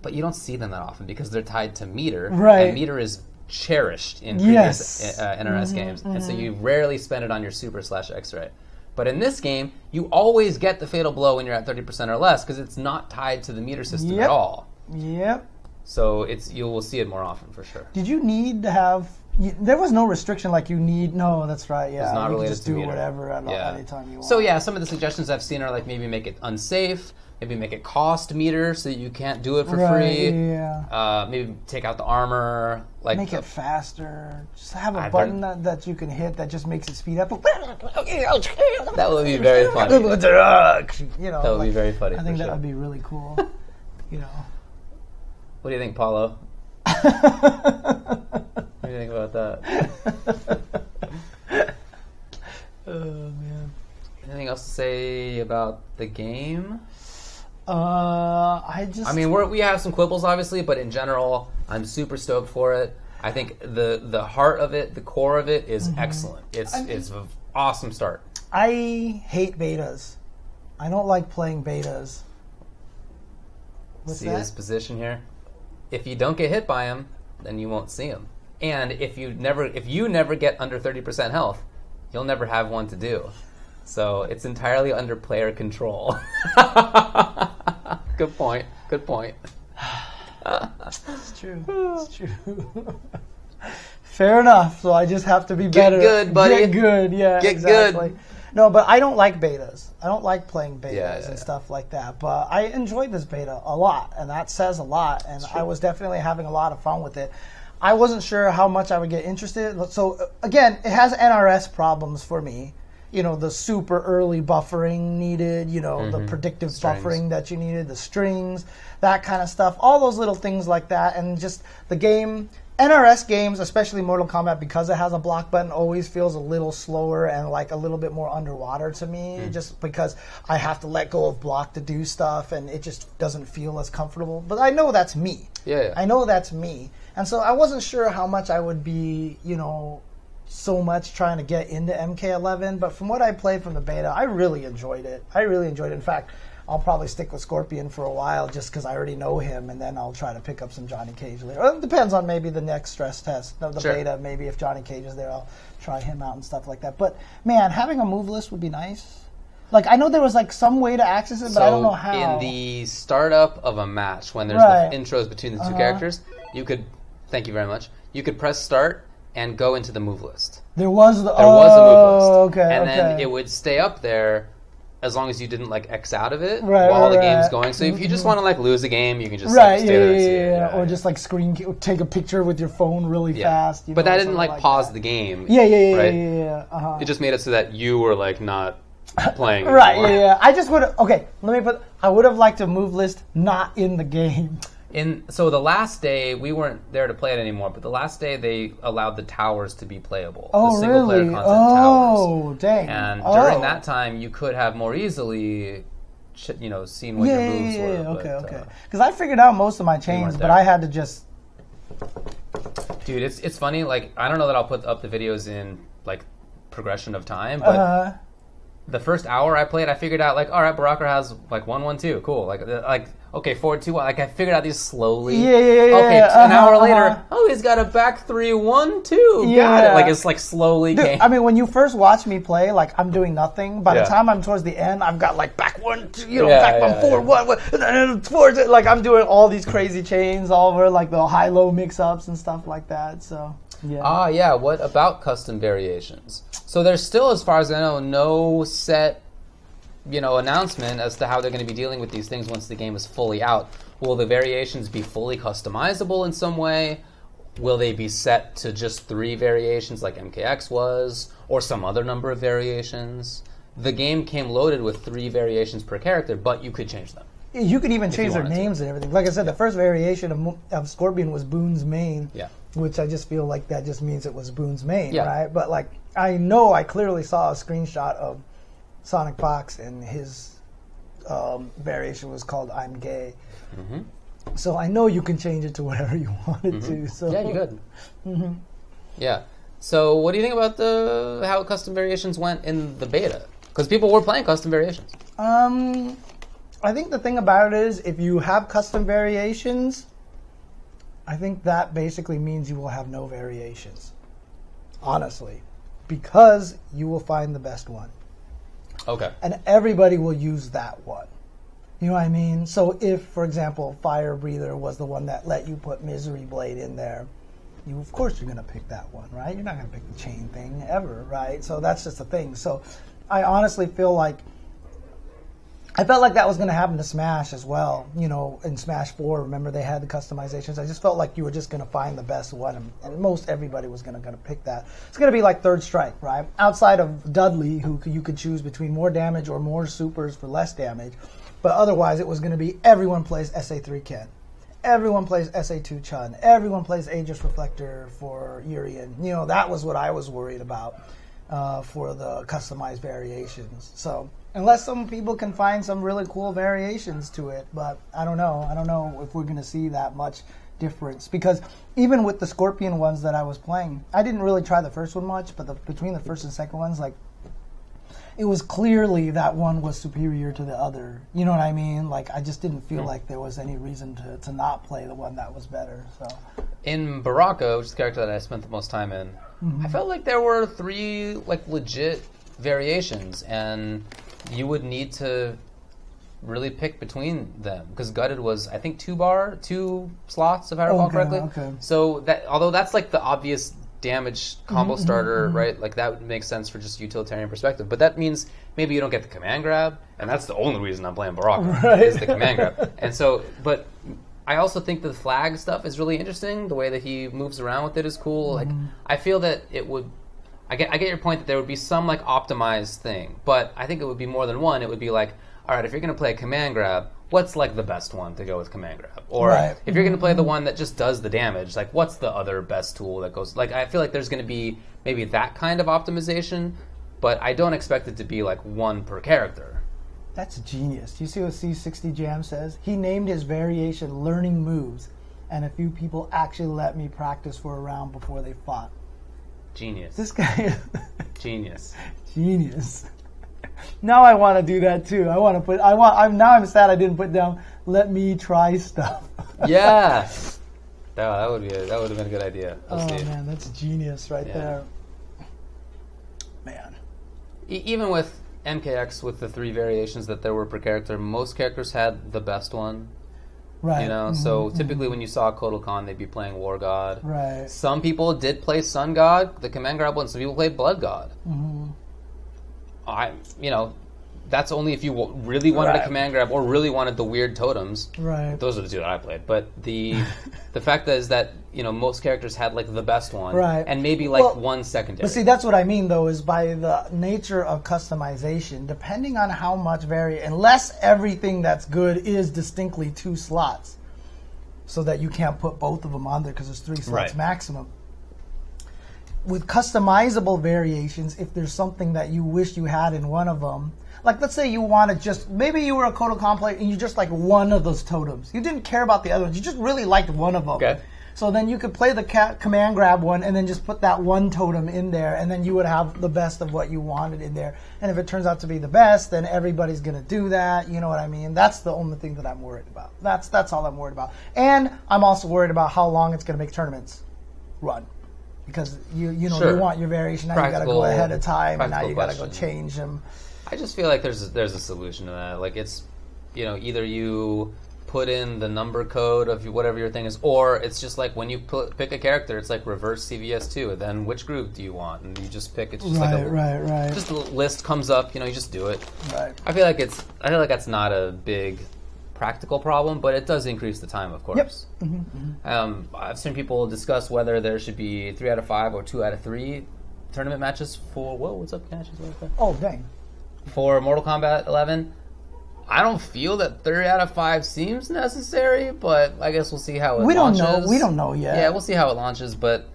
But you don't see them that often because they're tied to meter. Right. And meter is cherished in previous yes. uh, N R S mm-hmm, games, mm-hmm. and so you rarely spend it on your super slash X-ray. But in this game, you always get the fatal blow when you're at thirty percent or less because it's not tied to the meter system yep. at all. Yep. So it's you will see it more often for sure. Did you need to have? You, there was no restriction like you need. No, that's right. Yeah, it's not you related can just to do meter. Whatever at yeah. all, anytime you want. So yeah, some of the suggestions I've seen are like maybe make it unsafe. Maybe make it cost meter so that you can't do it for right, free. Yeah. Uh, maybe take out the armor. Like make the, it faster. Just have a I button that, that you can hit that just makes it speed up. That would be very funny. You know, that would like, be very funny. I think that sure. would be really cool. You know. What do you think, Paulo? What do you think about that? Oh man. Anything else to say about the game? Uh, I just... I mean, we're, we have some quibbles, obviously, but in general, I'm super stoked for it. I think the the heart of it, the core of it, is mm-hmm. excellent. It's I mean, it's an awesome start. I hate betas. I don't like playing betas. What's see that? His position here? If you don't get hit by him, then you won't see him. And if you never, if you never get under thirty percent health, you'll never have one to do. So it's entirely under player control. Good point. Good point. It's true. It's true. Fair enough. So I just have to be better. Get good, buddy. Get good. Yeah, Get exactly. good. No, but I don't like betas. I don't like playing betas yeah, yeah, and stuff like that. But I enjoyed this beta a lot, and that says a lot. And I was definitely having a lot of fun with it. I wasn't sure how much I would get interested. So, again, it has N R S problems for me. You know, the super early buffering needed, you know, mm-hmm. the predictive strings. buffering that you needed, the strings, that kind of stuff, all those little things like that. And just the game N R S games, especially Mortal Kombat, because it has a block button, always feels a little slower and like a little bit more underwater to me, mm. just because I have to let go of block to do stuff, and it just doesn't feel as comfortable. But I know that's me. Yeah, yeah. I know that's me. And so I wasn't sure how much I would be, you know, so much trying to get into M K eleven, but from what I played from the beta, I really enjoyed it. I really enjoyed it. In fact, I'll probably stick with Scorpion for a while just because I already know him, and then I'll try to pick up some Johnny Cage later. Well, it depends on maybe the next stress test, the, the sure. beta. Maybe if Johnny Cage is there, I'll try him out and stuff like that. But, man, having a move list would be nice. Like, I know there was, like, some way to access it, but so I don't know how. In the startup of a match, when there's right. the intros between the two uh-huh. characters, you could, thank you very much, you could press start and go into the move list. There was the, there oh, was a move list. Okay, and okay. then it would stay up there as long as you didn't like X out of it right, while right, the game's right. going. So if you just want to like lose a game, you can just right, like, stay yeah, there and see yeah, it. Yeah. Or right. just like screen take a picture with your phone really yeah. fast. You but know, that didn't like, like pause that. the game. Yeah, yeah, yeah, right? yeah, yeah, yeah. Uh-huh. It just made it so that you were like not playing right, anymore. yeah, yeah. I just would have, okay, let me put, I would have liked a move list not in the game. In, so the last day, we weren't there to play it anymore, but the last day they allowed the towers to be playable. Oh, the single player really? content oh, towers. Dang. And oh. during that time, you could have more easily you know, seen what yeah, your moves yeah, yeah, were. Yeah, okay, but, okay. Because uh, I figured out most of my chains, but I had to just... Dude, it's it's funny. Like, I don't know that I'll put up the videos in like progression of time, but... Uh-huh. The first hour I played, I figured out like, all right, Baraka has like one, one, two, cool. Like, like okay, four, two, one. Like I figured out these slowly. Yeah, yeah, yeah. Okay, uh-huh, an hour later, uh-huh. oh, he's got a back three, one, two. Yeah. Got it. Like it's like slowly. Dude, I mean, when you first watch me play, like I'm doing nothing. By yeah. the time I'm towards the end, I've got like back one, two, you know, yeah, back yeah, one, four, yeah. one, one, and four. Like I'm doing all these crazy chains all over, like the high-low mix-ups and stuff like that. So. Yeah. Ah, yeah, what about custom variations? So there's still, as far as I know, no set, you know, announcement as to how they're going to be dealing with these things once the game is fully out. Will the variations be fully customizable in some way? Will they be set to just three variations like M K X was, or some other number of variations? The game came loaded with three variations per character, but you could change them. You could even change their names to. and everything. Like I said, yeah. the first variation of, of Scorpion was Boone's Main, yeah. which I just feel like that just means it was Boone's Main, yeah. right? But like, I know I clearly saw a screenshot of Sonic Fox, and his um, variation was called I'm Gay. Mm-hmm. So I know you can change it to whatever you wanted mm-hmm. to. So. Yeah, you could. Mm-hmm. Yeah. So what do you think about the how custom variations went in the beta? Because people were playing custom variations. Um... I think the thing about it is if you have custom variations, I think that basically means you will have no variations, honestly, because you will find the best one. Okay. And everybody will use that one. You know what I mean? So if, for example, Fire Breather was the one that let you put Misery Blade in there, you, of course you're going to pick that one, right? You're not going to pick the chain thing ever, right? So that's just the thing. So I honestly feel like I felt like that was going to happen to Smash as well. You know, in Smash four, remember they had the customizations. I just felt like you were just going to find the best one, and, and most everybody was going to going to pick that. It's going to be like Third Strike, right? Outside of Dudley, who you could choose between more damage or more supers for less damage, but otherwise it was going to be everyone plays S A three Ken. Everyone plays S A two Chun. Everyone plays Aegis Reflector for Yurien. You know, that was what I was worried about uh, for the customized variations. So... unless some people can find some really cool variations to it, but I don't know. I don't know if we're going to see that much difference, because even with the Scorpion ones that I was playing, I didn't really try the first one much, but the, between the first and second ones, like, it was clearly that one was superior to the other. You know what I mean? Like, I just didn't feel mm. like there was any reason to, to not play the one that was better. So, in Baraka, which is the character that I spent the most time in, mm-hmm. I felt like there were three, like, legit variations, and... you would need to really pick between them, because Gutted was, I think, two bar, two slots, if I recall okay, correctly. Okay. So that, although that's like the obvious damage combo mm-hmm, starter, mm-hmm. right? Like that would make sense for just utilitarian perspective. But that means maybe you don't get the command grab, and that's the only reason I'm playing Baraka right. is the command grab. And so, but I also think the flag stuff is really interesting. The way that he moves around with it is cool. Mm-hmm. Like I feel that it would. I get, I get your point that there would be some like optimized thing, but I think it would be more than one. It would be like, all right, if you're going to play command grab, what's like the best one to go with command grab? Or right. if you're going to play the one that just does the damage, like what's the other best tool that goes? Like I feel like there's going to be maybe that kind of optimization, but I don't expect it to be like one per character. That's genius. You see what C sixty Jam says? He named his variation learning moves, and a few people actually let me practice for a round before they fought. Genius. This guy. Genius. Genius. Now I want to do that too. I want to put. I want. I'm now. I'm sad I didn't put down. Let me try stuff. Yeah. That, that would be. A, that would have been a good idea. Let's oh see. Man, that's genius right yeah. there. Man. E even with M K X, with the three variations that there were per character, most characters had the best one. Right. You know. Mm-hmm, so mm-hmm. typically, when you saw Kotal Kahn, they'd be playing War God. Right. Some people did play Sun God, the command grab one. Some people played Blood God. Mm-hmm. I, you know, that's only if you w really wanted right. a command grab or really wanted the weird totems. Right. Those are the two that I played. But the the fact is that, you know, most characters had like the best one. Right. And maybe like well, one secondary. But see, that's what I mean though, is by the nature of customization, depending on how much vary, unless everything that's good is distinctly two slots, so that you can't put both of them on there because there's three slots right. maximum. With customizable variations, if there's something that you wish you had in one of them, like let's say you wanted just, maybe you were a Kotal Kahn player and you just like one of those totems. You didn't care about the other ones. You just really liked one of them. Okay. So then you could play the ca command grab one and then just put that one totem in there, and then you would have the best of what you wanted in there. And if it turns out to be the best, then everybody's going to do that. You know what I mean? That's the only thing that I'm worried about. That's, that's all I'm worried about. And I'm also worried about how long it's going to make tournaments run. Because you you know sure. you want your variation, now practical, you got to go ahead of time, and now you got to go change them. I just feel like there's a, there's a solution to that. Like it's, you know, either you put in the number code of whatever your thing is, or it's just like when you put, pick a character, it's like reverse C V S two. Then which group do you want? And you just pick. It's just right, like a, right, right. Just a list comes up. You know, you just do it. Right. I feel like it's. I feel like that's not a big practical problem, but it does increase the time, of course. Yep. Mm-hmm, mm-hmm. Um, I've seen people discuss whether there should be three out of five or two out of three tournament matches for whoa, what's up, Cash? Oh, dang! For Mortal Kombat eleven, I don't feel that three out of five seems necessary, but I guess we'll see how it. We launches. don't know. We don't know yet. Yeah, we'll see how it launches, but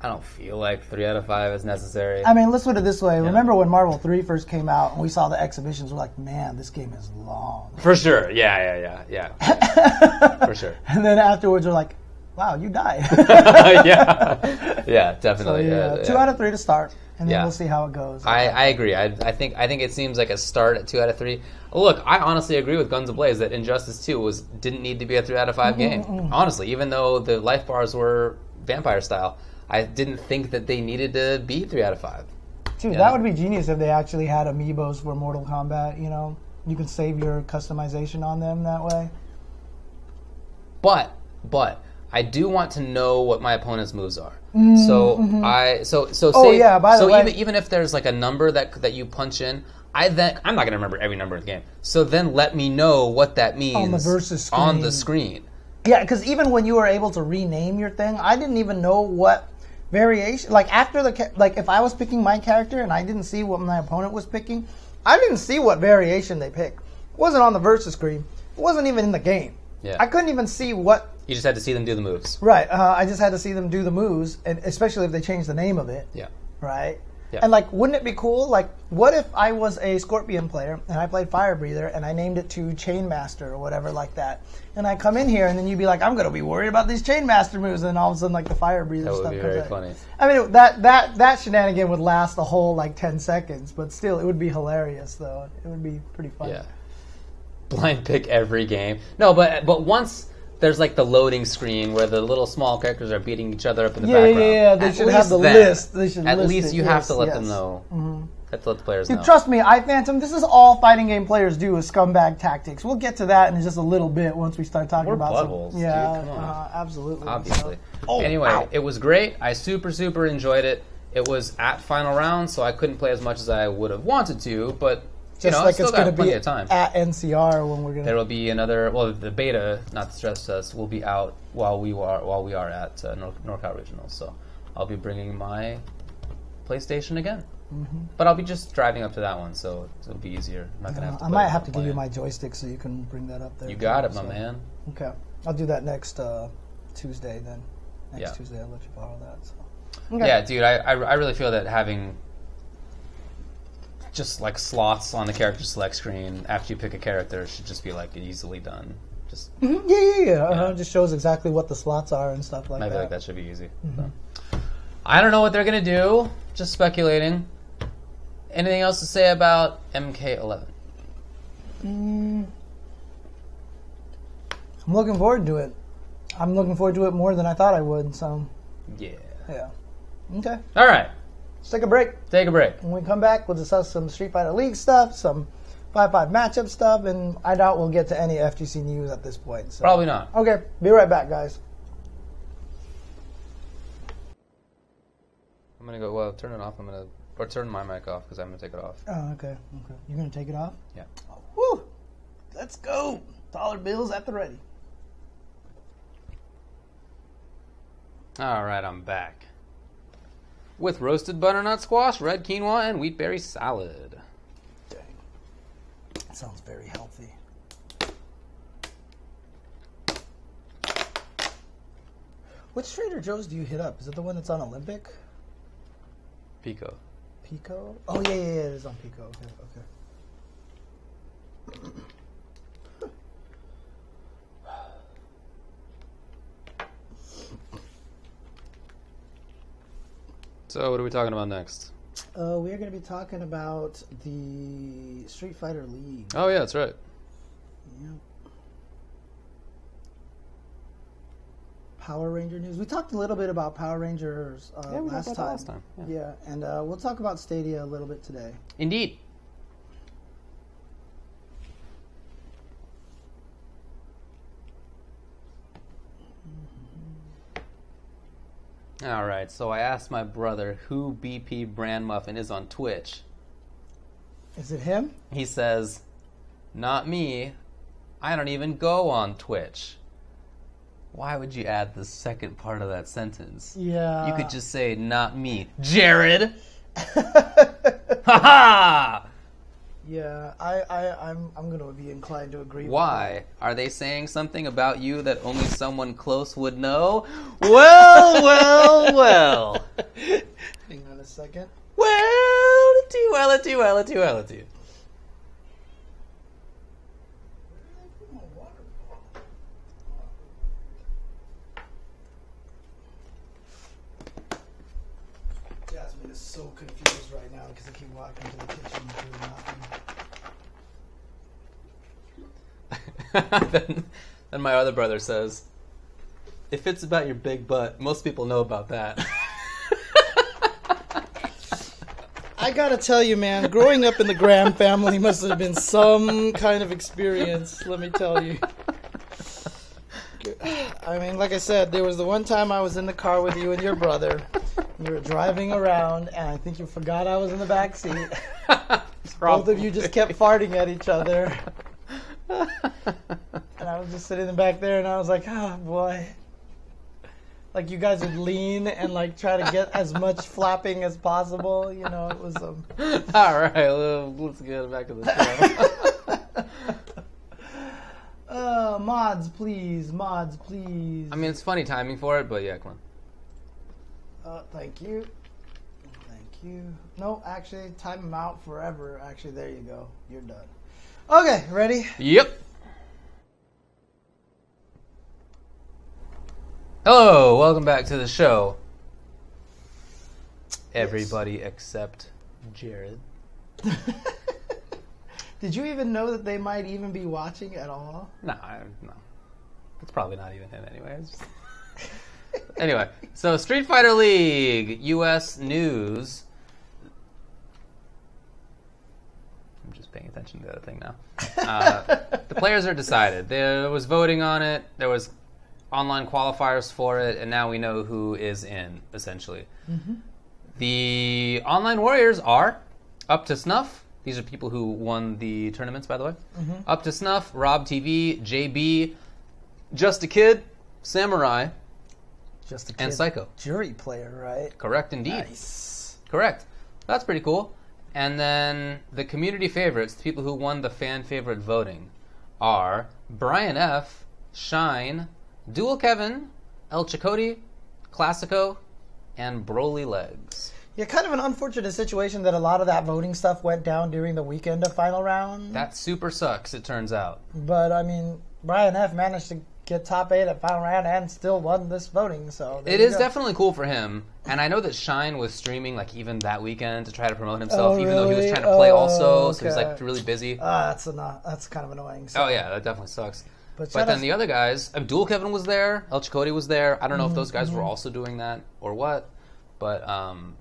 I don't feel like three out of five is necessary. I mean, let's put it this way. Yeah. Remember when Marvel three first came out and we saw the exhibitions, we're like, man, this game is long. For sure. Yeah, yeah, yeah, yeah. For sure. And then afterwards, we're like, wow, you died. Yeah. Yeah, definitely. So, yeah, yeah, two yeah. out of three to start, and then yeah. we'll see how it goes. I, I agree. I, I, think, I think it seems like a start at two out of three. Look, I honestly agree with Guns Ablaze that Injustice two was, didn't need to be a three out of five mm-hmm, game. Mm-hmm. Honestly, even though the life bars were vampire style. I didn't think that they needed to be three out of five. Dude, yeah. that would be genius if they actually had amiibos for Mortal Kombat, you know? You can save your customization on them that way. But, but, I do want to know what my opponent's moves are. Mm-hmm. So, mm-hmm. I, so, so, say, oh, yeah, by the so way. even, even if there's like a number that, that you punch in, I then, I'm not going to remember every number in the game. So then let me know what that means on the versus screen. On the screen. Yeah, because even when you were able to rename your thing, I didn't even know what variation, like after the, like if I was picking my character and I didn't see what my opponent was picking, I didn't see what variation they picked. It wasn't on the versus screen. It wasn't even in the game. Yeah. I couldn't even see what. You just had to see them do the moves. Right. Uh, I just had to see them do the moves, and especially if they changed the name of it. Yeah. Right? Yeah. And like, wouldn't it be cool? Like, what if I was a Scorpion player and I played Fire Breather and I named it to Chainmaster or whatever like that, and I come in here and then you'd be like, I'm gonna be worried about these Chainmaster moves, and then all of a sudden like the Fire Breather stuff. That would be very funny. I mean, that that that shenanigan would last a whole like ten seconds, but still, it would be hilarious though. It would be pretty fun. Yeah. Blind pick every game. No, but but once. There's like the loading screen where the little small characters are beating each other up in the yeah, background. Yeah, yeah, they at should have the then, list. They should at list least it. you yes, have to let yes. them know. Mm-hmm. Have to let the players Dude, know. Trust me, iPhantom, this is all fighting game players do is scumbag tactics. We'll get to that in just a little bit once we start talking We're about blood holes. Yeah, dude, come on. Uh, absolutely. Obviously. Oh, anyway, ow. It was great. I super, super enjoyed it. It was at final round, so I couldn't play as much as I would have wanted to, but. Just you know, like it's going to be time. At N C R when we're going to... There will be another... Well, the beta, not to stress us, will be out while we are while we are at uh, North, NorCal Regionals. So I'll be bringing my PlayStation again. Mm-hmm. But I'll be just driving up to that one, so it'll be easier. I'm not yeah, gonna have to I might have to give you my joystick so you can bring that up there. You got it, my man. Okay. I'll do that next uh, Tuesday then. Next yeah. Tuesday I'll let you borrow that. So. Okay. Yeah, dude, I, I, I really feel that having just like slots on the character select screen after you pick a character should just be like easily done. Just mm-hmm. Yeah, yeah, yeah. yeah. Uh-huh. It just shows exactly what the slots are and stuff like I that. I feel like that should be easy. Mm-hmm. So. I don't know what they're going to do. Just speculating. Anything else to say about M K eleven? Mm. I'm looking forward to it. I'm looking forward to it more than I thought I would, so. Yeah. Yeah. Okay. All right. Let's take a break. Take a break. When we come back, we'll discuss some Street Fighter League stuff, some five five matchup stuff, and I doubt we'll get to any F G C news at this point. So. Probably not. Okay. Be right back, guys. I'm going to go, well, turn it off. I'm going to. Or turn my mic off, because I'm going to take it off. Oh, okay. Okay. You're going to take it off? Yeah. Oh, woo! Let's go! Dollar bills at the ready. All right, I'm back. With roasted butternut squash, red quinoa, and wheat berry salad. Dang. That sounds very healthy. Which Trader Joe's do you hit up? Is it the one that's on Olympic? Pico. Pico? Oh, yeah, yeah, yeah, it is on Pico. Okay, okay. So, what are we talking about next? Uh, we are going to be talking about the Street Fighter League. Oh, yeah, that's right. Yeah. Power Ranger news. We talked a little bit about Power Rangers uh, yeah, we last, talked about time. last time. Yeah, yeah. and uh, we'll talk about Stadia a little bit today. Indeed. Mm-hmm. All right, so I asked my brother who B P Brand Muffin is on Twitch. Is it him? He says, not me. I don't even go on Twitch. Why would you add the second part of that sentence? Yeah. You could just say, not me, Jared. Ha-ha! Yeah, I, I, I'm, I'm going to be inclined to agree Why? with that. Why? Are they saying something about you that only someone close would know? Well, well, well. Hang on a second. Well, too well, too well, too well, too. So confused right now because I keep walking to the kitchen and doing nothing. then, then my other brother says, if it's about your big butt, most people know about that. I gotta tell you, man, growing up in the Graham family must have been some kind of experience, let me tell you. I mean, like I said, there was the one time I was in the car with you and your brother. You were driving around, and I think you forgot I was in the back seat. Both of you just kept farting at each other. And I was just sitting back there, and I was like, oh, boy. Like, you guys would lean and, like, try to get as much flapping as possible. You know, it was... Um... All right, let's get back to the show. Uh, mods, please. Mods, please. I mean, it's funny timing for it, but yeah, come on. Uh, thank you. Thank you. No, actually, time them out forever. Actually, there you go. You're done. Okay, ready? Yep. Hello, welcome back to the show. Everybody yes. except Jared. Did you even know that they might even be watching at all? No, I, no. It's probably not even him anyway. It's just... Anyway, so Street Fighter League, U S news. I'm just paying attention to the other thing now. Uh, the players are decided. There was voting on it. There was online qualifiers for it, and now we know who is in, essentially. Mm-hmm. The online warriors are Up to Snuff. These are people who won the tournaments, by the way. Mm-hmm. Up to Snuff, Rob T V, J B, Just a Kid, Samurai. Just a Kid. And Psycho. Jury player, right? Correct, indeed. Nice. Correct. That's pretty cool. And then the community favorites, the people who won the fan favorite voting, are Brian F, Shine, Dual Kevin, El Chicote, Classico, and Broly Legs. Yeah, kind of an unfortunate situation that a lot of that voting stuff went down during the weekend of final round. That super sucks, it turns out. But, I mean, Brian F managed to get top eight at final round and still won this voting, so it is go. definitely cool for him. And I know that Shine was streaming, like, even that weekend to try to promote himself, oh, even really? though he was trying to play oh, also, okay. so he was, like, really busy. Ah, uh, that's, that's kind of annoying. So. Oh, yeah, that definitely sucks. But, but then the other guys, Dual Kevin was there, El Chicote was there. I don't know mm-hmm. if those guys were also doing that or what, but um,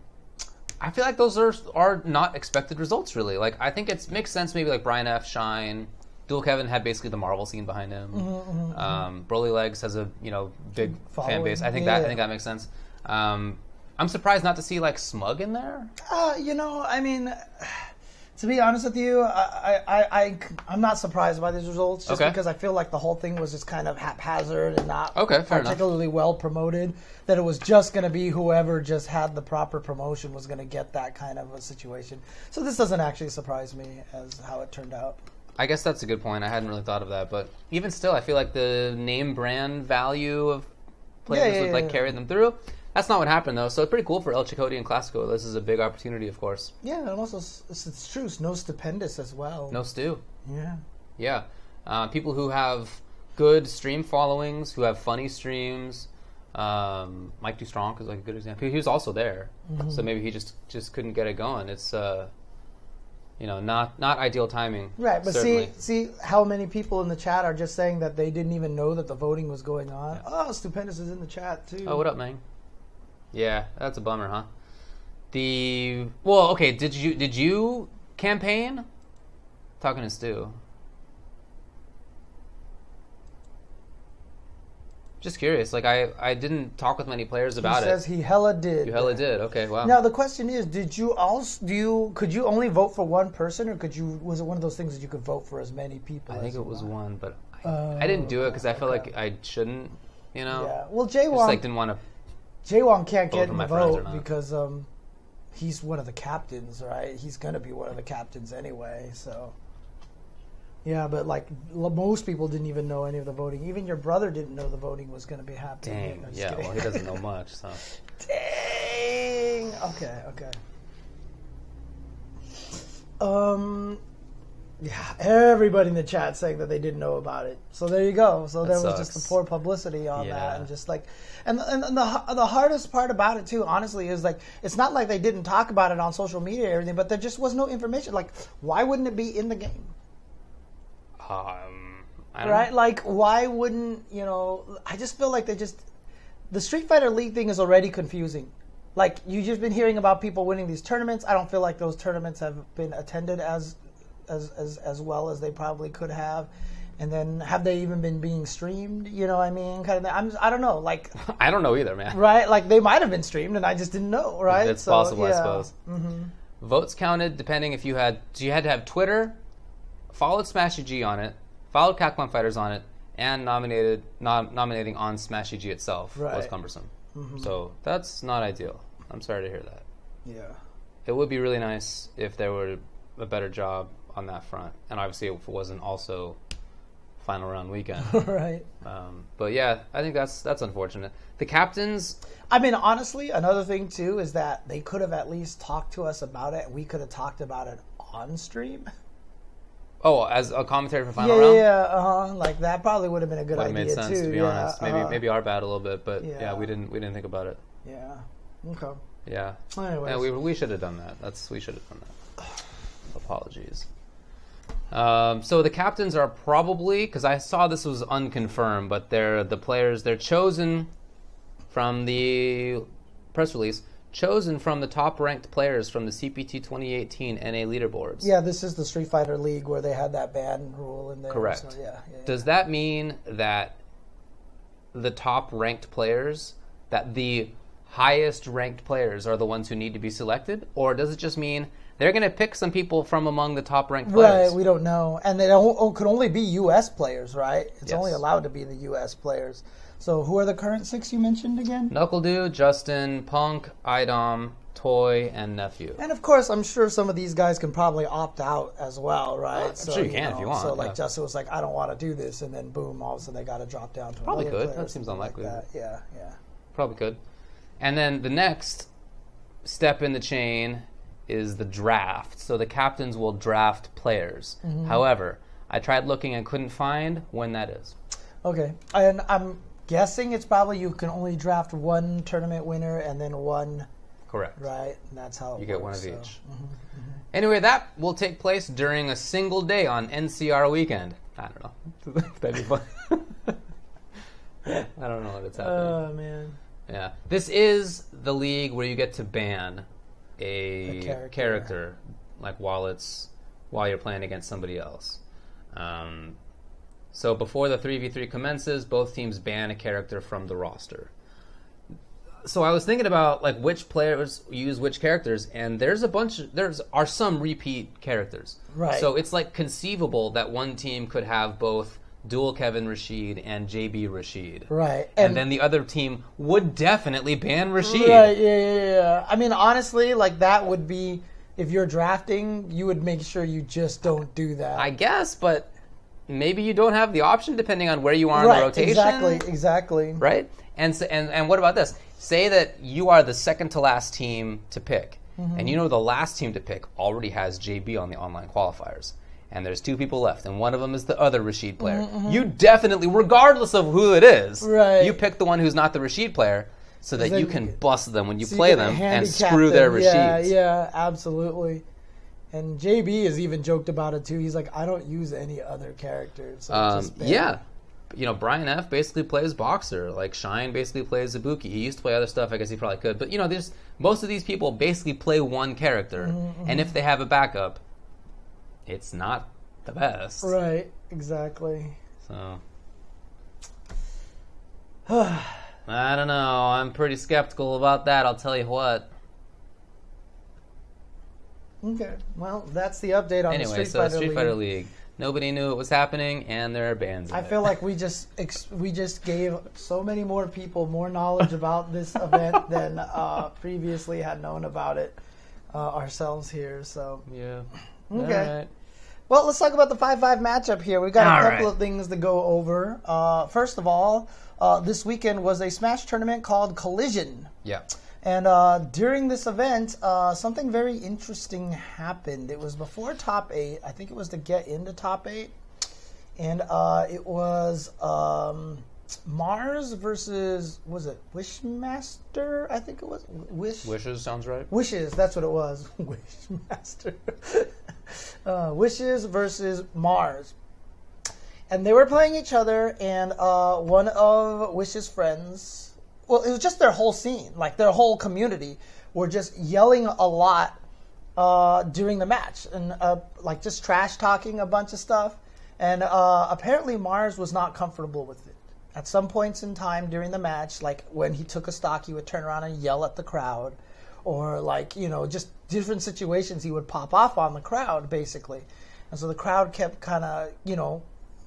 I feel like those are are not expected results, really. Like, I think it makes sense, maybe, like, Brian F, Shine, Dual Kevin had basically the Marvel scene behind him. Mm-hmm, mm-hmm. Um, Broly Legs has a you know big Following. fan base. I think yeah. that I think that makes sense. Um, I'm surprised not to see, like, Smug in there. Uh, you know, I mean. To be honest with you, I, I, I, I'm not surprised by these results just okay. because I feel like the whole thing was just kind of haphazard and not okay, particularly enough. well promoted, that it was just going to be whoever just had the proper promotion was going to get that kind of a situation. So this doesn't actually surprise me as how it turned out. I guess that's a good point. I hadn't really thought of that. But even still, I feel like the name brand value of players yeah, yeah, would yeah, like yeah. carry them through. That's not what happened, though, so it's pretty cool for El Chicote and Classico. This is a big opportunity, of course. Yeah, and also, it's, it's true, no Stupendous as well. No Stu. Yeah. Yeah. Uh, people who have good stream followings, who have funny streams. Um, Mike DuStrong is, like, a good example. He was also there, mm-hmm. so maybe he just, just couldn't get it going. It's, uh, you know, not, not ideal timing. Right, but certainly. see see how many people in the chat are just saying that they didn't even know that the voting was going on. Yeah. Oh, Stupendous is in the chat, too. Oh, what up, man? Yeah, that's a bummer, huh? The well, okay. Did you did you campaign? Talking to Stu. Just curious. Like I, I didn't talk with many players about it. He says he hella did. You hella did. Okay, wow. Now the question is, did you also do you could you only vote for one person, or could you was it one of those things that you could vote for as many people? I think it was one, but I, uh, I didn't do it because I felt okay. like I shouldn't. You know. Yeah. Well, J. Wong, just like didn't want to. J-Wong can't get in the vote because um, he's one of the captains, right? He's going to be one of the captains anyway, so. Yeah, but like most people didn't even know any of the voting. Even your brother didn't know the voting was going to be happening. Dang, yeah, kidding. Well, he doesn't know much, so. Dang! Okay, okay. Um, yeah, everybody in the chat saying that they didn't know about it. So there you go. So that there sucks. was just the poor publicity on yeah. that, and just like, and and the the hardest part about it too, honestly, is like it's not like they didn't talk about it on social media or everything, but there just was no information. Like, why wouldn't it be in the game? Um, I don't right? Know. Like, why wouldn't you know? I just feel like they just the Street Fighter League thing is already confusing. Like, you've just been hearing about people winning these tournaments. I don't feel like those tournaments have been attended as. As, as as well as they probably could have, and then have they even been being streamed? You know, what I mean, kind of. I'm I don't know, like I don't know either, man. Right, like they might have been streamed, and I just didn't know, right? It's so, possible, yeah. I suppose. Mm-hmm. Votes counted depending if you had so you had to have Twitter, followed Smash E G on it, followed Capcom Fighters on it, and nominated nom nominating on Smash E G itself right. was cumbersome. Mm-hmm. So that's not ideal. I'm sorry to hear that. Yeah, it would be really nice if there were a better job on that front, and obviously it wasn't also final round weekend, right? Um, but yeah, I think that's that's unfortunate. The captains. I mean, honestly, another thing too is that they could have at least talked to us about it. We could have talked about it on stream. Oh, as a commentary for final yeah, round. Yeah, uh huh. Like that probably would have been a good would've idea made sense, too. To be yeah, honest, maybe uh, maybe our bad a little bit, but yeah. yeah, we didn't we didn't think about it. Yeah. Okay. Yeah. Anyways. Yeah, we we should have done that. That's we should have done that. Apologies. Um, so the captains are probably, because I saw this was unconfirmed, but they're the players, they're chosen from the press release, chosen from the top-ranked players from the C P T twenty eighteen N A leaderboards. Yeah, this is the Street Fighter League where they had that ban rule in there. Correct. So, yeah, yeah, Does yeah. that mean that the top-ranked players, that the highest-ranked players are the ones who need to be selected, or does it just mean they're going to pick some people from among the top-ranked players? Right, we don't know. And they don't, could only be U S players, right? It's yes. only allowed to be the U S players. So who are the current six you mentioned again? Knuckle Dude, Justin, Punk, Idom, Toy and nephew. And of course, I'm sure some of these guys can probably opt out as well, right? I'm so, sure you can you know, if you want. So like yeah. Justin was like, I don't want to do this, and then boom, all of a sudden they got to drop down to probably another could. That seems unlikely. Like that. Yeah, yeah. Probably could. And then the next step in the chain is the draft. So the captains will draft players. Mm-hmm. However, I tried looking and couldn't find when that is. Okay, and I'm guessing it's probably you can only draft one tournament winner and then one. Correct. Right, and that's how it you works, get one of so. each. Mm-hmm, mm-hmm. Anyway, that will take place during a single day on N C R weekend. I don't know. That'd be fun. I don't know what it's happening. Oh man. Yeah, this is the league where you get to ban a, a character. character, like while it's while you're playing against somebody else. Um, so before the three v three commences, both teams ban a character from the roster. So I was thinking about like which players use which characters, and there's a bunch of, there's are some repeat characters. Right. So it's like conceivable that one team could have both dual Kevin Rashid and J B Rashid. Right. And, and then the other team would definitely ban Rashid. Right, yeah, yeah, yeah. I mean, honestly, like that would be, if you're drafting, you would make sure you just don't do that. I guess, but maybe you don't have the option depending on where you are in right, the rotation. Exactly, exactly. Right? And, so, and, and what about this? Say that you are the second to last team to pick, mm-hmm. and you know the last team to pick already has J B on the online qualifiers. And there's two people left, and one of them is the other Rashid player. Mm-hmm. You definitely, regardless of who it is, right. you pick the one who's not the Rashid player so that you can bust them when you so play you them and screw them. their Rashids. Yeah, yeah, absolutely. And J B has even joked about it, too. He's like, I don't use any other characters. So um, yeah. You know, Brian F. basically plays Boxer. Like, Shine basically plays Ibuki. He used to play other stuff. I guess he probably could. But, you know, there's, most of these people basically play one character. Mm-hmm. And if they have a backup... it's not the best. Right, exactly. So. I don't know. I'm pretty skeptical about that, I'll tell you what. Okay. Well, that's the update on anyway, the Street so Fighter Street League. Anyway, so Street Fighter League. Nobody knew it was happening, and there are bans in I it. feel like we just ex we just gave so many more people more knowledge about this event than uh, previously had known about it uh, ourselves here, so. Yeah. Okay. Right. Well, let's talk about the five five matchup here. We've got all a couple right. of things to go over. Uh, first of all, uh, this weekend was a Smash tournament called Collision. Yeah. And uh, during this event, uh, something very interesting happened. It was before Top eight. I think it was to get into Top eight. And uh, it was um, Mars versus, was it Wishmaster? I think it was. Wish. Wishes sounds right. Wishes, that's what it was. Wishmaster. Uh, Wishes versus Mars, and they were playing each other, and uh, one of Wish's friends, well, it was just their whole scene, like their whole community were just yelling a lot uh, during the match, and uh, like just trash talking a bunch of stuff, and uh, apparently Mars was not comfortable with it. At some points in time during the match, like when he took a stock, he would turn around and yell at the crowd, or like, you know, just different situations he would pop off on the crowd, basically. And so the crowd kept kind of, you know,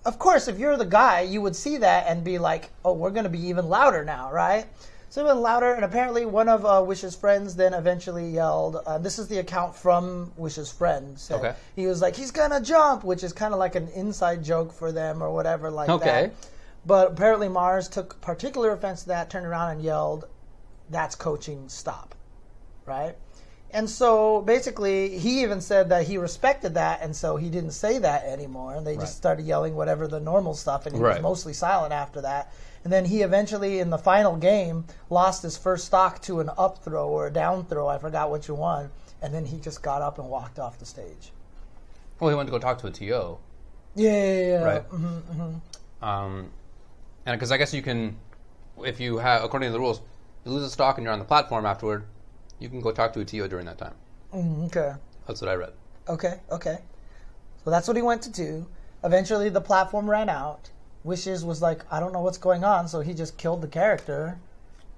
of course, if you're the guy, you would see that and be like, oh, we're going to be even louder now, right? So even louder, and apparently one of uh, Wish's friends then eventually yelled, uh, this is the account from Wish's friend. So okay. He was like, he's going to jump, which is kind of like an inside joke for them or whatever like okay. that. But apparently Mars took particular offense to that, turned around and yelled, that's coaching, stop. Right? And so basically he even said that he respected that, and so he didn't say that anymore. And they right. just started yelling whatever the normal stuff, and he right. was mostly silent after that. And then he eventually in the final game lost his first stock to an up throw or a down throw, I forgot what you won, and then he just got up and walked off the stage. Well, he went to go talk to a T O. Yeah, yeah, yeah. Right? Mm-hmm, mm-hmm. Um, and because I guess you can, if you have, according to the rules, you lose a stock and you're on the platform afterward, you can go talk to a T O during that time. Okay. That's what I read. Okay, okay. So that's what he went to do. Eventually the platform ran out. Wishes was like, I don't know what's going on, so he just killed the character.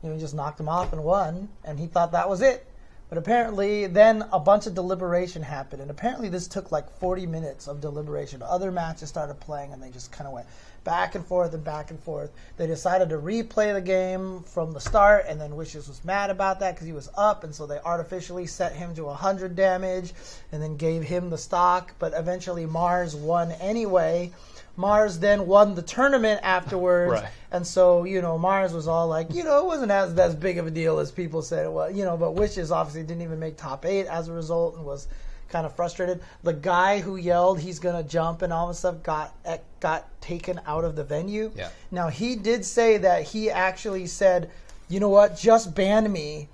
You know, he just knocked him off and won, and he thought that was it. But apparently then a bunch of deliberation happened, and apparently this took like forty minutes of deliberation. Other matches started playing, and they just kind of went back and forth and back and forth. They decided to replay the game from the start, and then Wishes was mad about that because he was up, and so they artificially set him to one hundred damage and then gave him the stock, but eventually Mars won anyway. Mars then won the tournament afterwards, right. And so, you know, Mars was all like, you know, it wasn't as, as big of a deal as people said it was, you know, but Wishes obviously didn't even make top eight as a result and was kind of frustrated. The guy who yelled he's going to jump and all this stuff got got taken out of the venue. Yeah. Now, he did say that he actually said, you know what, just ban me,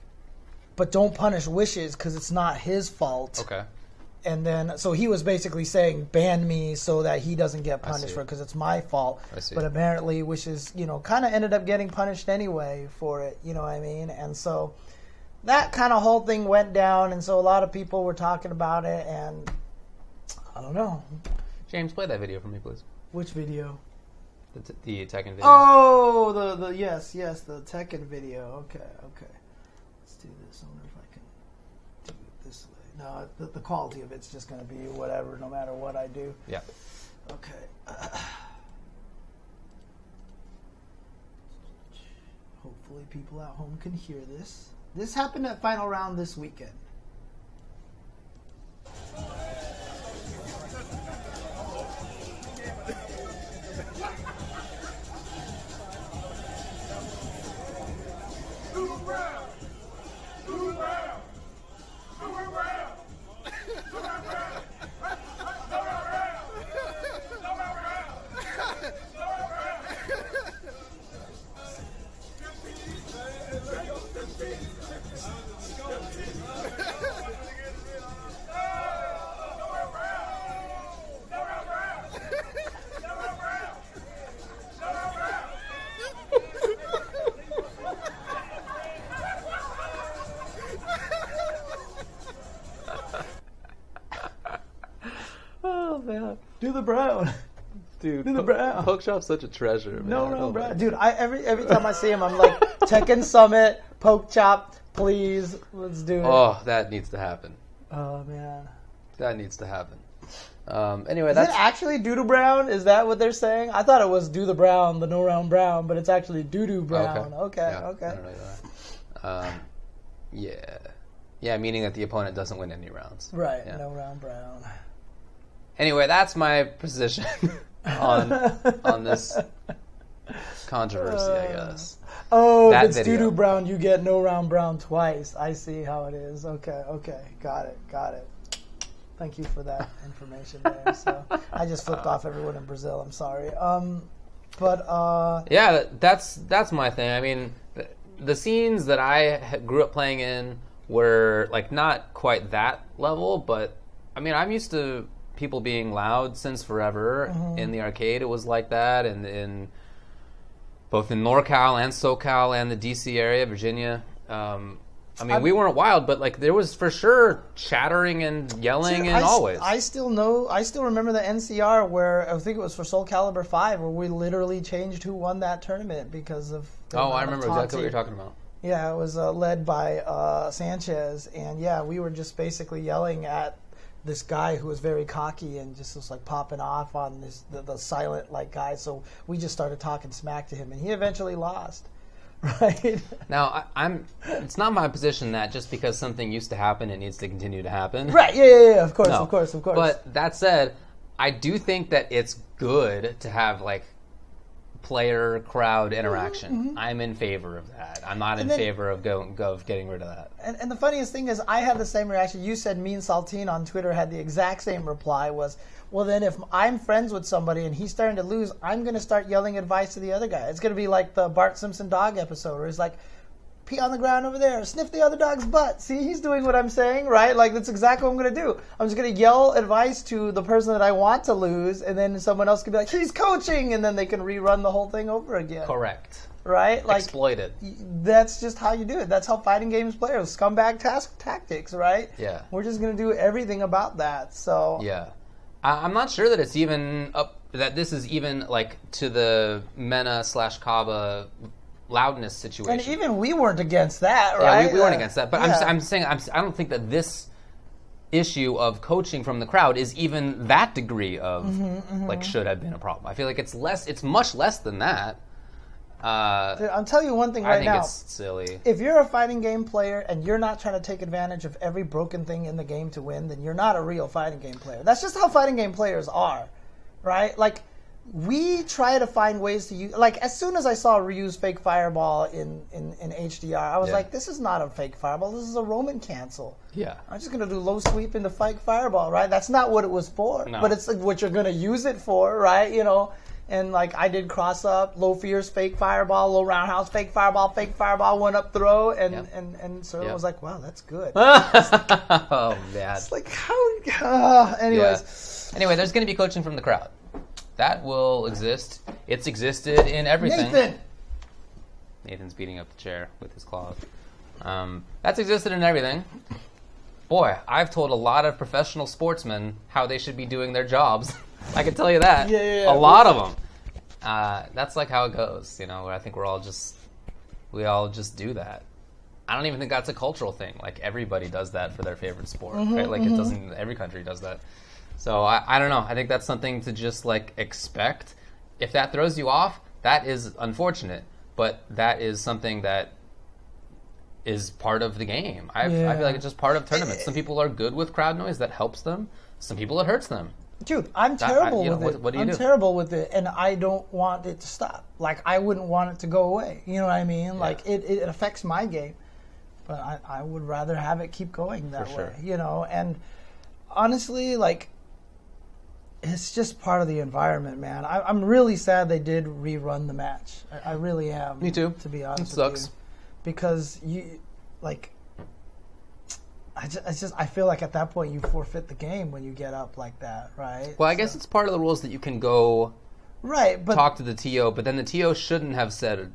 but don't punish Wishes because it's not his fault. Okay. And then, so he was basically saying, ban me so that he doesn't get punished for it because it's my fault. But apparently, Wishes, you know, kind of ended up getting punished anyway for it, you know what I mean? And so that kind of whole thing went down, and so a lot of people were talking about it, and I don't know. James, play that video for me, please. Which video? The, t the Tekken video. Oh, the, the, yes, yes, the Tekken video. Okay, okay. Let's do this. I wonder if I can do it this way. No, the, the quality of it's just going to be whatever, no matter what I do. Yeah. Okay. Uh, hopefully people at home can hear this. This happened at Final Round this weekend. Do the brown, dude. Do the brown. Pokeshop's such a treasure, man. No, no, brown, dude. I every every time I see him, I'm like Tekken Summit, Pokeshop, please, let's do it. Oh, that needs to happen. Oh man, that needs to happen. Um, anyway, is that's it actually Doodoo Brown? Is that what they're saying? I thought it was Do the Brown, the No Round Brown, but it's actually Doodoo Brown. Oh, okay, okay. Yeah, okay. I don't really know. Um, yeah, yeah, meaning that the opponent doesn't win any rounds. Right, yeah. No Round Brown. Anyway, that's my position on on this controversy, I guess. Oh, that if it's Doodoo Brown, you get No Round Brown twice. I see how it is. Okay, okay. Got it, got it. Thank you for that information there. So I just flipped uh, off everyone in Brazil. I'm sorry. Um, but... Uh, yeah, that's, that's my thing. I mean, the, the scenes that I grew up playing in were, like, not quite that level, but, I mean, I'm used to people being loud since forever. Mm-hmm. In the arcade it was like that, and in both in NorCal and SoCal and the D C area, Virginia. Um, I mean, I'm, we weren't wild, but like there was for sure chattering and yelling, dude, and I always. I still know. I still remember the N C R where I think it was for Soul Calibur five, where we literally changed who won that tournament because of. The oh, I remember exactly what you're talking about. Yeah, it was uh, led by uh, Sanchez, and yeah, we were just basically yelling at this guy who was very cocky and just was like popping off on this the, the silent like guy, so we just started talking smack to him, and he eventually lost. Right now, I, I'm. It's not my position that just because something used to happen, it needs to continue to happen. Right? Yeah, yeah, yeah. Of course, no. of course, of course. But that said, I do think that it's good to have like player crowd interaction. Mm-hmm. I'm in favor of that. I'm not and in then, favor of go, go of getting rid of that. And, and the funniest thing is I had the same reaction. You said Mean Saltine on Twitter had the exact same reply was, well then if I'm friends with somebody and he's starting to lose, I'm going to start yelling advice to the other guy. It's going to be like the Bart Simpson dog episode where he's like, pee on the ground over there, sniff the other dog's butt. See, he's doing what I'm saying, right? Like, that's exactly what I'm going to do. I'm just going to yell advice to the person that I want to lose, and then someone else can be like, he's coaching, and then they can rerun the whole thing over again. Correct. Right? Like, exploit it. That's just how you do it. That's how fighting games play. Scumbag task tactics, right? Yeah. We're just going to do everything about that, so. Yeah. I I'm not sure that it's even up, that this is even, like, to the Mena slash Kaba loudness situation. And even we weren't against that, right? Yeah, we, we weren't uh, against that. But yeah. I'm, I'm saying I'm, I don't think that this issue of coaching from the crowd is even that degree of mm-hmm, mm-hmm. like should have been a problem. I feel like it's less. It's much less than that. Uh, Dude, I'll tell you one thing right now. I think now. It's silly. If you're a fighting game player and you're not trying to take advantage of every broken thing in the game to win, then you're not a real fighting game player. That's just how fighting game players are, right? Like, we try to find ways to use... Like, as soon as I saw Ryu's fake fireball in, in, in H D R, I was yeah. like, this is not a fake fireball. This is a Roman cancel. Yeah. I'm just going to do low sweep into fake fireball, right? That's not what it was for. No. But it's what you're going to use it for, right? You know... And, like, I did cross-up, low fierce, fake fireball, low roundhouse, fake fireball, fake fireball, one-up throw. And, yep. and, and so yep. it was like, wow, that's good. It's like, oh, man. It's like, how... Uh, anyways. Yeah. Anyway, there's going to be coaching from the crowd. That will exist. It's existed in everything. Nathan! Nathan's beating up the chair with his claws. Um, that's existed in everything. Boy, I've told a lot of professional sportsmen how they should be doing their jobs. I can tell you that. Yeah, yeah, yeah. A lot of them. Uh, that's like how it goes, you know, where I think we're all just, we all just do that. I don't even think that's a cultural thing. Like, everybody does that for their favorite sport, mm-hmm, right? Like, mm-hmm. it doesn't, every country does that. So, I, I don't know. I think that's something to just, like, expect. If that throws you off, that is unfortunate. But that is something that is part of the game. I've, yeah. I feel like it's just part of tournaments. Some people are good with crowd noise. That helps them. Some people, it hurts them. Dude, I'm terrible I, I, with know, it. What, what do you I'm do? terrible with it, and I don't want it to stop. Like, I wouldn't want it to go away. You know what I mean? Yeah. Like, it, it affects my game, but I, I would rather have it keep going that For way. Sure. You know, and honestly, like, it's just part of the environment, man. I, I'm really sad they did rerun the match. I, I really am. Me too. To be honest, it sucks. With you. Because you, like. I just, it's just, I feel like at that point you forfeit the game when you get up like that, right? Well, I so. guess it's part of the rules that you can go right, but, talk to the T O, but then the T O shouldn't have said it.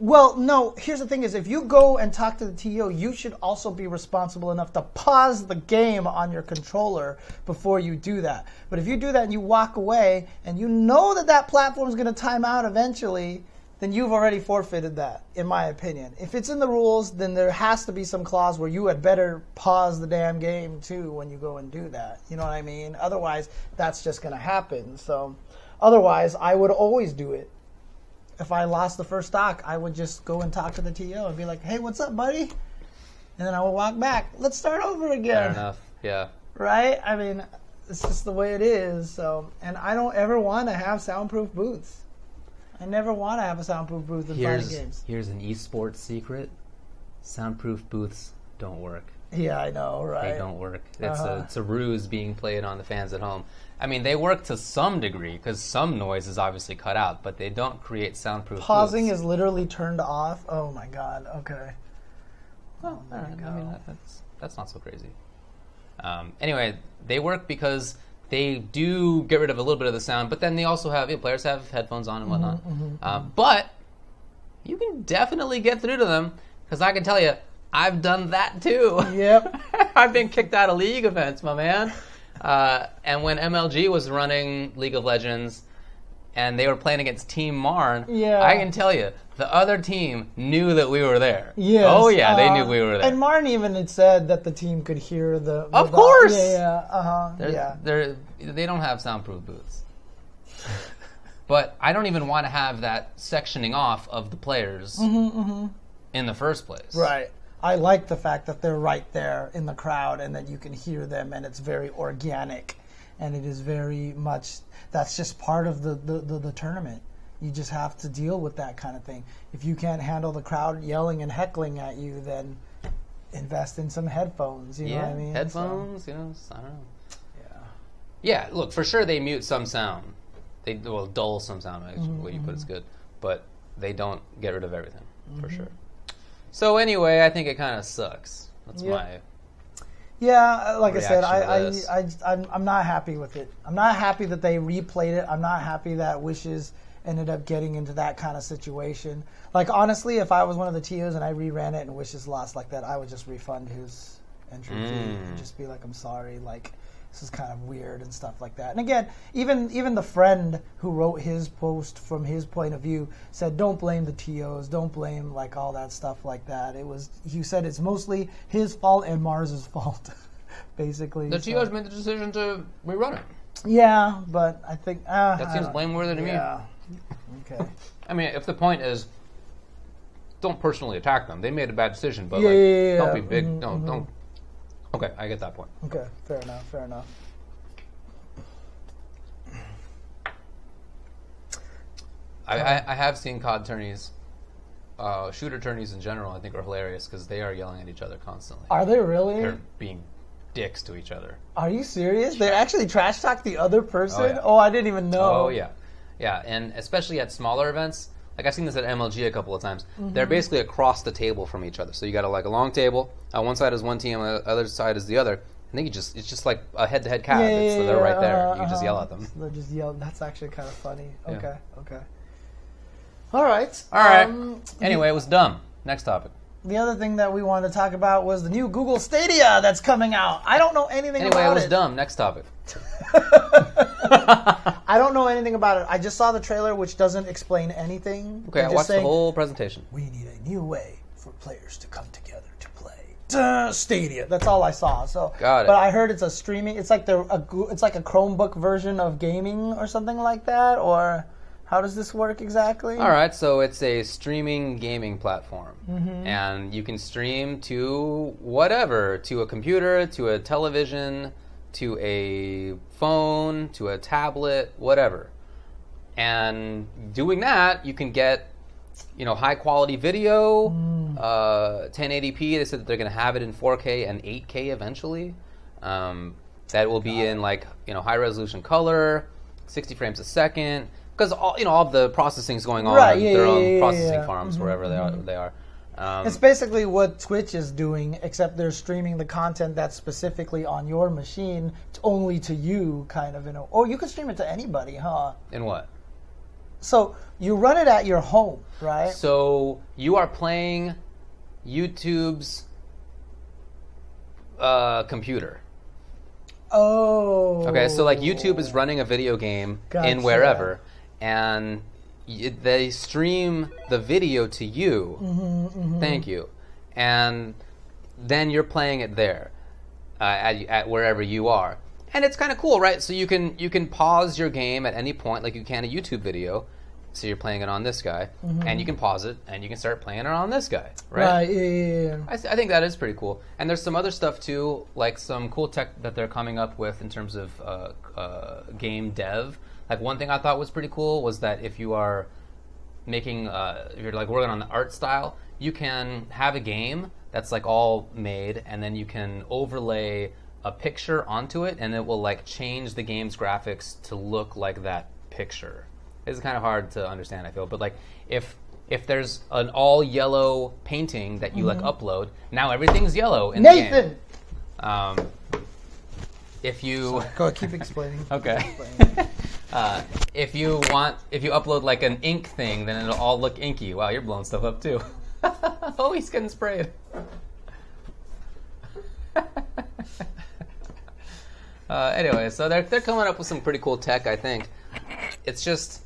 Well, no, here's the thing is if you go and talk to the T O, you should also be responsible enough to pause the game on your controller before you do that. But if you do that and you walk away and you know that that platform is going to time out eventually... then you've already forfeited that, in my opinion. If it's in the rules, then there has to be some clause where you had better pause the damn game, too, when you go and do that. You know what I mean? Otherwise, that's just going to happen. So, otherwise, I would always do it. If I lost the first stock, I would just go and talk to the T O and be like, hey, what's up, buddy? And then I would walk back. Let's start over again. Fair enough, yeah. Right? I mean, it's just the way it is. So, and I don't ever want to have soundproof booths. I never want to have a soundproof booth in here's, fighting games. Here's an esports secret. Soundproof booths don't work. Yeah, I know, right? They don't work. It's, uh-huh. a, it's a ruse being played on the fans at home. I mean, they work to some degree because some noise is obviously cut out, but they don't create soundproof Pausing booths. Is literally turned off? Oh, my God. Okay. Well, oh, there we go. I mean, that's, that's not so crazy. Um, anyway, they work because... They do get rid of a little bit of the sound, but then they also have, you know, players have headphones on and whatnot. Mm-hmm, mm-hmm. Uh, but you can definitely get through to them, because I can tell you, I've done that too. Yep. I've been kicked out of league events, my man. Uh, and when M L G was running League of Legends, and they were playing against Team Marn, yeah. I can tell you, the other team knew that we were there. Yes. Oh, yeah, uh, they knew we were there. And Marn even had said that the team could hear the... the of course! Yeah, yeah, uh-huh, they're, yeah. They're, they don't have soundproof booths. But I don't even want to have that sectioning off of the players mm-hmm, mm-hmm. in the first place. Right. I like the fact that they're right there in the crowd and that you can hear them and it's very organic. And it is very much, that's just part of the, the, the, the tournament. You just have to deal with that kind of thing. If you can't handle the crowd yelling and heckling at you, then invest in some headphones, you yeah, know what I mean? headphones, so, you know, I don't know. Yeah. Yeah, look, for sure they mute some sound. They will dull some sound, the mm-hmm. way you put it's good. But they don't get rid of everything, mm-hmm. for sure. So anyway, I think it kind of sucks. That's yeah. my... Yeah, like I said, I, I, I, I'm, I'm not happy with it. I'm not happy that they replayed it. I'm not happy that Wishes ended up getting into that kind of situation. Like, honestly, if I was one of the T Os and I reran it and Wishes lost like that, I would just refund his entry mm. fee and just be like, I'm sorry. Like, this is kind of weird and stuff like that. And again, even even the friend who wrote his post from his point of view said, don't blame the T Os, don't blame like all that stuff like that. It was, he said it's mostly his fault and Mars's fault, basically. The so. T Os made the decision to rerun it. Yeah, but I think uh, that seems blameworthy to me. Yeah. Okay. I mean, if the point is, don't personally attack them. They made a bad decision, but yeah, like, yeah, yeah. don't be big. Mm-hmm. No, don't. Okay, I get that point. Okay, fair enough. Fair enough. I, I, I have seen C O D attorneys, uh, shoot attorneys in general. I think are hilarious because they are yelling at each other constantly. Are they really? They're being dicks to each other. Are you serious? They actually trash talk the other person? Oh, yeah. Oh, I didn't even know. Oh yeah, yeah, and especially at smaller events. Like I've seen this at M L G a couple of times. Mm-hmm. They're basically across the table from each other. So you got a, like a long table. On one side is one team, on the other side is the other. And then you just it's just like a head-to-head -head yeah, yeah, so they're right there. Uh, you uh, just yell at them. They just yell. That's actually kind of funny. Okay, yeah. okay. All right. All right. Um, anyway, it was dumb. Next topic. The other thing that we wanted to talk about was the new Google Stadia that's coming out. I don't know anything anyway, about it. Anyway, it was it. dumb. Next topic. I don't know anything about it. I just saw the trailer, which doesn't explain anything. Okay, I watched saying, the whole presentation. We need a new way for players to come together to play Duh, Stadia. That's all I saw. So, Got it. But I heard it's a streaming. It's like the a, it's like a Chromebook version of gaming or something like that. Or how does this work exactly? All right, so it's a streaming gaming platform, mm-hmm. and you can stream to whatever, to a computer, to a television, to a phone, to a tablet, whatever. And doing that, you can get, you know, high-quality video, mm. uh, ten eighty p. They said that they're going to have it in four K and eight K eventually. Um, that will be God. in, like, you know, high-resolution color, sixty frames a second, because, all you know, all the processing's going on right, in yeah, their yeah, own yeah, processing yeah. farms, mm-hmm, wherever mm-hmm. they are. They are. Um, it's basically what Twitch is doing, except they're streaming the content that's specifically on your machine, only to you, kind of. In a, or you can stream it to anybody, huh? In what? So you run it at your home, right? So you are playing YouTube's uh, computer. Oh. Okay, so like YouTube is running a video game gotcha. in wherever, and they stream the video to you. Mm-hmm, mm-hmm. Thank you. And then you're playing it there, uh, at, at wherever you are. And it's kind of cool, right? So you can you can pause your game at any point, like you can a YouTube video. So you're playing it on this guy, mm-hmm. and you can pause it, and you can start playing it on this guy, right? Right, yeah, yeah, yeah. I, I think that is pretty cool. And there's some other stuff, too, like some cool tech that they're coming up with in terms of uh, uh, game dev. Like, one thing I thought was pretty cool was that if you are making, uh, if you're like working on the art style, you can have a game that's like all made, and then you can overlay a picture onto it, and it will like change the game's graphics to look like that picture. This is kind of hard to understand, I feel, but like if if there's an all yellow painting that you mm-hmm. like upload, now everything's yellow in Nathan! the game. Um, if you Sorry, go keep explaining. okay. Keep explaining. Uh, if you want, if you upload like an ink thing, then it'll all look inky. Wow, you're blowing stuff up too. Oh, he's getting sprayed. uh, anyway, so they're they're coming up with some pretty cool tech, I think. It's just,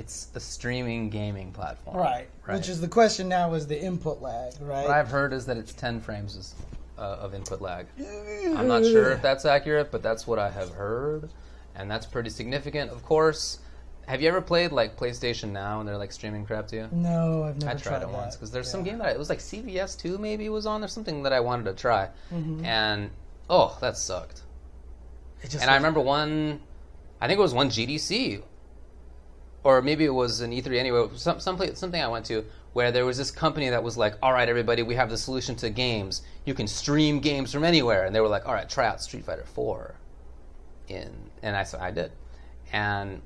it's a streaming gaming platform, right? Right. Which is the question now is the input lag, right? What I've heard is that it's ten frames uh, of input lag. I'm not sure if that's accurate, but that's what I have heard. And that's pretty significant, of course. Have you ever played like PlayStation Now and they're like streaming crap to you? No, I've never I tried, tried it that. once because there's yeah. some game that I, it was like C B S two maybe was on or something that I wanted to try, mm-hmm. and oh, that sucked. It just and I remember one, I think it was one G D C, or maybe it was an E three anyway. Some some play, something I went to where there was this company that was like, all right, everybody, we have the solution to games. You can stream games from anywhere, and they were like, all right, try out Street Fighter four. In and I so I did, and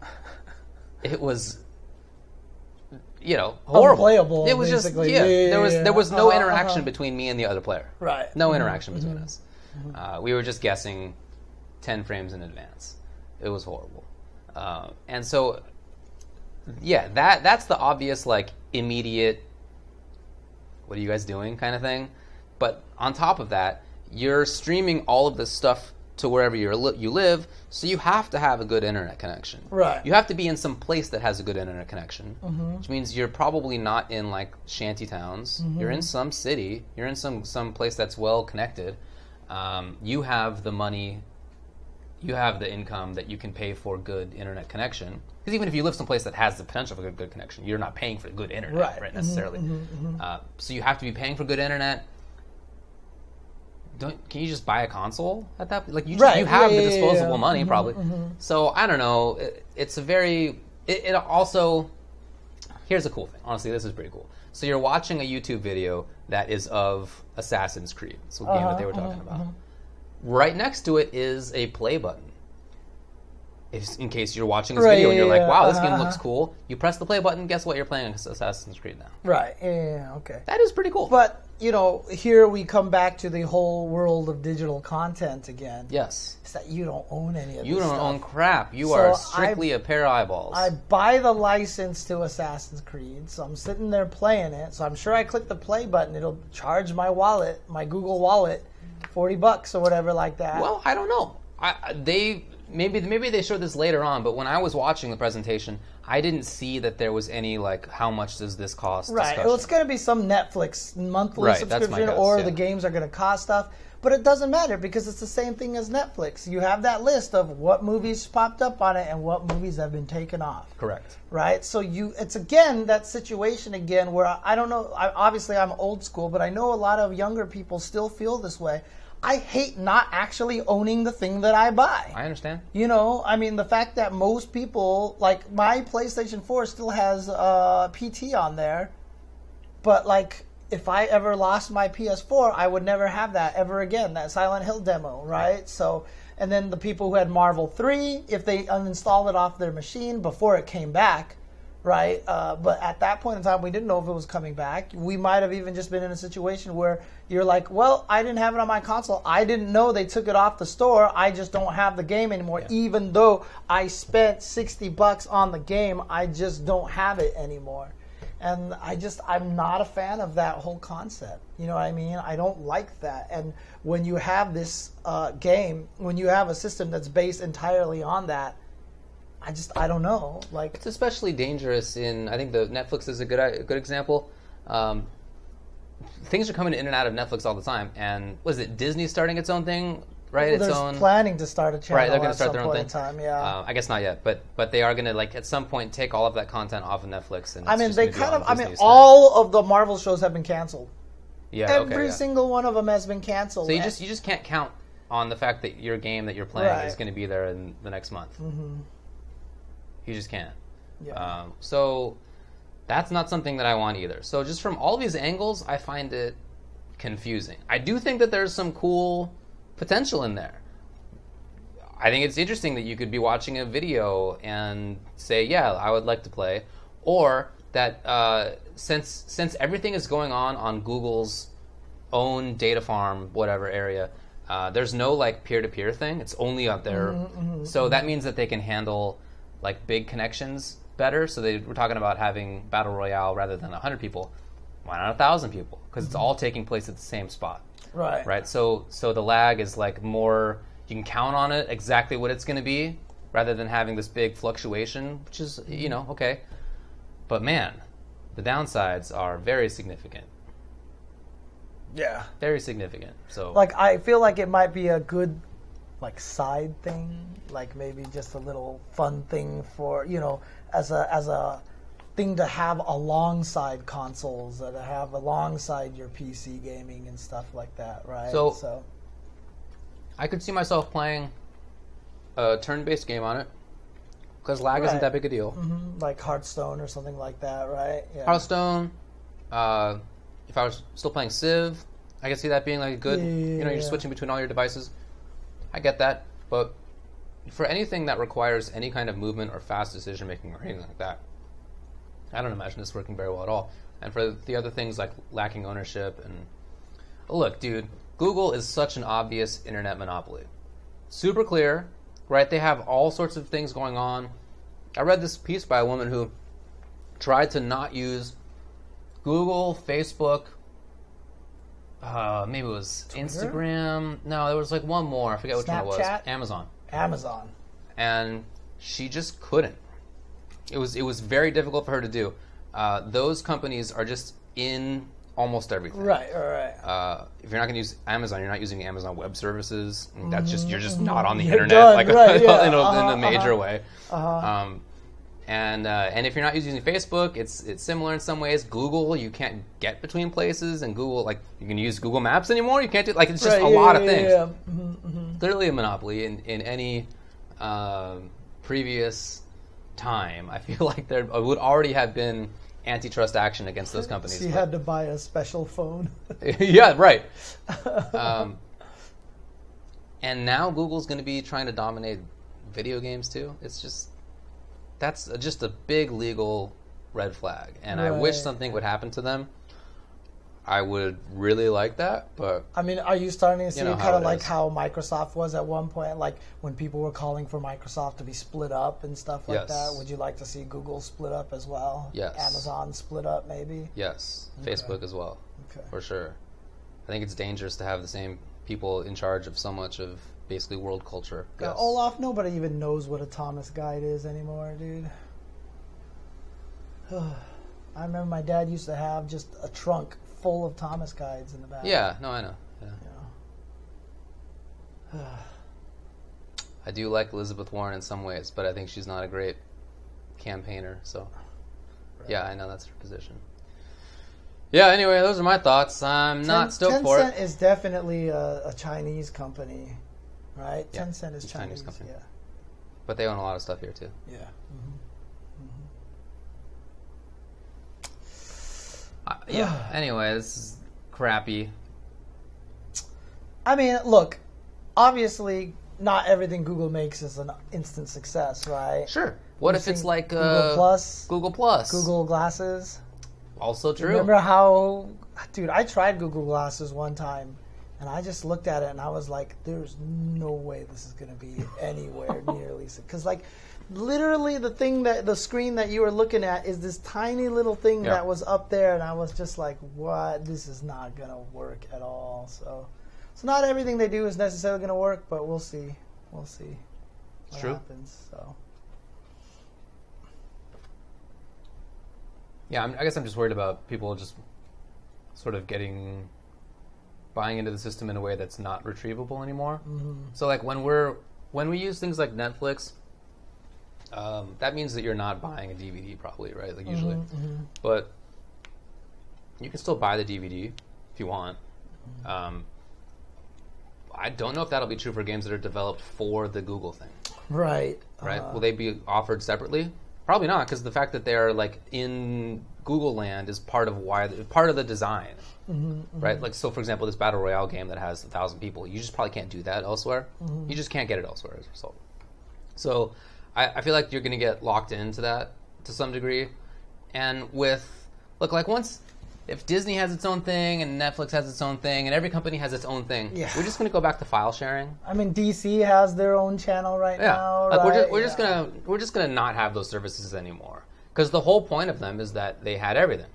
it was, you know, horrible. Unplayable, it was basically. just yeah, yeah, yeah. There was there was no uh-huh, interaction uh-huh. between me and the other player. Right. No interaction mm-hmm. between us. Mm-hmm. uh, we were just guessing, ten frames in advance. It was horrible, uh, and so yeah, that that's the obvious like immediate. What are you guys doing? Kind of thing, but on top of that, you're streaming all of this stuff to wherever you're li you live, so you have to have a good internet connection. Right. You have to be in some place that has a good internet connection, mm-hmm. which means you're probably not in like shanty towns. Mm-hmm. You're in some city. You're in some some place that's well connected. Um, you have the money. You have the income that you can pay for good internet connection. Because even if you live someplace that has the potential for a good, good connection, you're not paying for good internet, right? right necessarily. Mm-hmm, mm-hmm, mm-hmm. Uh, so you have to be paying for good internet. Don't, can you just buy a console at that point? Like you, just, right. you have yeah, the disposable yeah, yeah. money, mm-hmm, probably. Mm-hmm. So I don't know. It, it's a very. It, it also. Here's a cool thing. Honestly, this is pretty cool. So you're watching a YouTube video that is of Assassin's Creed. It's the uh-huh, game that they were talking uh-huh, about. Uh-huh. Right next to it is a play button. If, in case you're watching this right, video and you're yeah, like, wow, this uh-huh. game looks cool, you press the play button, guess what? You're playing Assassin's Creed now. Right, yeah, okay. That is pretty cool. But, you know, here we come back to the whole world of digital content again. Yes. It's that you don't own any of you this You don't stuff. own crap. You so are strictly I, a pair of eyeballs. I buy the license to Assassin's Creed, so I'm sitting there playing it, so I'm sure I click the play button, it'll charge my wallet, my Google wallet, forty bucks or whatever like that. Well, I don't know. I, they... Maybe maybe they showed this later on, but when I was watching the presentation, I didn't see that there was any like how much does this cost? Right. Discussion. Well, it's going to be some Netflix monthly right, subscription, that's my guess, or yeah. the games are going to cost stuff. But it doesn't matter because it's the same thing as Netflix. You have that list of what movies popped up on it and what movies have been taken off. Correct. Right. So you, it's again that situation again where I, I don't know. I, obviously, I'm old school, but I know a lot of younger people still feel this way. I hate not actually owning the thing that I buy. I understand. You know, I mean, the fact that most people, like, my PlayStation four still has uh, P T on there, but, like, if I ever lost my P S four, I would never have that ever again, that Silent Hill demo, right? right. So, and then the people who had Marvel three, if they uninstalled it off their machine before it came back, right? Uh, but at that point in time, we didn't know if it was coming back. We might have even just been in a situation where you're like, well, I didn't have it on my console. I didn't know they took it off the store. I just don't have the game anymore. Yeah. Even though I spent sixty bucks on the game, I just don't have it anymore. And I just, I'm not a fan of that whole concept. You know what I mean? I don't like that. And when you have this uh, game, when you have a system that's based entirely on that, I just, I don't know. Like, it's especially dangerous in, I think the Netflix is a good a good example. Um, things are coming in and out of Netflix all the time. And was it Disney starting its own thing, right? Well, its own planning to start a channel. Right, they're going to start their own thing. Time, yeah. uh, I guess not yet, but but they are going to like at some point take all of that content off of Netflix. And I mean, they kind of. I mean, all of the Marvel shows have been canceled. Yeah, every okay, yeah. single one of them has been canceled. So you just you just can't count on the fact that your game that you're playing right. is going to be there in the next month. Mm-hmm. You just can't. Yeah. Um, so that's not something that I want either. So just from all these angles, I find it confusing. I do think that there's some cool potential in there. I think it's interesting that you could be watching a video and say, yeah, I would like to play. Or that uh, since, since everything is going on on Google's own data farm, whatever area, uh, there's no like peer-to-peer thing. It's only out there. Mm-hmm, mm-hmm, so mm-hmm. that means that they can handle like big connections better. So they were talking about having Battle Royale rather than one hundred people. Why not one thousand people? Because it's all taking place at the same spot. Right. Right. So so the lag is like more, you can count on it exactly what it's going to be rather than having this big fluctuation, which is, you know, okay. But man, the downsides are very significant. Yeah. Very significant. So like I feel like it might be a good like side thing, like maybe just a little fun thing for, you know, as a as a thing to have alongside consoles or to have alongside your P C gaming and stuff like that, right? So, so. I could see myself playing a turn-based game on it because lag right. isn't that big a deal. Mm-hmm. Like Hearthstone or something like that, right? Yeah. Hearthstone. Uh, if I was still playing Civ, I could see that being like a good, yeah, you know, you're yeah. switching between all your devices. I get that, but for anything that requires any kind of movement or fast decision-making or anything like that, I don't imagine this working very well at all. And for the other things like lacking ownership and... Look, dude, Google is such an obvious internet monopoly. Super clear, right? They have all sorts of things going on. I read this piece by a woman who tried to not use Google, Facebook, Uh, maybe it was Twitter? Instagram. No, there was like one more. I forget which Snapchat? One it was. Amazon. Amazon. And she just couldn't. It was it was very difficult for her to do. Uh, those companies are just in almost everything. Right, right. Uh, if you're not going to use Amazon, you're not using Amazon Web Services. Mm-hmm. That's just you're just not on the you're internet done, like right, yeah. in, a, uh-huh, in a major uh-huh. way. Uh-huh. Um, and uh, and if you're not using Facebook, it's it's similar in some ways. Google, you can't get between places, and Google like you can use Google Maps anymore. You can't do like it's just right, a yeah, lot yeah, of things. Yeah. Mm-hmm, mm-hmm. Clearly a monopoly in in any uh, previous time. I feel like there would already have been antitrust action against those companies. She had to buy a special phone. Yeah, right. Um, and now Google's going to be trying to dominate video games too. It's just that's just a big legal red flag, and right. I wish something would happen to them. I would really like that, but I mean, are you starting to see you know kind of like is. how Microsoft was at one point, like when people were calling for Microsoft to be split up and stuff like yes. that? Would you like to see Google split up as well? Yes. Amazon split up, maybe? Yes. Okay. Facebook as well, okay. for sure. I think it's dangerous to have the same people in charge of so much of basically world culture. Yeah, yes. Olaf, nobody even knows what a Thomas Guide is anymore, dude. I remember my dad used to have just a trunk full of Thomas Guides in the back. Yeah, no, I know. Yeah. Yeah. I do like Elizabeth Warren in some ways, but I think she's not a great campaigner. So, right. yeah, I know that's her position. Yeah. Anyway, those are my thoughts. I'm not stoked for it. Tencent is definitely a, a Chinese company, right? Yeah. Tencent is Chinese, Chinese company. Yeah. But they own a lot of stuff here too. Yeah. Mm-hmm. Uh, yeah. Anyway, this is crappy. I mean, look, obviously, not everything Google makes is an instant success, right? Sure. What We've if it's like Google uh, Plus, Google Plus, Google Glasses? Also true. Remember how, dude? I tried Google Glasses one time, and I just looked at it and I was like, "There's no way this is going to be anywhere nearly," because like. Literally, the thing that the screen that you were looking at is this tiny little thing yep. that was up there, and I was just like, "What? This is not gonna work at all." So, so not everything they do is necessarily gonna work, but we'll see. We'll see what True. happens. So, yeah, I'm, I guess I'm just worried about people just sort of getting buying into the system in a way that's not retrievable anymore. Mm-hmm. So, like when we're when we use things like Netflix. Um, that means that you're not buying a D V D probably, right? Like usually. Mm-hmm, mm-hmm. But you can still buy the D V D if you want. Mm-hmm. Um, I don't know if that'll be true for games that are developed for the Google thing. Right. Right? Uh, Will they be offered separately? Probably not, because the fact that they're like in Google land is part of why part of the design. Mm-hmm, mm-hmm. Right? Like so for example, this Battle Royale game that has a thousand people, you just probably can't do that elsewhere. Mm-hmm. You just can't get it elsewhere as a result. So I, I feel like you're going to get locked into that to some degree. And with, look, like once, if Disney has its own thing and Netflix has its own thing and every company has its own thing, yeah. we're just going to go back to file sharing. I mean, D C has their own channel right yeah. now. Like right? We're just, we're yeah. just going to we're just going to not have those services anymore because the whole point of them is that they had everything.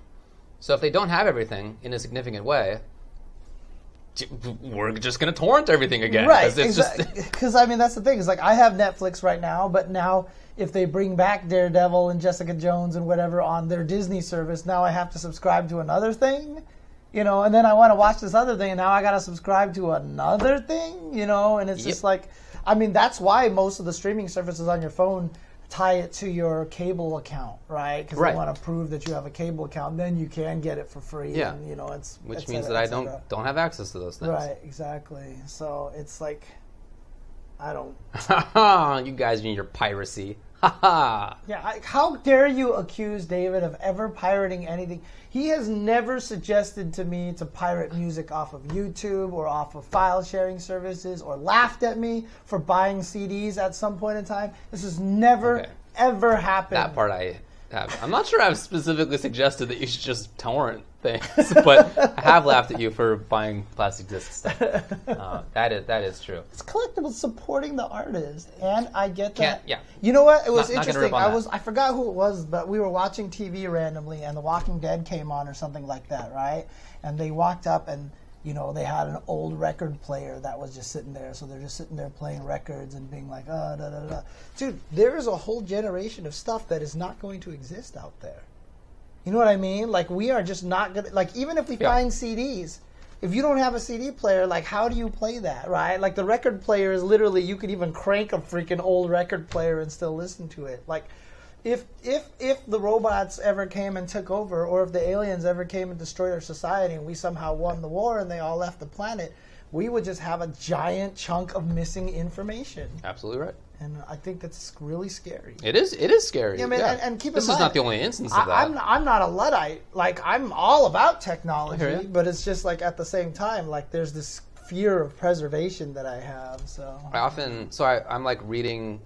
So if they don't have everything in a significant way, we're just going to torrent everything again. Right. Because, exa- I mean, that's the thing. It's like, I have Netflix right now, but now if they bring back Daredevil and Jessica Jones and whatever on their Disney service, now I have to subscribe to another thing, you know, and then I want to watch this other thing, and now I got to subscribe to another thing, you know, and it's yep. just like, I mean, that's why most of the streaming services on your phone tie it to your cable account, right? Because right. they want to prove that you have a cable account, then you can get it for free. Yeah, and, you know it's which cetera, means that I don't don't have access to those things. Right, exactly. So it's like, I don't. You guys mean your piracy? Ha Yeah. I, how dare you accuse David of ever pirating anything? He has never suggested to me to pirate music off of YouTube or off of file sharing services or laughed at me for buying C Ds at some point in time. This has never, okay. ever happened. That part I have. I'm not sure I've specifically suggested that you should just torrent things, but I have laughed at you for buying plastic discs. Uh, that is that is true. It's collectible, supporting the artist, and I get that. Can't, yeah. You know what? It was not, interesting. Not I was that. I forgot who it was, but we were watching T V randomly, and The Walking Dead came on or something like that, right? And they walked up and you know, they had an old record player that was just sitting there, so they're just sitting there playing records and being like, ah, oh, da, da, da. Dude, there is a whole generation of stuff that is not going to exist out there. You know what I mean? Like, we are just not going to, like, even if we yeah. find C Ds, if you don't have a C D player, like, how do you play that, right? Like, the record player is literally, you could even crank a freaking old record player and still listen to it. Like, if if if the robots ever came and took over, or if the aliens ever came and destroyed our society and we somehow won the war and they all left the planet, we would just have a giant chunk of missing information. Absolutely right. And I think that's really scary. It is. It is scary. Yeah, I mean, yeah. And, and keep in mind, this is not the only instance of that. I, I'm, I'm not a Luddite. Like, I'm all about technology, but it's just like at the same time, like there's this fear of preservation that I have. So I often, so I, I'm like reading.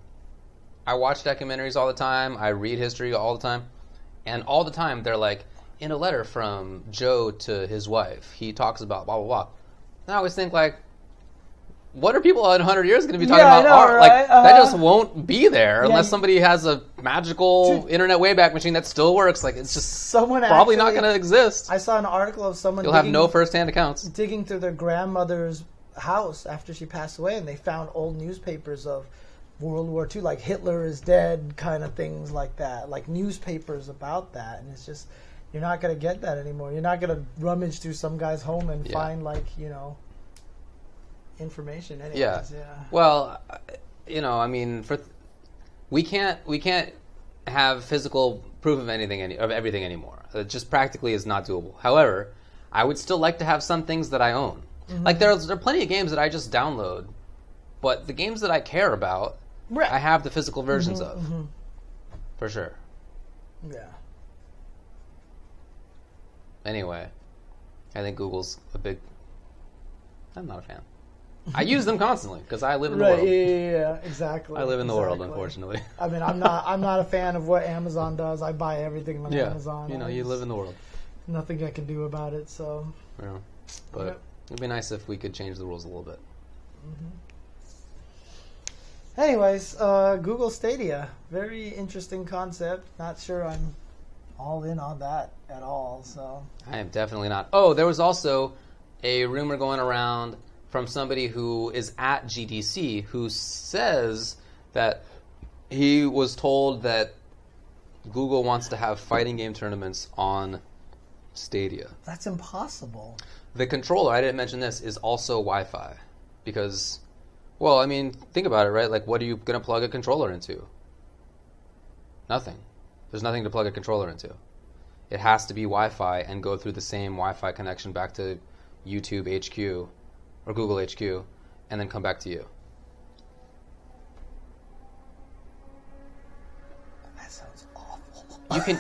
I watch documentaries all the time. I read history all the time, and all the time they're like, in a letter from Joe to his wife, he talks about blah blah blah. And I always think like, what are people in a hundred years going to be talking yeah, about know, art? Right? Like, uh, that just won't be there yeah, unless somebody has a magical dude, internet wayback machine that still works. Like, it's just someone probably actually, not going to exist. I saw an article of someone. You'll digging, have no first-hand accounts. Digging through their grandmother's house after she passed away, and they found old newspapers of World War Two, like Hitler is dead kind of things like that. Like, newspapers about that, and it's just, you're not going to get that anymore. You're not going to rummage through some guy's home and yeah. find, like, you know, information anyways. Yeah. yeah. Well, you know, I mean, for th we can't we can't have physical proof of anything any of everything anymore. It just practically is not doable. However, I would still like to have some things that I own. Mm-hmm. Like, there's there are plenty of games that I just download, but the games that I care about, right, I have the physical versions mm-hmm, of. Mm-hmm. For sure. Yeah. Anyway, I think Google's a big I'm not a fan. I use them constantly because I live in the right, world. Yeah, yeah, yeah, exactly. I live in the exactly. world, unfortunately. I mean, I'm not, I'm not a fan of what Amazon does. I buy everything on yeah, Amazon. You know, you live in the world. Nothing I can do about it. So. Yeah, but yep. it'd be nice if we could change the rules a little bit. Mm-hmm. Anyways, uh, Google Stadia, very interesting concept. Not sure I'm all in on that at all. So. I am definitely not. Oh, there was also a rumor going around from somebody who is at G D C who says that he was told that Google wants to have fighting game tournaments on Stadia. That's impossible. The controller, I didn't mention this, is also Wi-Fi because, well, I mean, think about it, right? Like, what are you going to plug a controller into? Nothing. There's nothing to plug a controller into. It has to be Wi-Fi and go through the same Wi-Fi connection back to YouTube H Q or Google H Q, and then come back to you. That sounds awful. You can.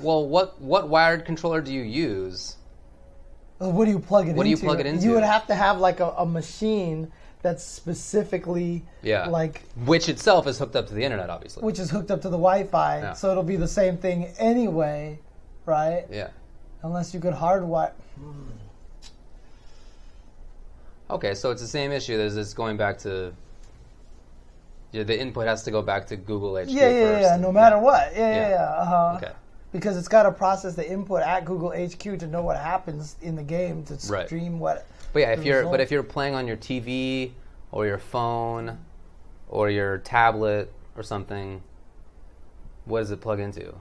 Well, what what wired controller do you use? Well, what do you plug it? What into? What do you plug it into? You would have to have like a, a machine that's specifically yeah, like which itself is hooked up to the internet, obviously. Which is hooked up to the Wi-Fi, yeah, so it'll be the same thing anyway, right? Yeah. Unless you could hardwire. Mm. Okay, so it's the same issue. There's this going back to, you know, the input has to go back to Google H Q yeah, yeah, first. Yeah, yeah, no matter yeah, what. Yeah, yeah, yeah. yeah. Uh-huh. Okay. Because it's got to process the input at Google H Q to know what happens in the game to stream right, what. But yeah, if you're result. but if you're playing on your T V or your phone or your tablet or something, what does it plug into?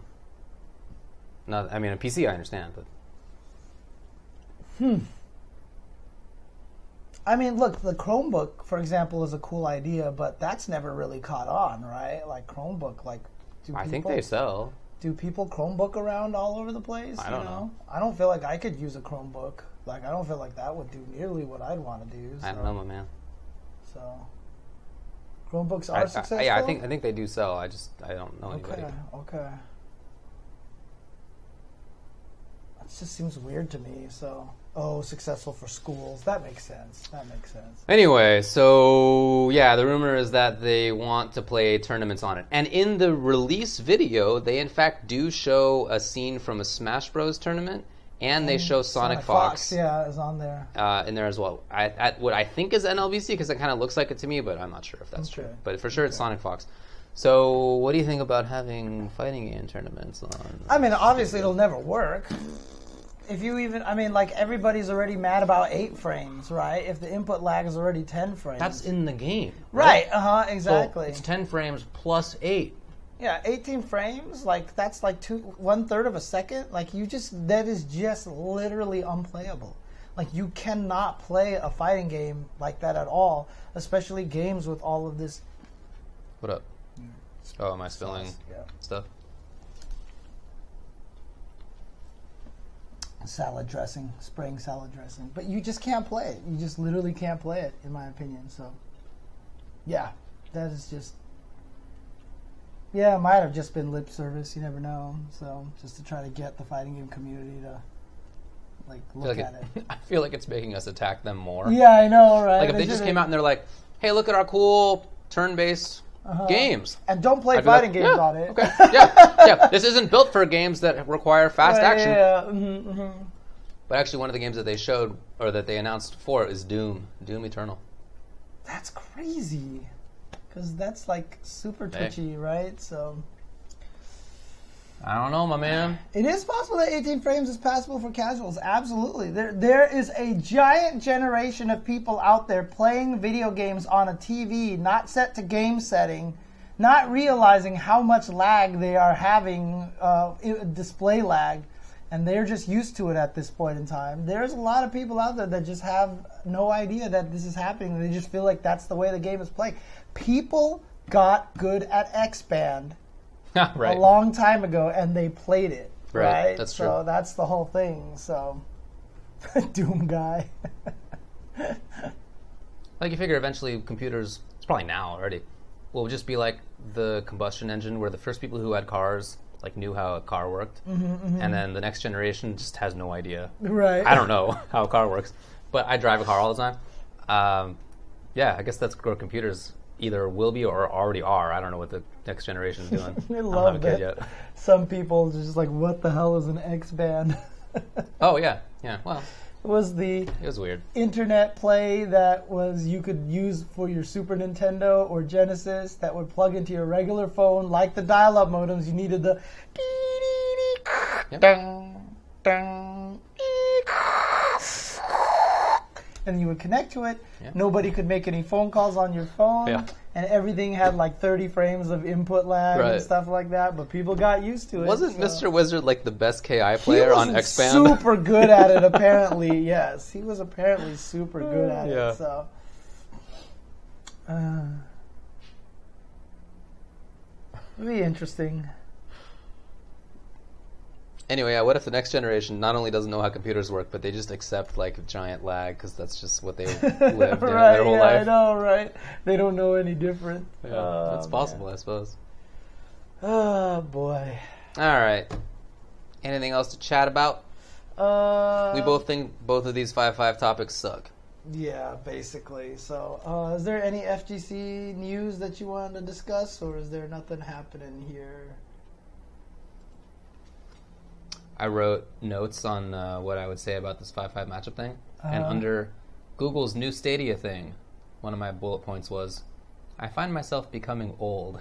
Not, I mean, a P C I understand, but. Hmm. I mean, look, the Chromebook, for example, is a cool idea, but that's never really caught on, right? Like, Chromebook, like, do people, I think they sell. Do people Chromebook around all over the place? I don't you know? know. I don't feel like I could use a Chromebook. Like, I don't feel like that would do nearly what I'd want to do. So. I don't know, my man. So, Chromebooks are I, I, successful? Yeah, I think I think they do sell. I just, I don't know anybody. Okay, okay. That just seems weird to me, so. Oh, successful for schools. That makes sense. That makes sense. Anyway, so, yeah, the rumor is that they want to play tournaments on it. And in the release video, they, in fact, do show a scene from a Smash Bros. Tournament, and they and show Sonic, Sonic Fox. Fox. Yeah, is on there. Uh, in there as well. I, at what I think is N L B C, because it kind of looks like it to me, but I'm not sure if that's okay. true. But for sure, okay. it's Sonic Fox. So, what do you think about having fighting game tournaments on? I mean, obviously, it'll never work. if you even, I mean, like, everybody's already mad about eight frames, right? If the input lag is already ten frames. That's in the game. Right, right. uh-huh, exactly. So it's ten frames plus eight. Yeah, eighteen frames, like, that's like two, one-third of a second. Like, you just, that is just literally unplayable. Like, you cannot play a fighting game like that at all, especially games with all of this. What up? Oh, am I spilling yeah. stuff? Salad dressing, spraying salad dressing. But you just can't play it. You just literally can't play it, in my opinion. So, yeah, that is just... Yeah, it might have just been lip service. You never know. So, just to try to get the fighting game community to, like, look like at it, it. I feel like it's making us attack them more. Yeah, I know, right? Like, if they, they just came out and they're like, hey, look at our cool turn-based... Uh-huh. Games. And don't play I'd fighting like, games yeah, on it. Okay. Yeah, yeah. This isn't built for games that require fast right, action. Yeah, yeah. Mm-hmm, mm-hmm. But actually, one of the games that they showed, or that they announced for, is Doom. Doom Eternal. That's crazy. Because that's, like, super twitchy, hey. right? So... I don't know, my man. It is possible that eighteen frames is passable for casuals. Absolutely. There, there is a giant generation of people out there playing video games on a T V, not set to game setting, not realizing how much lag they are having, uh, display lag, and they're just used to it at this point in time. There's a lot of people out there that just have no idea that this is happening. They just feel like that's the way the game is played. People got good at X-Band. Right. A long time ago, and they played it. Right, right? That's true. So that's the whole thing. So, Doom guy. Like, you figure eventually computers, it's probably now already, will just be like the combustion engine, where the first people who had cars like knew how a car worked, mm-hmm, mm-hmm. and then the next generation just has no idea. Right. I don't know how a car works, but I drive a car all the time. Um, yeah, I guess that's where computers either will be or already are. I don't know what the next generation is doing. I love I don't have a kid yet. Some people just like, what the hell is an X-Band? Oh yeah, yeah. Well, it was the it was weird internet play that was you could use for your Super Nintendo or Genesis that would plug into your regular phone, like the dial-up modems. You needed the yep. ding, ding, and you would connect to it. Yeah. Nobody could make any phone calls on your phone. Yeah. And everything had like thirty frames of input lag right. and stuff like that. But people got used to it. Wasn't so. Mister Wizard like the best K I player on X-Band? He was super good at it, apparently. Yes. He was apparently super good at yeah. it. So. Uh, it'll be interesting. Anyway, yeah, what if the next generation not only doesn't know how computers work, but they just accept, like, giant lag because that's just what they lived in right, their whole yeah, life? I know, right? They don't know any different. Yeah, oh, that's possible, man. I suppose. Oh, boy. All right. Anything else to chat about? Uh, we both think both of these five five topics suck. Yeah, basically. So, uh, is there any F G C news that you wanted to discuss, or is there nothing happening here? I wrote notes on uh, what I would say about this five five matchup thing. Um, and under Google's new Stadia thing, one of my bullet points was, I find myself becoming old.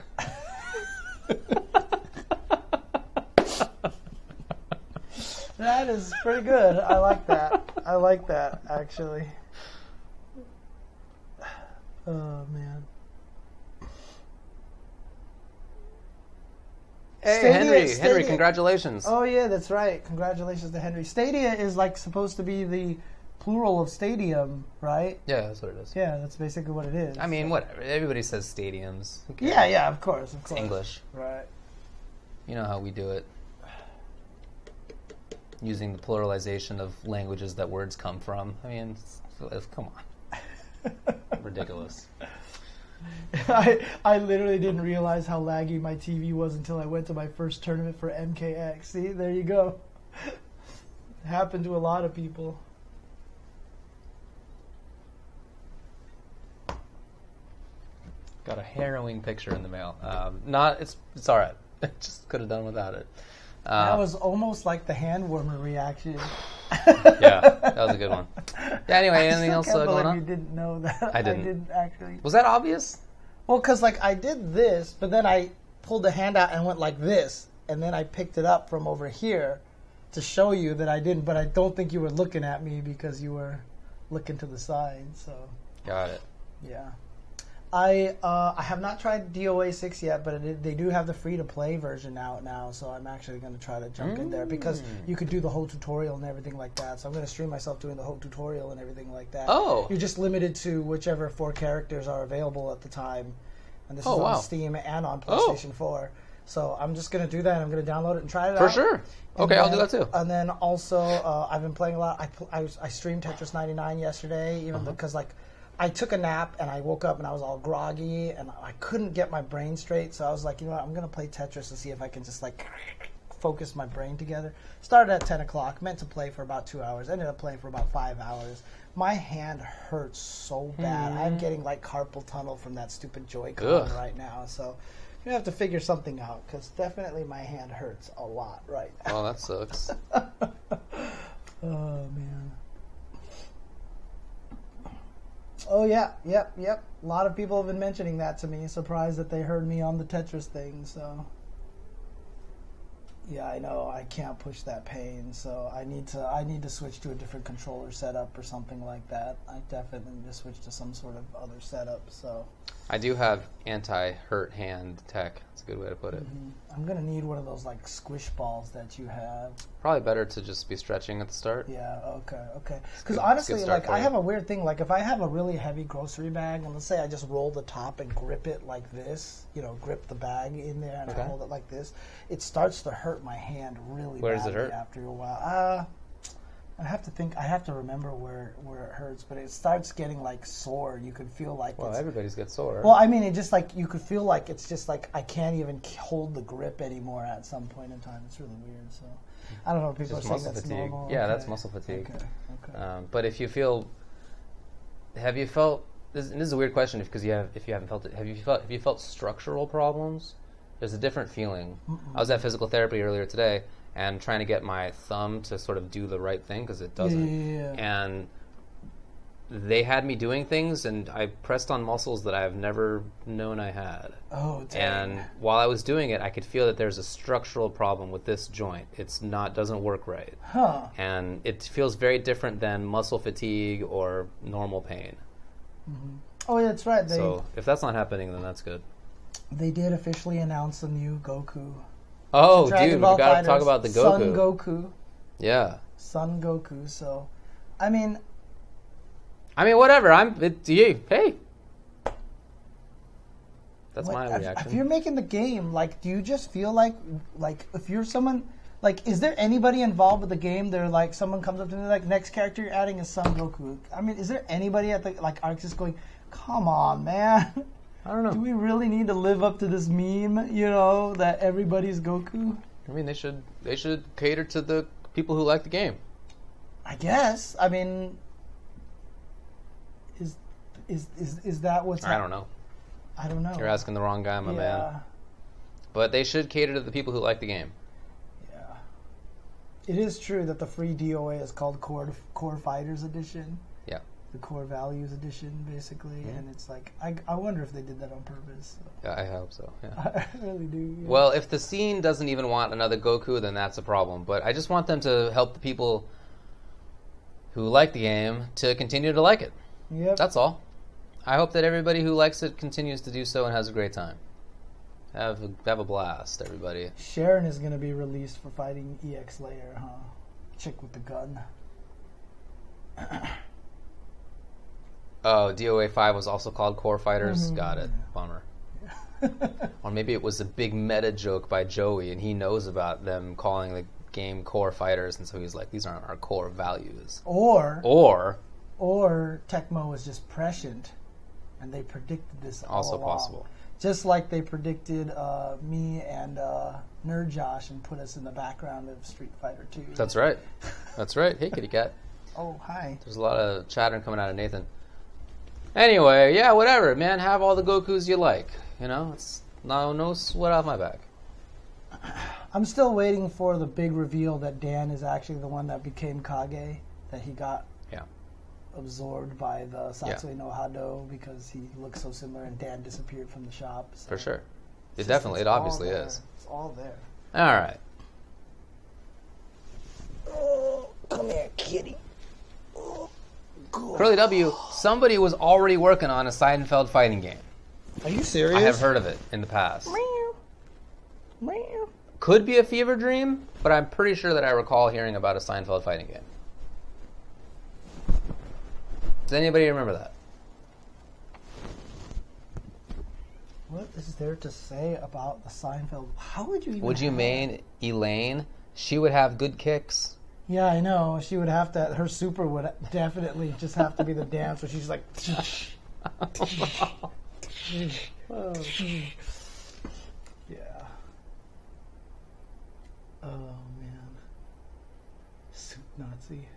That is pretty good. I like that. I like that, actually. Oh, man. Hey, Stadia, Henry, Stadia. Henry, congratulations. Oh, yeah, that's right. Congratulations to Henry. Stadia is, like, supposed to be the plural of stadium, right? Yeah, that's what it is. Yeah, that's basically what it is. I mean, so. whatever. Everybody says stadiums. Okay. Yeah, yeah, of course, of course. It's English. Right. You know how we do it. Using the pluralization of languages that words come from. I mean, it's, it's, come on. Ridiculous. I, I literally didn't realize how laggy my T V was until I went to my first tournament for M K X. See, there you go. It happened to a lot of people. Got a harrowing picture in the mail. Um, not it's it's all right. Just could have done without it. Uh, that was almost like the hand warmer reaction. Yeah, that was a good one. Yeah, anyway, anything else uh, going on? You didn't know that. I didn't. I didn't actually. Was that obvious? Well, because like I did this, but then I pulled the hand out and went like this, and then I picked it up from over here, to show you that I didn't, but I don't think you were looking at me because you were looking to the side. So got it. Yeah. I uh, I have not tried D O A six yet, but it, they do have the free-to-play version out now, so I'm actually going to try to jump mm. in there because you could do the whole tutorial and everything like that. So I'm going to stream myself doing the whole tutorial and everything like that. Oh. You're just limited to whichever four characters are available at the time. And this oh, is on wow. Steam and on PlayStation oh. four. So I'm just going to do that. I'm going to download it and try it out. For sure. And okay, then, I'll do that too. And then also, uh, I've been playing a lot. I, I, I streamed Tetris ninety-nine yesterday, even uh-huh. because, like, I took a nap and I woke up and I was all groggy and I couldn't get my brain straight. So I was like, you know what, I'm going to play Tetris to see if I can just like focus my brain together. Started at ten o'clock, meant to play for about two hours, ended up playing for about five hours. My hand hurts so bad. Mm-hmm. I'm getting like carpal tunnel from that stupid Joy-Con right now. So you have to figure something out because definitely my hand hurts a lot right now. Oh, that sucks. Oh, man. Oh, yeah, yep, yep. A lot of people have been mentioning that to me. Surprised that they heard me on the Tetris thing, so. Yeah, I know, I can't push that pain, so I need to I need to switch to a different controller setup or something like that. I definitely need to switch to some sort of other setup, so. I do have anti-hurt hand tech. That's a good way to put it. Mm-hmm. I'm going to need one of those, like, squish balls that you have. Probably better to just be stretching at the start. Yeah, okay, okay. Because honestly, like, I have a weird thing. Like, if I have a really heavy grocery bag, and let's say I just roll the top and grip it like this, you know, grip the bag in there and okay. I hold it like this, it starts to hurt my hand really badly. Where does it hurt? After a while. Uh, I have to think. I have to remember where, where it hurts, but it starts getting like sore. You could feel like well, it's, everybody's got sore. Well, I mean, it just like you could feel like it's just like I can't even hold the grip anymore at some point in time. It's really weird. So I don't know. If people just are saying that's fatigue. Normal. Yeah, okay. That's muscle fatigue. Okay. Okay. Um, but if you feel, have you felt? This, and this is a weird question because you have if you haven't felt it. Have you felt? Have you felt structural problems? There's a different feeling. Mm-mm. I was at physical therapy earlier today. And trying to get my thumb to sort of do the right thing because it doesn't. Yeah. And they had me doing things, and I pressed on muscles that I've never known I had. Oh, dang. And while I was doing it, I could feel that there's a structural problem with this joint. It's not doesn't work right. Huh. And it feels very different than muscle fatigue or normal pain. Mm-hmm. Oh, yeah, that's right. They, so if that's not happening, then that's good. They did officially announce the new Goku. Oh, dude, we've got to talk about the Goku. Son Goku. Yeah. Son Goku, so, I mean. I mean, whatever, I'm, it's you, hey. That's what, my reaction. If, if you're making the game, like, do you just feel like, like, if you're someone, like, is there anybody involved with the game? They're like, someone comes up to me, like, next character you're adding is Son Goku. I mean, is there anybody at the, like, Arxis going, come on, man. I don't know. Do we really need to live up to this meme, you know, that everybody's Goku? I mean, they should they should cater to the people who like the game. I guess. I mean, is is is, is that what's I don't know. I don't know. You're asking the wrong guy, my yeah. man. But they should cater to the people who like the game. Yeah. It is true that the free D O A is called Core Core Fighters Edition. Yeah. The Core Values Edition, basically, mm-hmm. and it's like, I, I wonder if they did that on purpose. So. I hope so, yeah. I really do. Yeah. Well, if the scene doesn't even want another Goku, then that's a problem, but I just want them to help the people who like the game to continue to like it. Yep. That's all. I hope that everybody who likes it continues to do so and has a great time. Have a, have a blast, everybody. Sharon is going to be released for fighting E X Layer, huh? Chick with the gun. Oh, D O A five was also called Core Fighters. Mm-hmm. Got it. Bummer. Yeah. Or maybe it was a big meta joke by Joey, and he knows about them calling the game Core Fighters, and so he's like, these aren't our core values. Or... Or... Or Tecmo was just prescient, and they predicted this all Also along. Possible. Just like they predicted uh, me and uh, Nerd Josh and put us in the background of Street Fighter two. That's right. That's right. Hey, kitty cat. Oh, hi. There's a lot of chattering coming out of Nathan. Anyway, yeah, whatever, man. Have all the Gokus you like. You know, it's no, no sweat off my back. I'm still waiting for the big reveal that Dan is actually the one that became Kage, that he got yeah. absorbed by the Satsui yeah. no Hado because he looks so similar, and Dan disappeared from the shop. So. For sure. It definitely, it obviously is. It's all there. All right. Come here, kitty. Oh, Curly W, somebody was already working on a Seinfeld fighting game. Are you serious? I have heard of it in the past. Meow. Meow. Could be a fever dream, but I'm pretty sure that I recall hearing about a Seinfeld fighting game. Does anybody remember that? What is there to say about the Seinfeld? How would you even... Would you main Elaine? She would have good kicks. Yeah, I know. She would have to... Her super would definitely just have to be the dance where she's like... Oh. Yeah. Oh, man. Soup Nazi.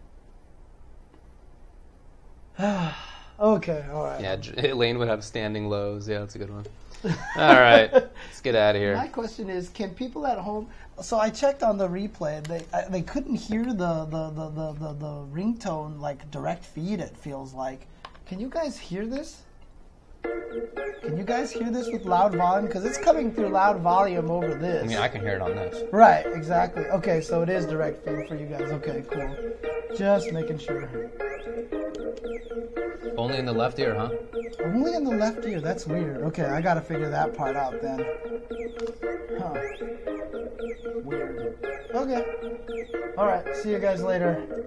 Okay, all right. Yeah, Elaine would have standing lows. Yeah, that's a good one. All right, let's get out of here. My question is, can people at home... So I checked on the replay. They I, they couldn't hear the, the, the, the, the, the ringtone, like, direct feed, it feels like. Can you guys hear this? Can you guys hear this with loud volume? Because it's coming through loud volume over this. I mean, I can hear it on this. Right, exactly. Okay, so it is direct feed for you guys. Okay, cool. Just making sure. Only in the left ear, huh? Only in the left ear. That's weird. Okay, I gotta figure that part out then. Huh. Weird. Okay. Alright, see you guys later.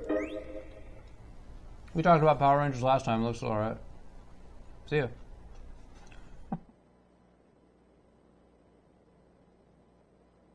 We talked about Power Rangers last time. Looks alright. See ya.